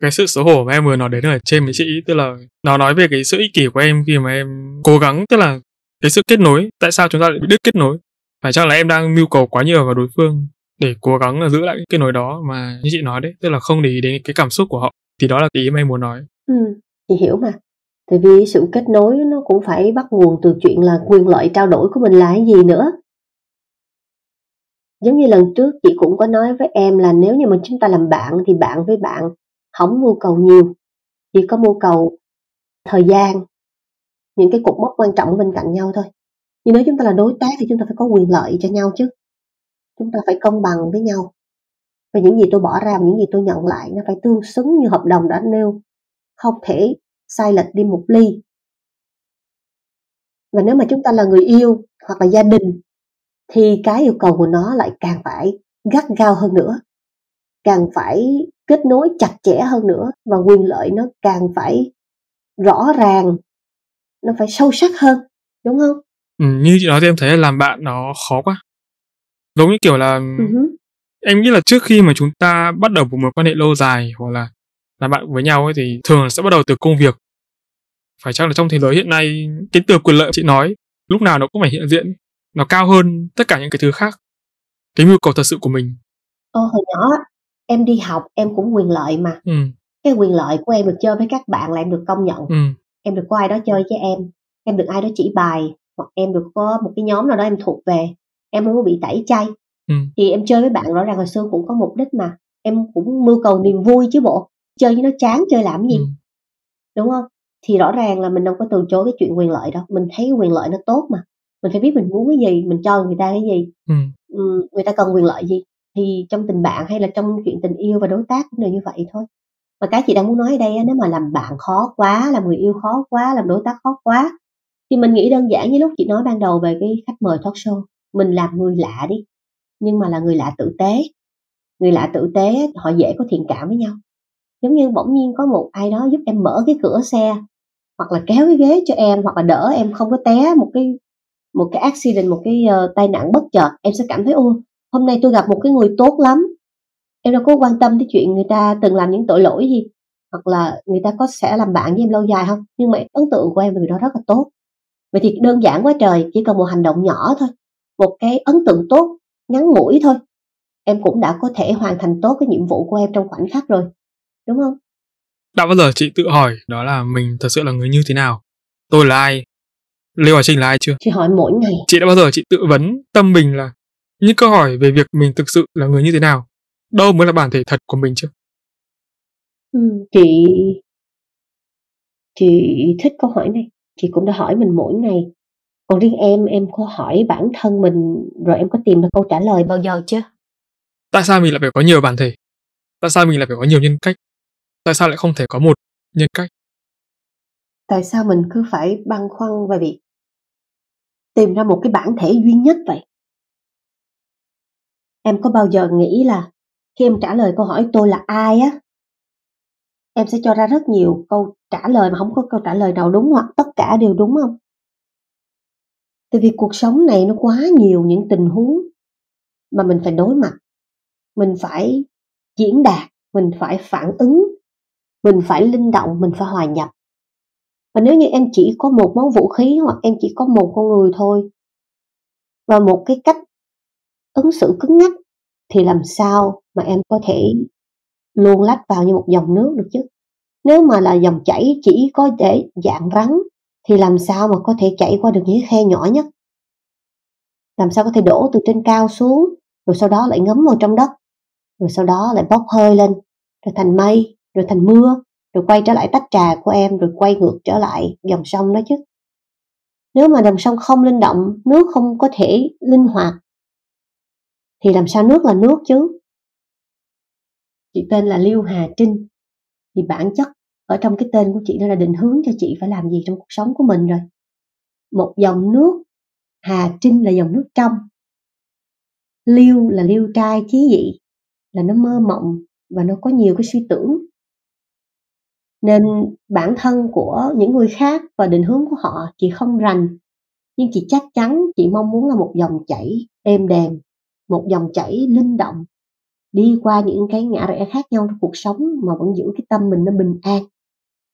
Cái sự xấu hổ mà em vừa nói đến ở trên với chị, tức là nó nói về cái sự ích kỷ của em khi mà em cố gắng, tức là cái sự kết nối. Tại sao chúng ta lại bị đứt kết nối? Phải chăng là em đang mưu cầu quá nhiều vào đối phương để cố gắng là giữ lại cái kết nối đó mà như chị nói đấy, tức là không để ý đến cái cảm xúc của họ. Thì đó là cái ý mà em muốn nói. Chị hiểu mà. Tại vì sự kết nối nó cũng phải bắt nguồn từ chuyện là quyền lợi trao đổi của mình là cái gì nữa. Giống như lần trước chị cũng có nói với em là nếu như mà chúng ta làm bạn thì bạn với bạn không mưu cầu nhiều, chỉ có mưu cầu thời gian, những cái cột mốc quan trọng bên cạnh nhau thôi. Nhưng nếu chúng ta là đối tác thì chúng ta phải có quyền lợi cho nhau chứ. Chúng ta phải công bằng với nhau. Và những gì tôi bỏ ra và những gì tôi nhận lại nó phải tương xứng như hợp đồng đã nêu, không thể sai lệch đi một ly. Và nếu mà chúng ta là người yêu hoặc là gia đình thì cái yêu cầu của nó lại càng phải gắt gao hơn nữa, càng phải kết nối chặt chẽ hơn nữa, và quyền lợi nó càng phải rõ ràng, nó phải sâu sắc hơn, đúng không? Như chị nói thì em thấy là làm bạn nó khó quá. Giống như kiểu là em nghĩ là trước khi mà chúng ta bắt đầu một mối quan hệ lâu dài hoặc là làm bạn với nhau ấy, thì thường là sẽ bắt đầu từ công việc. Phải chăng là trong thế giới hiện nay, cái từ quyền lợi chị nói lúc nào nó cũng phải hiện diện, nó cao hơn tất cả những cái thứ khác, cái nhu cầu thật sự của mình. Hồi nhỏ em đi học em cũng quyền lợi mà. Cái quyền lợi của em được chơi với các bạn là em được công nhận. Em được có ai đó chơi với em được ai đó chỉ bài, hoặc em được có một cái nhóm nào đó em thuộc về, em không có bị tẩy chay. Thì em chơi với bạn rõ ràng hồi xưa cũng có mục đích mà, em cũng mưu cầu niềm vui chứ bộ, chơi với nó chán chơi làm gì, đúng không? Thì rõ ràng là mình đâu có từ chối cái chuyện quyền lợi đâu, mình thấy cái quyền lợi nó tốt mà, mình phải biết mình muốn cái gì, mình cho người ta cái gì, người ta cần quyền lợi gì. Thì trong tình bạn hay là trong chuyện tình yêu và đối tác cũng đều như vậy thôi. Mà cái chị đang muốn nói ở đây, nếu mà làm bạn khó quá, làm người yêu khó quá, làm đối tác khó quá, thì mình nghĩ đơn giản như lúc chị nói ban đầu về cái khách mời talk show, mình làm người lạ đi, nhưng mà là người lạ tử tế. Người lạ tử tế họ dễ có thiện cảm với nhau. Giống như bỗng nhiên có một ai đó giúp em mở cái cửa xe, hoặc là kéo cái ghế cho em, hoặc là đỡ em không có té một cái accident, một cái tai nạn bất chợt, em sẽ cảm thấy ô, hôm nay tôi gặp một cái người tốt lắm. Em đâu có quan tâm tới chuyện người ta từng làm những tội lỗi gì, hoặc là người ta có sẽ làm bạn với em lâu dài không, nhưng mà ấn tượng của em về người đó rất là tốt. Vậy thì đơn giản quá trời, chỉ cần một hành động nhỏ thôi, một cái ấn tượng tốt ngắn ngủi thôi, em cũng đã có thể hoàn thành tốt cái nhiệm vụ của em trong khoảnh khắc rồi, đúng không? Đã bao giờ chị tự hỏi đó là mình thật sự là người như thế nào? Tôi là ai? Liêu Hà Trinh là ai chưa? Chị hỏi mỗi ngày. Chị đã bao giờ chị tự vấn tâm mình là những câu hỏi về việc mình thực sự là người như thế nào? Đâu mới là bản thể thật của mình chứ? Chị thích câu hỏi này. Chị cũng đã hỏi mình mỗi ngày. Còn riêng em có hỏi bản thân mình rồi em có tìm được câu trả lời bao giờ chứ? Tại sao mình lại phải có nhiều bản thể? Tại sao mình lại phải có nhiều nhân cách? Tại sao lại không thể có một nhân cách? Tại sao mình cứ phải băn khoăn về việc tìm ra một cái bản thể duy nhất vậy? Em có bao giờ nghĩ là khi em trả lời câu hỏi tôi là ai á, em sẽ cho ra rất nhiều câu trả lời mà không có câu trả lời nào đúng hoặc tất cả đều đúng không? Tại vì cuộc sống này nó quá nhiều những tình huống mà mình phải đối mặt, mình phải diễn đạt, mình phải phản ứng, mình phải linh động, mình phải hòa nhập. Và nếu như em chỉ có một món vũ khí hoặc em chỉ có một con người thôi và một cái cách ứng xử cứng nhắc, thì làm sao mà em có thể luôn lách vào như một dòng nước được chứ? Nếu mà là dòng chảy chỉ có để dạng rắn thì làm sao mà có thể chảy qua được những khe nhỏ nhất? Làm sao có thể đổ từ trên cao xuống rồi sau đó lại ngấm vào trong đất, rồi sau đó lại bốc hơi lên, rồi thành mây, rồi thành mưa, rồi quay trở lại tách trà của em, rồi quay ngược trở lại dòng sông đó chứ? Nếu mà dòng sông không linh động, nước không có thể linh hoạt, thì làm sao nước là nước chứ? Chị tên là Liêu Hà Trinh, thì bản chất ở trong cái tên của chị nó là định hướng cho chị phải làm gì trong cuộc sống của mình rồi. Một dòng nước, Hà Trinh là dòng nước trong, Liêu là liêu trai chí dị, là nó mơ mộng và nó có nhiều cái suy tưởng. Nên bản thân của những người khác và định hướng của họ chị không rành, nhưng chị chắc chắn chị mong muốn là một dòng chảy êm đềm, một dòng chảy linh động, đi qua những cái ngã rẽ khác nhau trong cuộc sống mà vẫn giữ cái tâm mình nó bình an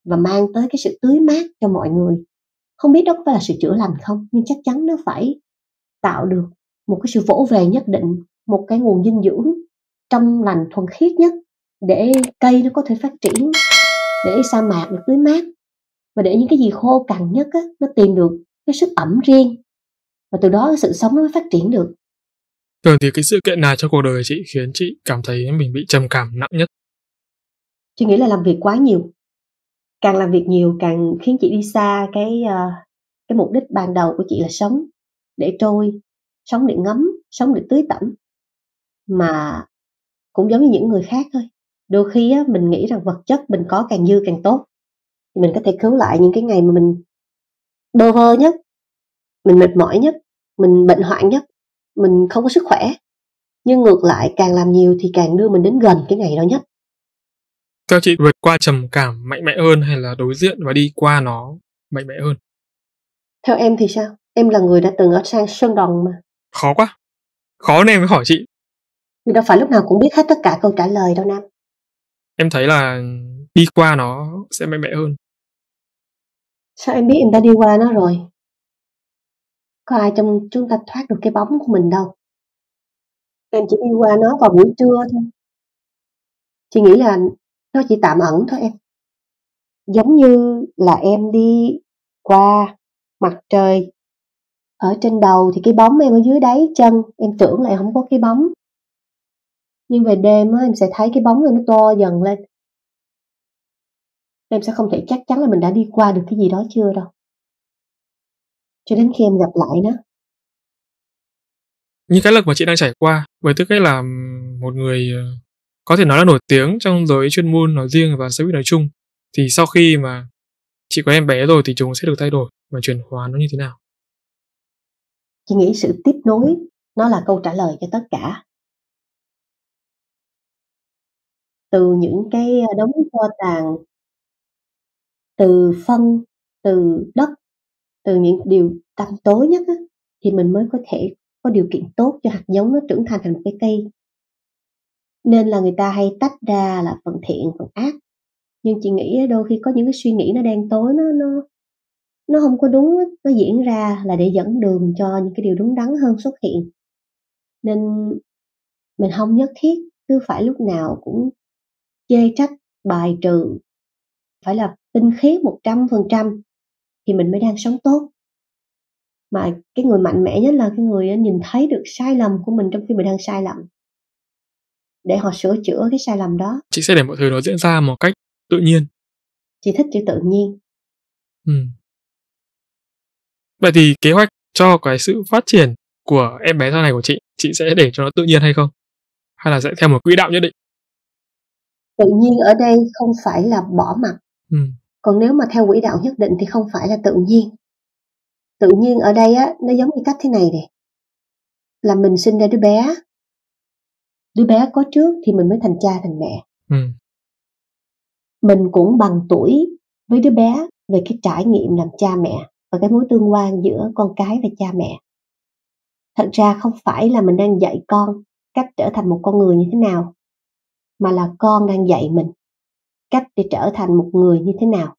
và mang tới cái sự tưới mát cho mọi người. Không biết đó có phải là sự chữa lành không, nhưng chắc chắn nó phải tạo được một cái sự vỗ về nhất định, một cái nguồn dinh dưỡng trong lành thuần khiết nhất để cây nó có thể phát triển, để sa mạc được tưới mát, và để những cái gì khô cằn nhất á, nó tìm được cái sức ẩm riêng, và từ đó sự sống nó mới phát triển được. Thường thì cái sự kiện nào trong cuộc đời chị khiến chị cảm thấy mình bị trầm cảm nặng nhất? Chị nghĩ là làm việc quá nhiều. Càng làm việc nhiều càng khiến chị đi xa cái mục đích ban đầu của chị là sống để trôi, sống để ngấm, sống để tưới tẩm. Mà cũng giống như những người khác thôi. Đôi khi á, mình nghĩ rằng vật chất mình có càng dư càng tốt, mình có thể cứu lại những cái ngày mà mình bơ vơ nhất, mình mệt mỏi nhất, mình bệnh hoạn nhất, mình không có sức khỏe. Nhưng ngược lại, càng làm nhiều thì càng đưa mình đến gần cái ngày đó nhất. Theo chị, vượt qua trầm cảm mạnh mẽ hơn hay là đối diện và đi qua nó mạnh mẽ hơn? Theo em thì sao? Em là người đã từng ở sang Sơn Đồng mà. Khó quá. Khó nên em mới hỏi chị. Vì đâu phải lúc nào cũng biết hết tất cả câu trả lời đâu Nam. Em thấy là đi qua nó sẽ mạnh mẽ hơn. Sao em biết em đã đi qua nó rồi? Có ai trong chúng ta thoát được cái bóng của mình đâu. Em chỉ đi qua nó vào buổi trưa thôi. Chị nghĩ là nó chỉ tạm ẩn thôi em. Giống như là em đi qua mặt trời. Ở trên đầu thì cái bóng em ở dưới đáy chân. Em tưởng là em không có cái bóng. Nhưng về đêm á, em sẽ thấy cái bóng em nó to dần lên. Em sẽ không thể chắc chắn là mình đã đi qua được cái gì đó chưa đâu. Cho đến khi em gặp lại nó. Như cái lực mà chị đang trải qua, với tư cách là một người có thể nói là nổi tiếng trong giới chuyên môn nói riêng và showbiz nói chung, thì sau khi mà chị có em bé rồi thì chúng sẽ được thay đổi và chuyển hóa nó như thế nào? Chị nghĩ sự tiếp nối nó là câu trả lời cho tất cả. Từ những cái đống tro tàn, từ phân, từ đất, từ những điều tăm tối nhất á, thì mình mới có thể có điều kiện tốt cho hạt giống nó trưởng thành thành một cái cây. Nên là người ta hay tách ra là phần thiện, phần ác. Nhưng chị nghĩ đôi khi có những cái suy nghĩ nó đen tối, nó không có đúng, nó diễn ra là để dẫn đường cho những cái điều đúng đắn hơn xuất hiện. Nên mình không nhất thiết cứ phải lúc nào cũng chê trách, bài trừ, phải là tinh khiết 100% thì mình mới đang sống tốt. Mà cái người mạnh mẽ nhất là cái người nhìn thấy được sai lầm của mình trong khi mình đang sai lầm, để họ sửa chữa cái sai lầm đó. Chị sẽ để mọi thứ nó diễn ra một cách tự nhiên. Chị thích chữ tự nhiên. Vậy thì kế hoạch cho cái sự phát triển của em bé sau này của chị sẽ để cho nó tự nhiên hay không? Hay là sẽ theo một quỹ đạo nhất định? Tự nhiên ở đây không phải là bỏ mặc. Còn nếu mà theo quỹ đạo nhất định thì không phải là tự nhiên. Tự nhiên ở đây á, nó giống như cách thế này nè. Là mình sinh ra đứa bé có trước thì mình mới thành cha thành mẹ. Mình cũng bằng tuổi với đứa bé về cái trải nghiệm làm cha mẹ và cái mối tương quan giữa con cái và cha mẹ. Thật ra không phải là mình đang dạy con cách trở thành một con người như thế nào, mà là con đang dạy mình cách để trở thành một người như thế nào.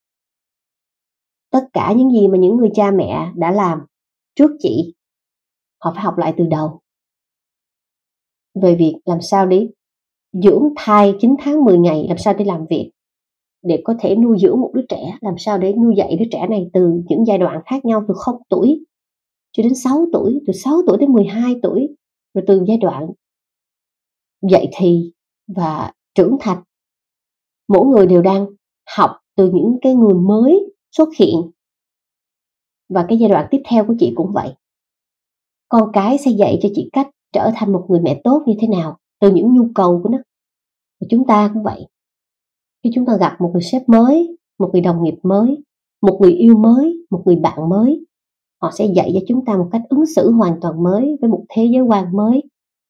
Tất cả những gì mà những người cha mẹ đã làm trước chị, họ phải học lại từ đầu. Về việc làm sao để dưỡng thai 9 tháng 10 ngày, làm sao để làm việc, để có thể nuôi dưỡng một đứa trẻ, làm sao để nuôi dạy đứa trẻ này từ những giai đoạn khác nhau, từ 0 tuổi cho đến 6 tuổi, từ 6 tuổi đến 12 tuổi, rồi từ giai đoạn dậy thì và trưởng thành. Mỗi người đều đang học từ những cái người mới xuất hiện. Và cái giai đoạn tiếp theo của chị cũng vậy. Con cái sẽ dạy cho chị cách trở thành một người mẹ tốt như thế nào, từ những nhu cầu của nó. Và chúng ta cũng vậy. Khi chúng ta gặp một người sếp mới, một người đồng nghiệp mới, một người yêu mới, một người bạn mới, họ sẽ dạy cho chúng ta một cách ứng xử hoàn toàn mới với một thế giới quan mới.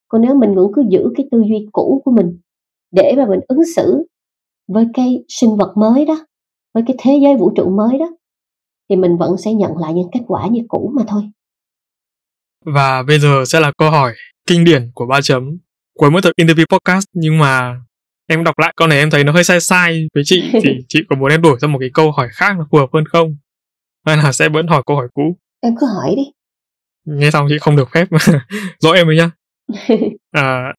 Còn nếu mình vẫn cứ giữ cái tư duy cũ của mình để mà mình ứng xử với cái sinh vật mới đó, với cái thế giới vũ trụ mới đó, thì mình vẫn sẽ nhận lại những kết quả như cũ mà thôi. Và bây giờ sẽ là câu hỏi kinh điển của Ba Chấm cuối mỗi tập interview podcast, nhưng mà em đọc lại câu này em thấy nó hơi sai với chị. Thì chị có muốn em đổi sang một cái câu hỏi khác nó phù hợp hơn không? Hay là sẽ vẫn hỏi câu hỏi cũ? Em cứ hỏi đi. Nghe xong chị không được phép dỗi em rồi nhá.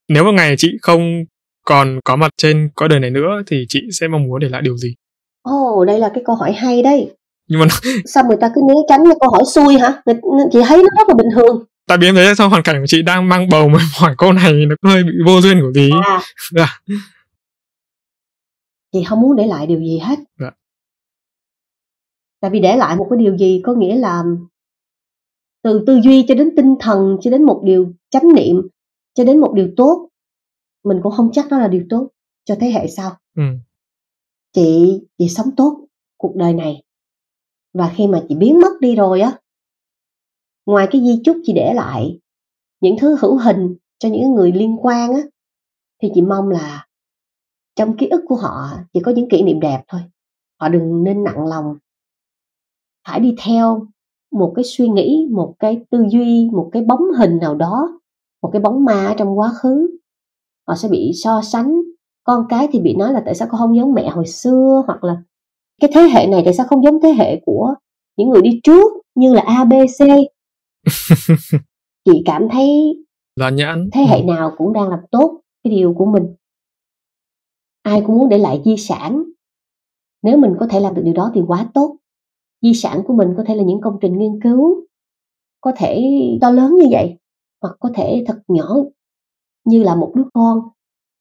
Nếu một ngày chị không còn có mặt trên cõi đời này nữa thì chị sẽ mong muốn để lại điều gì? Ồ, đây là cái câu hỏi hay đấy. Nhưng mà sao người ta cứ né tránh cái câu hỏi xui hả? Chị thấy nó rất là bình thường. Tại vì em thấy sao hoàn cảnh của chị đang mang bầu mà hỏi câu này nó hơi bị vô duyên của gì. Chị không muốn để lại điều gì hết. Tại vì để lại một cái điều gì có nghĩa là từ tư duy cho đến tinh thần, cho đến một điều chánh niệm, cho đến một điều tốt, mình cũng không chắc đó là điều tốt cho thế hệ sau. Chị sống tốt cuộc đời này. Và khi mà chị biến mất đi rồi á, ngoài cái di chúc chị để lại, những thứ hữu hình cho những người liên quan á, thì chị mong là trong ký ức của họ chỉ có những kỷ niệm đẹp thôi. Họ đừng nên nặng lòng phải đi theo một cái suy nghĩ, một cái tư duy, một cái bóng hình nào đó, một cái bóng ma trong quá khứ. Họ sẽ bị so sánh, con cái thì bị nói là tại sao con không giống mẹ hồi xưa, hoặc là cái thế hệ này tại sao không giống thế hệ của những người đi trước như là ABC. Chị cảm thấy thế hệ nào cũng đang làm tốt cái điều của mình. Ai cũng muốn để lại di sản. Nếu mình có thể làm được điều đó thì quá tốt. Di sản của mình có thể là những công trình nghiên cứu, có thể to lớn như vậy, hoặc có thể thật nhỏ như là một đứa con.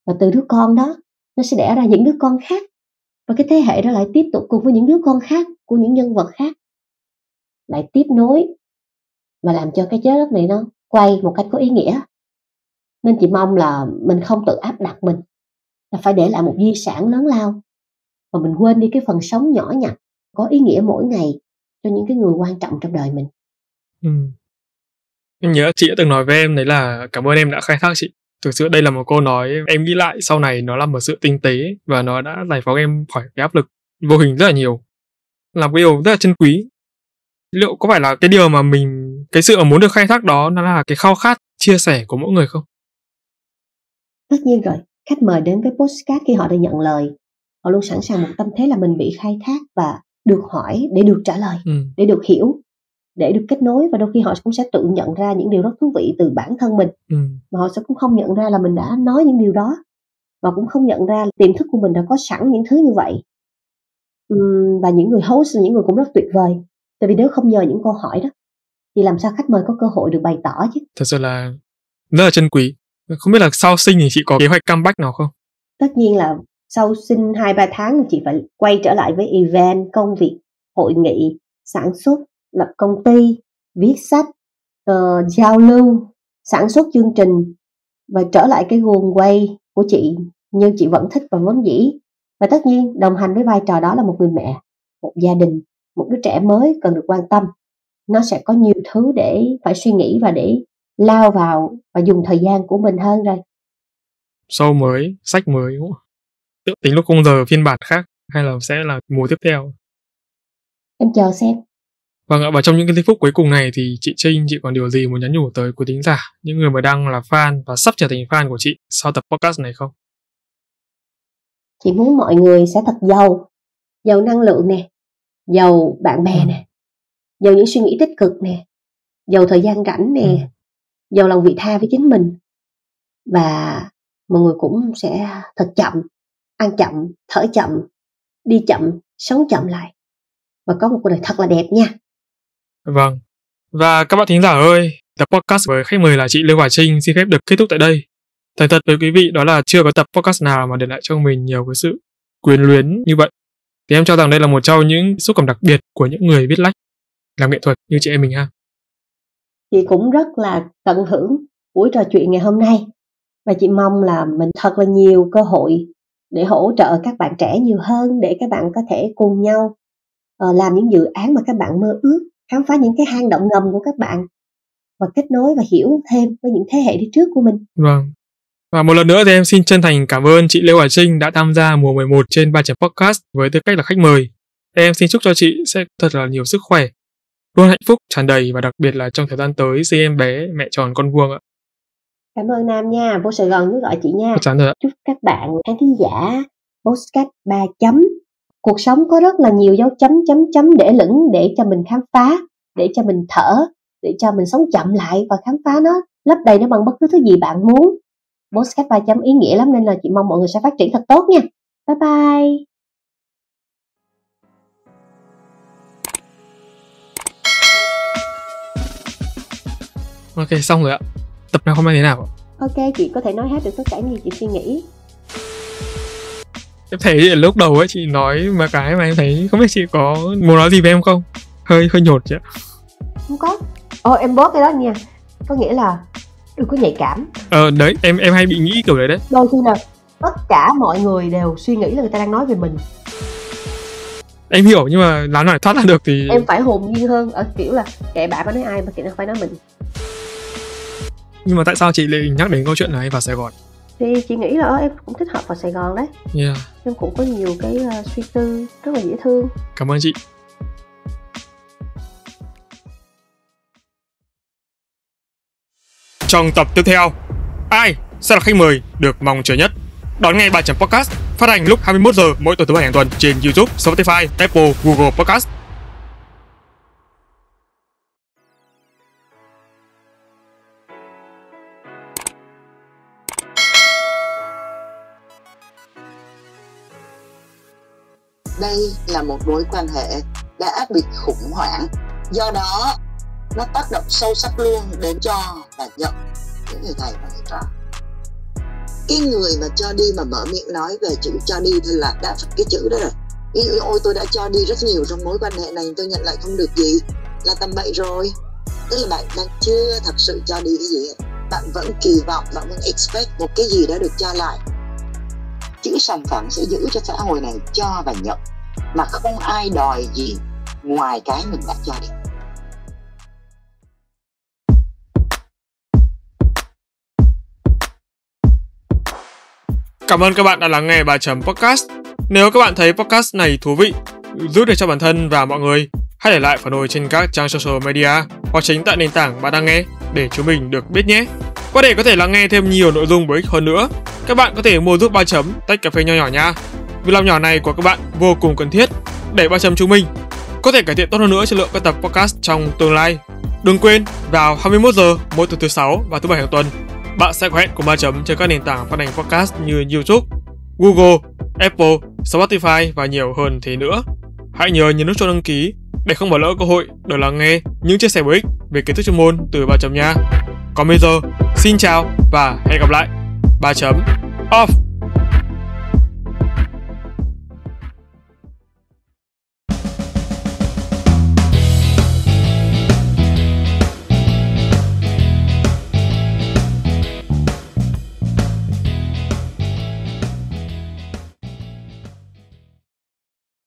Và từ đứa con đó, nó sẽ đẻ ra những đứa con khác. Và cái thế hệ đó lại tiếp tục cùng với những đứa con khác của những nhân vật khác, lại tiếp nối và làm cho cái trái đất này nó quay một cách có ý nghĩa. Nên chị mong là mình không tự áp đặt mình là phải để lại một di sản lớn lao, và mình quên đi cái phần sống nhỏ nhặt có ý nghĩa mỗi ngày cho những cái người quan trọng trong đời mình. Em nhớ chị đã từng nói với em đấy là cảm ơn em đã khai thác chị. Thực sự đây là một câu nói em nghĩ lại sau này nó là một sự tinh tế, và nó đã giải phóng em khỏi cái áp lực vô hình rất là nhiều. Là một điều rất là chân quý. Liệu có phải là cái điều mà mình, cái sự muốn được khai thác đó, nó là cái khao khát chia sẻ của mỗi người không? Tất nhiên rồi. Khách mời đến với podcast khi họ đã nhận lời, họ luôn sẵn sàng một tâm thế là mình bị khai thác và được hỏi để được trả lời, để được hiểu, để được kết nối. Và đôi khi họ cũng sẽ tự nhận ra những điều rất thú vị từ bản thân mình, mà họ sẽ cũng không nhận ra là mình đã nói những điều đó, và cũng không nhận ra là tiềm thức của mình đã có sẵn những thứ như vậy. Và những người host là những người cũng rất tuyệt vời, tại vì nếu không nhờ những câu hỏi đó thì làm sao khách mời có cơ hội được bày tỏ chứ. Thật sự là rất là chân quý. Không biết là sau sinh thì chị có kế hoạch comeback nào không? Tất nhiên là sau sinh 2-3 tháng thì chị phải quay trở lại với event, công việc, hội nghị, sản xuất, lập công ty, viết sách, giao lưu, sản xuất chương trình, và trở lại cái guồng quay của chị như chị vẫn thích và vốn dĩ. Và tất nhiên đồng hành với vai trò đó là một người mẹ, một gia đình, một đứa trẻ mới cần được quan tâm. Nó sẽ có nhiều thứ để phải suy nghĩ và để lao vào và dùng thời gian của mình hơn rồi. Show mới, sách mới, Tự Tình Lúc Không Giờ phiên bản khác, hay là sẽ là mùa tiếp theo? Em chờ xem. Vâng ạ, và trong những cái phút cuối cùng này thì chị Trinh, chị còn điều gì muốn nhắn nhủ tới quý thính giả, những người mà đang là fan và sắp trở thành fan của chị sau tập podcast này không? Chị muốn mọi người sẽ thật giàu năng lượng nè, giàu bạn bè nè, giàu những suy nghĩ tích cực nè, giàu thời gian rảnh nè, giàu lòng vị tha với chính mình. Và mọi người cũng sẽ thật chậm, ăn chậm, thở chậm, đi chậm, sống chậm lại, và có một cuộc đời thật là đẹp nha. Vâng. Và các bạn thính giả ơi, tập podcast với khách mời là chị Liêu Hà Trinh xin phép được kết thúc tại đây. Thành thật với quý vị, đó là chưa có tập podcast nào mà để lại cho mình nhiều cái sự quyến luyến như vậy. Thì em cho rằng đây là một trong những xúc cảm đặc biệt của những người viết lách, làm nghệ thuật như chị em mình ha. Chị cũng rất là tận hưởng buổi trò chuyện ngày hôm nay, và chị mong là mình thật là nhiều cơ hội để hỗ trợ các bạn trẻ nhiều hơn, để các bạn có thể cùng nhau làm những dự án mà các bạn mơ ước, khám phá những cái hang động ngầm của các bạn, và kết nối và hiểu thêm với những thế hệ đi trước của mình. Vâng. Và một lần nữa thì em xin chân thành cảm ơn chị Liêu Hà Trinh đã tham gia mùa 11 trên 3 Chấm Podcast với tư cách là khách mời. Em xin chúc cho chị sẽ thật là nhiều sức khỏe, luôn hạnh phúc tràn đầy, và đặc biệt là trong thời gian tới sinh em bé mẹ tròn con vuông ạ. Cảm ơn Nam nha, vô Sài Gòn cứ gọi chị nha. Chúc các bạn khán thính giả podcast 3 chấm, cuộc sống có rất là nhiều dấu chấm chấm chấm để lửng, để cho mình khám phá, để cho mình thở, để cho mình sống chậm lại và khám phá nó, lấp đầy nó bằng bất cứ thứ gì bạn muốn. Podcast 3 chấm ý nghĩa lắm, nên là chị mong mọi người sẽ phát triển thật tốt nha. Bye bye. Ok, xong rồi ạ. Tập này hôm nay thế nào ạ? Ok, chị có thể nói hết được tất cả những gì chị suy nghĩ. Em thấy lúc đầu ấy chị nói mà cái mà em thấy không biết chị có muốn nói gì với em không? Hơi nhột chị ạ. Không có. Em bớt cái đó nha. Có nghĩa là đừng có nhạy cảm. Đấy, em hay bị nghĩ kiểu đấy đấy. Đôi khi nào tất cả mọi người đều suy nghĩ là người ta đang nói về mình. Em hiểu, nhưng mà làm nào thoát ra được thì... Em phải hồn nhiên hơn, ở kiểu là kệ bạn mà nói ai mà kệ nó phải nói mình. Nhưng mà tại sao chị lại nhắc đến câu chuyện này vào Sài Gòn? Thì chị nghĩ là em cũng thích hợp vào Sài Gòn đấy. Yeah. Em cũng có nhiều cái suy tư rất là dễ thương. Cảm ơn chị. trong tập tiếp theo. Ai sẽ là khách mời được mong chờ nhất? Đón ngay 3 Chấm Podcast phát hành lúc 21 giờ mỗi tuần thứ 7 hàng tuần trên YouTube, Spotify, Apple, Google Podcast. Đây là một mối quan hệ đã bị khủng hoảng, do đó nó tác động sâu sắc luôn đến cho và nhận những người thầy và người trò. Cái người mà cho đi mà mở miệng nói về chữ cho đi thì là đã phật cái chữ đó rồi. Ý, ôi tôi đã cho đi rất nhiều trong mối quan hệ này, tôi nhận lại không được gì là tầm bậy rồi. Tức là bạn chưa thật sự cho đi cái gì hết. Bạn vẫn kỳ vọng, bạn vẫn expect một cái gì đã được cho lại. Chữ sòng phẳng sẽ giữ cho xã hội này cho và nhận, mà không ai đòi gì ngoài cái mình đã cho đi. Cảm ơn các bạn đã lắng nghe 3 Chấm Podcast. Nếu các bạn thấy podcast này thú vị, giúp được cho bản thân và mọi người, hãy để lại phản hồi trên các trang social media hoặc chính tại nền tảng bạn đang nghe để chúng mình được biết nhé. Và để có thể lắng nghe thêm nhiều nội dung bổ ích hơn nữa, các bạn có thể mua giúp 3 Chấm tách cà phê nho nhỏ nha. Việc làm nhỏ này của các bạn vô cùng cần thiết để 3 Chấm chúng mình có thể cải thiện tốt hơn nữa chất lượng các tập podcast trong tương lai. Đừng quên, vào 21 giờ mỗi tuần thứ 6 và thứ 7 hàng tuần, bạn sẽ có hẹn cùng 3 Chấm trên các nền tảng phát hành podcast như YouTube, Google, Apple, Spotify và nhiều hơn thế nữa. Hãy nhớ nhấn nút chuông đăng ký để không bỏ lỡ cơ hội được lắng nghe những chia sẻ bổ ích về kiến thức chuyên môn từ 3 Chấm nha. Còn bây giờ, xin chào và hẹn gặp lại. 3 Chấm Off.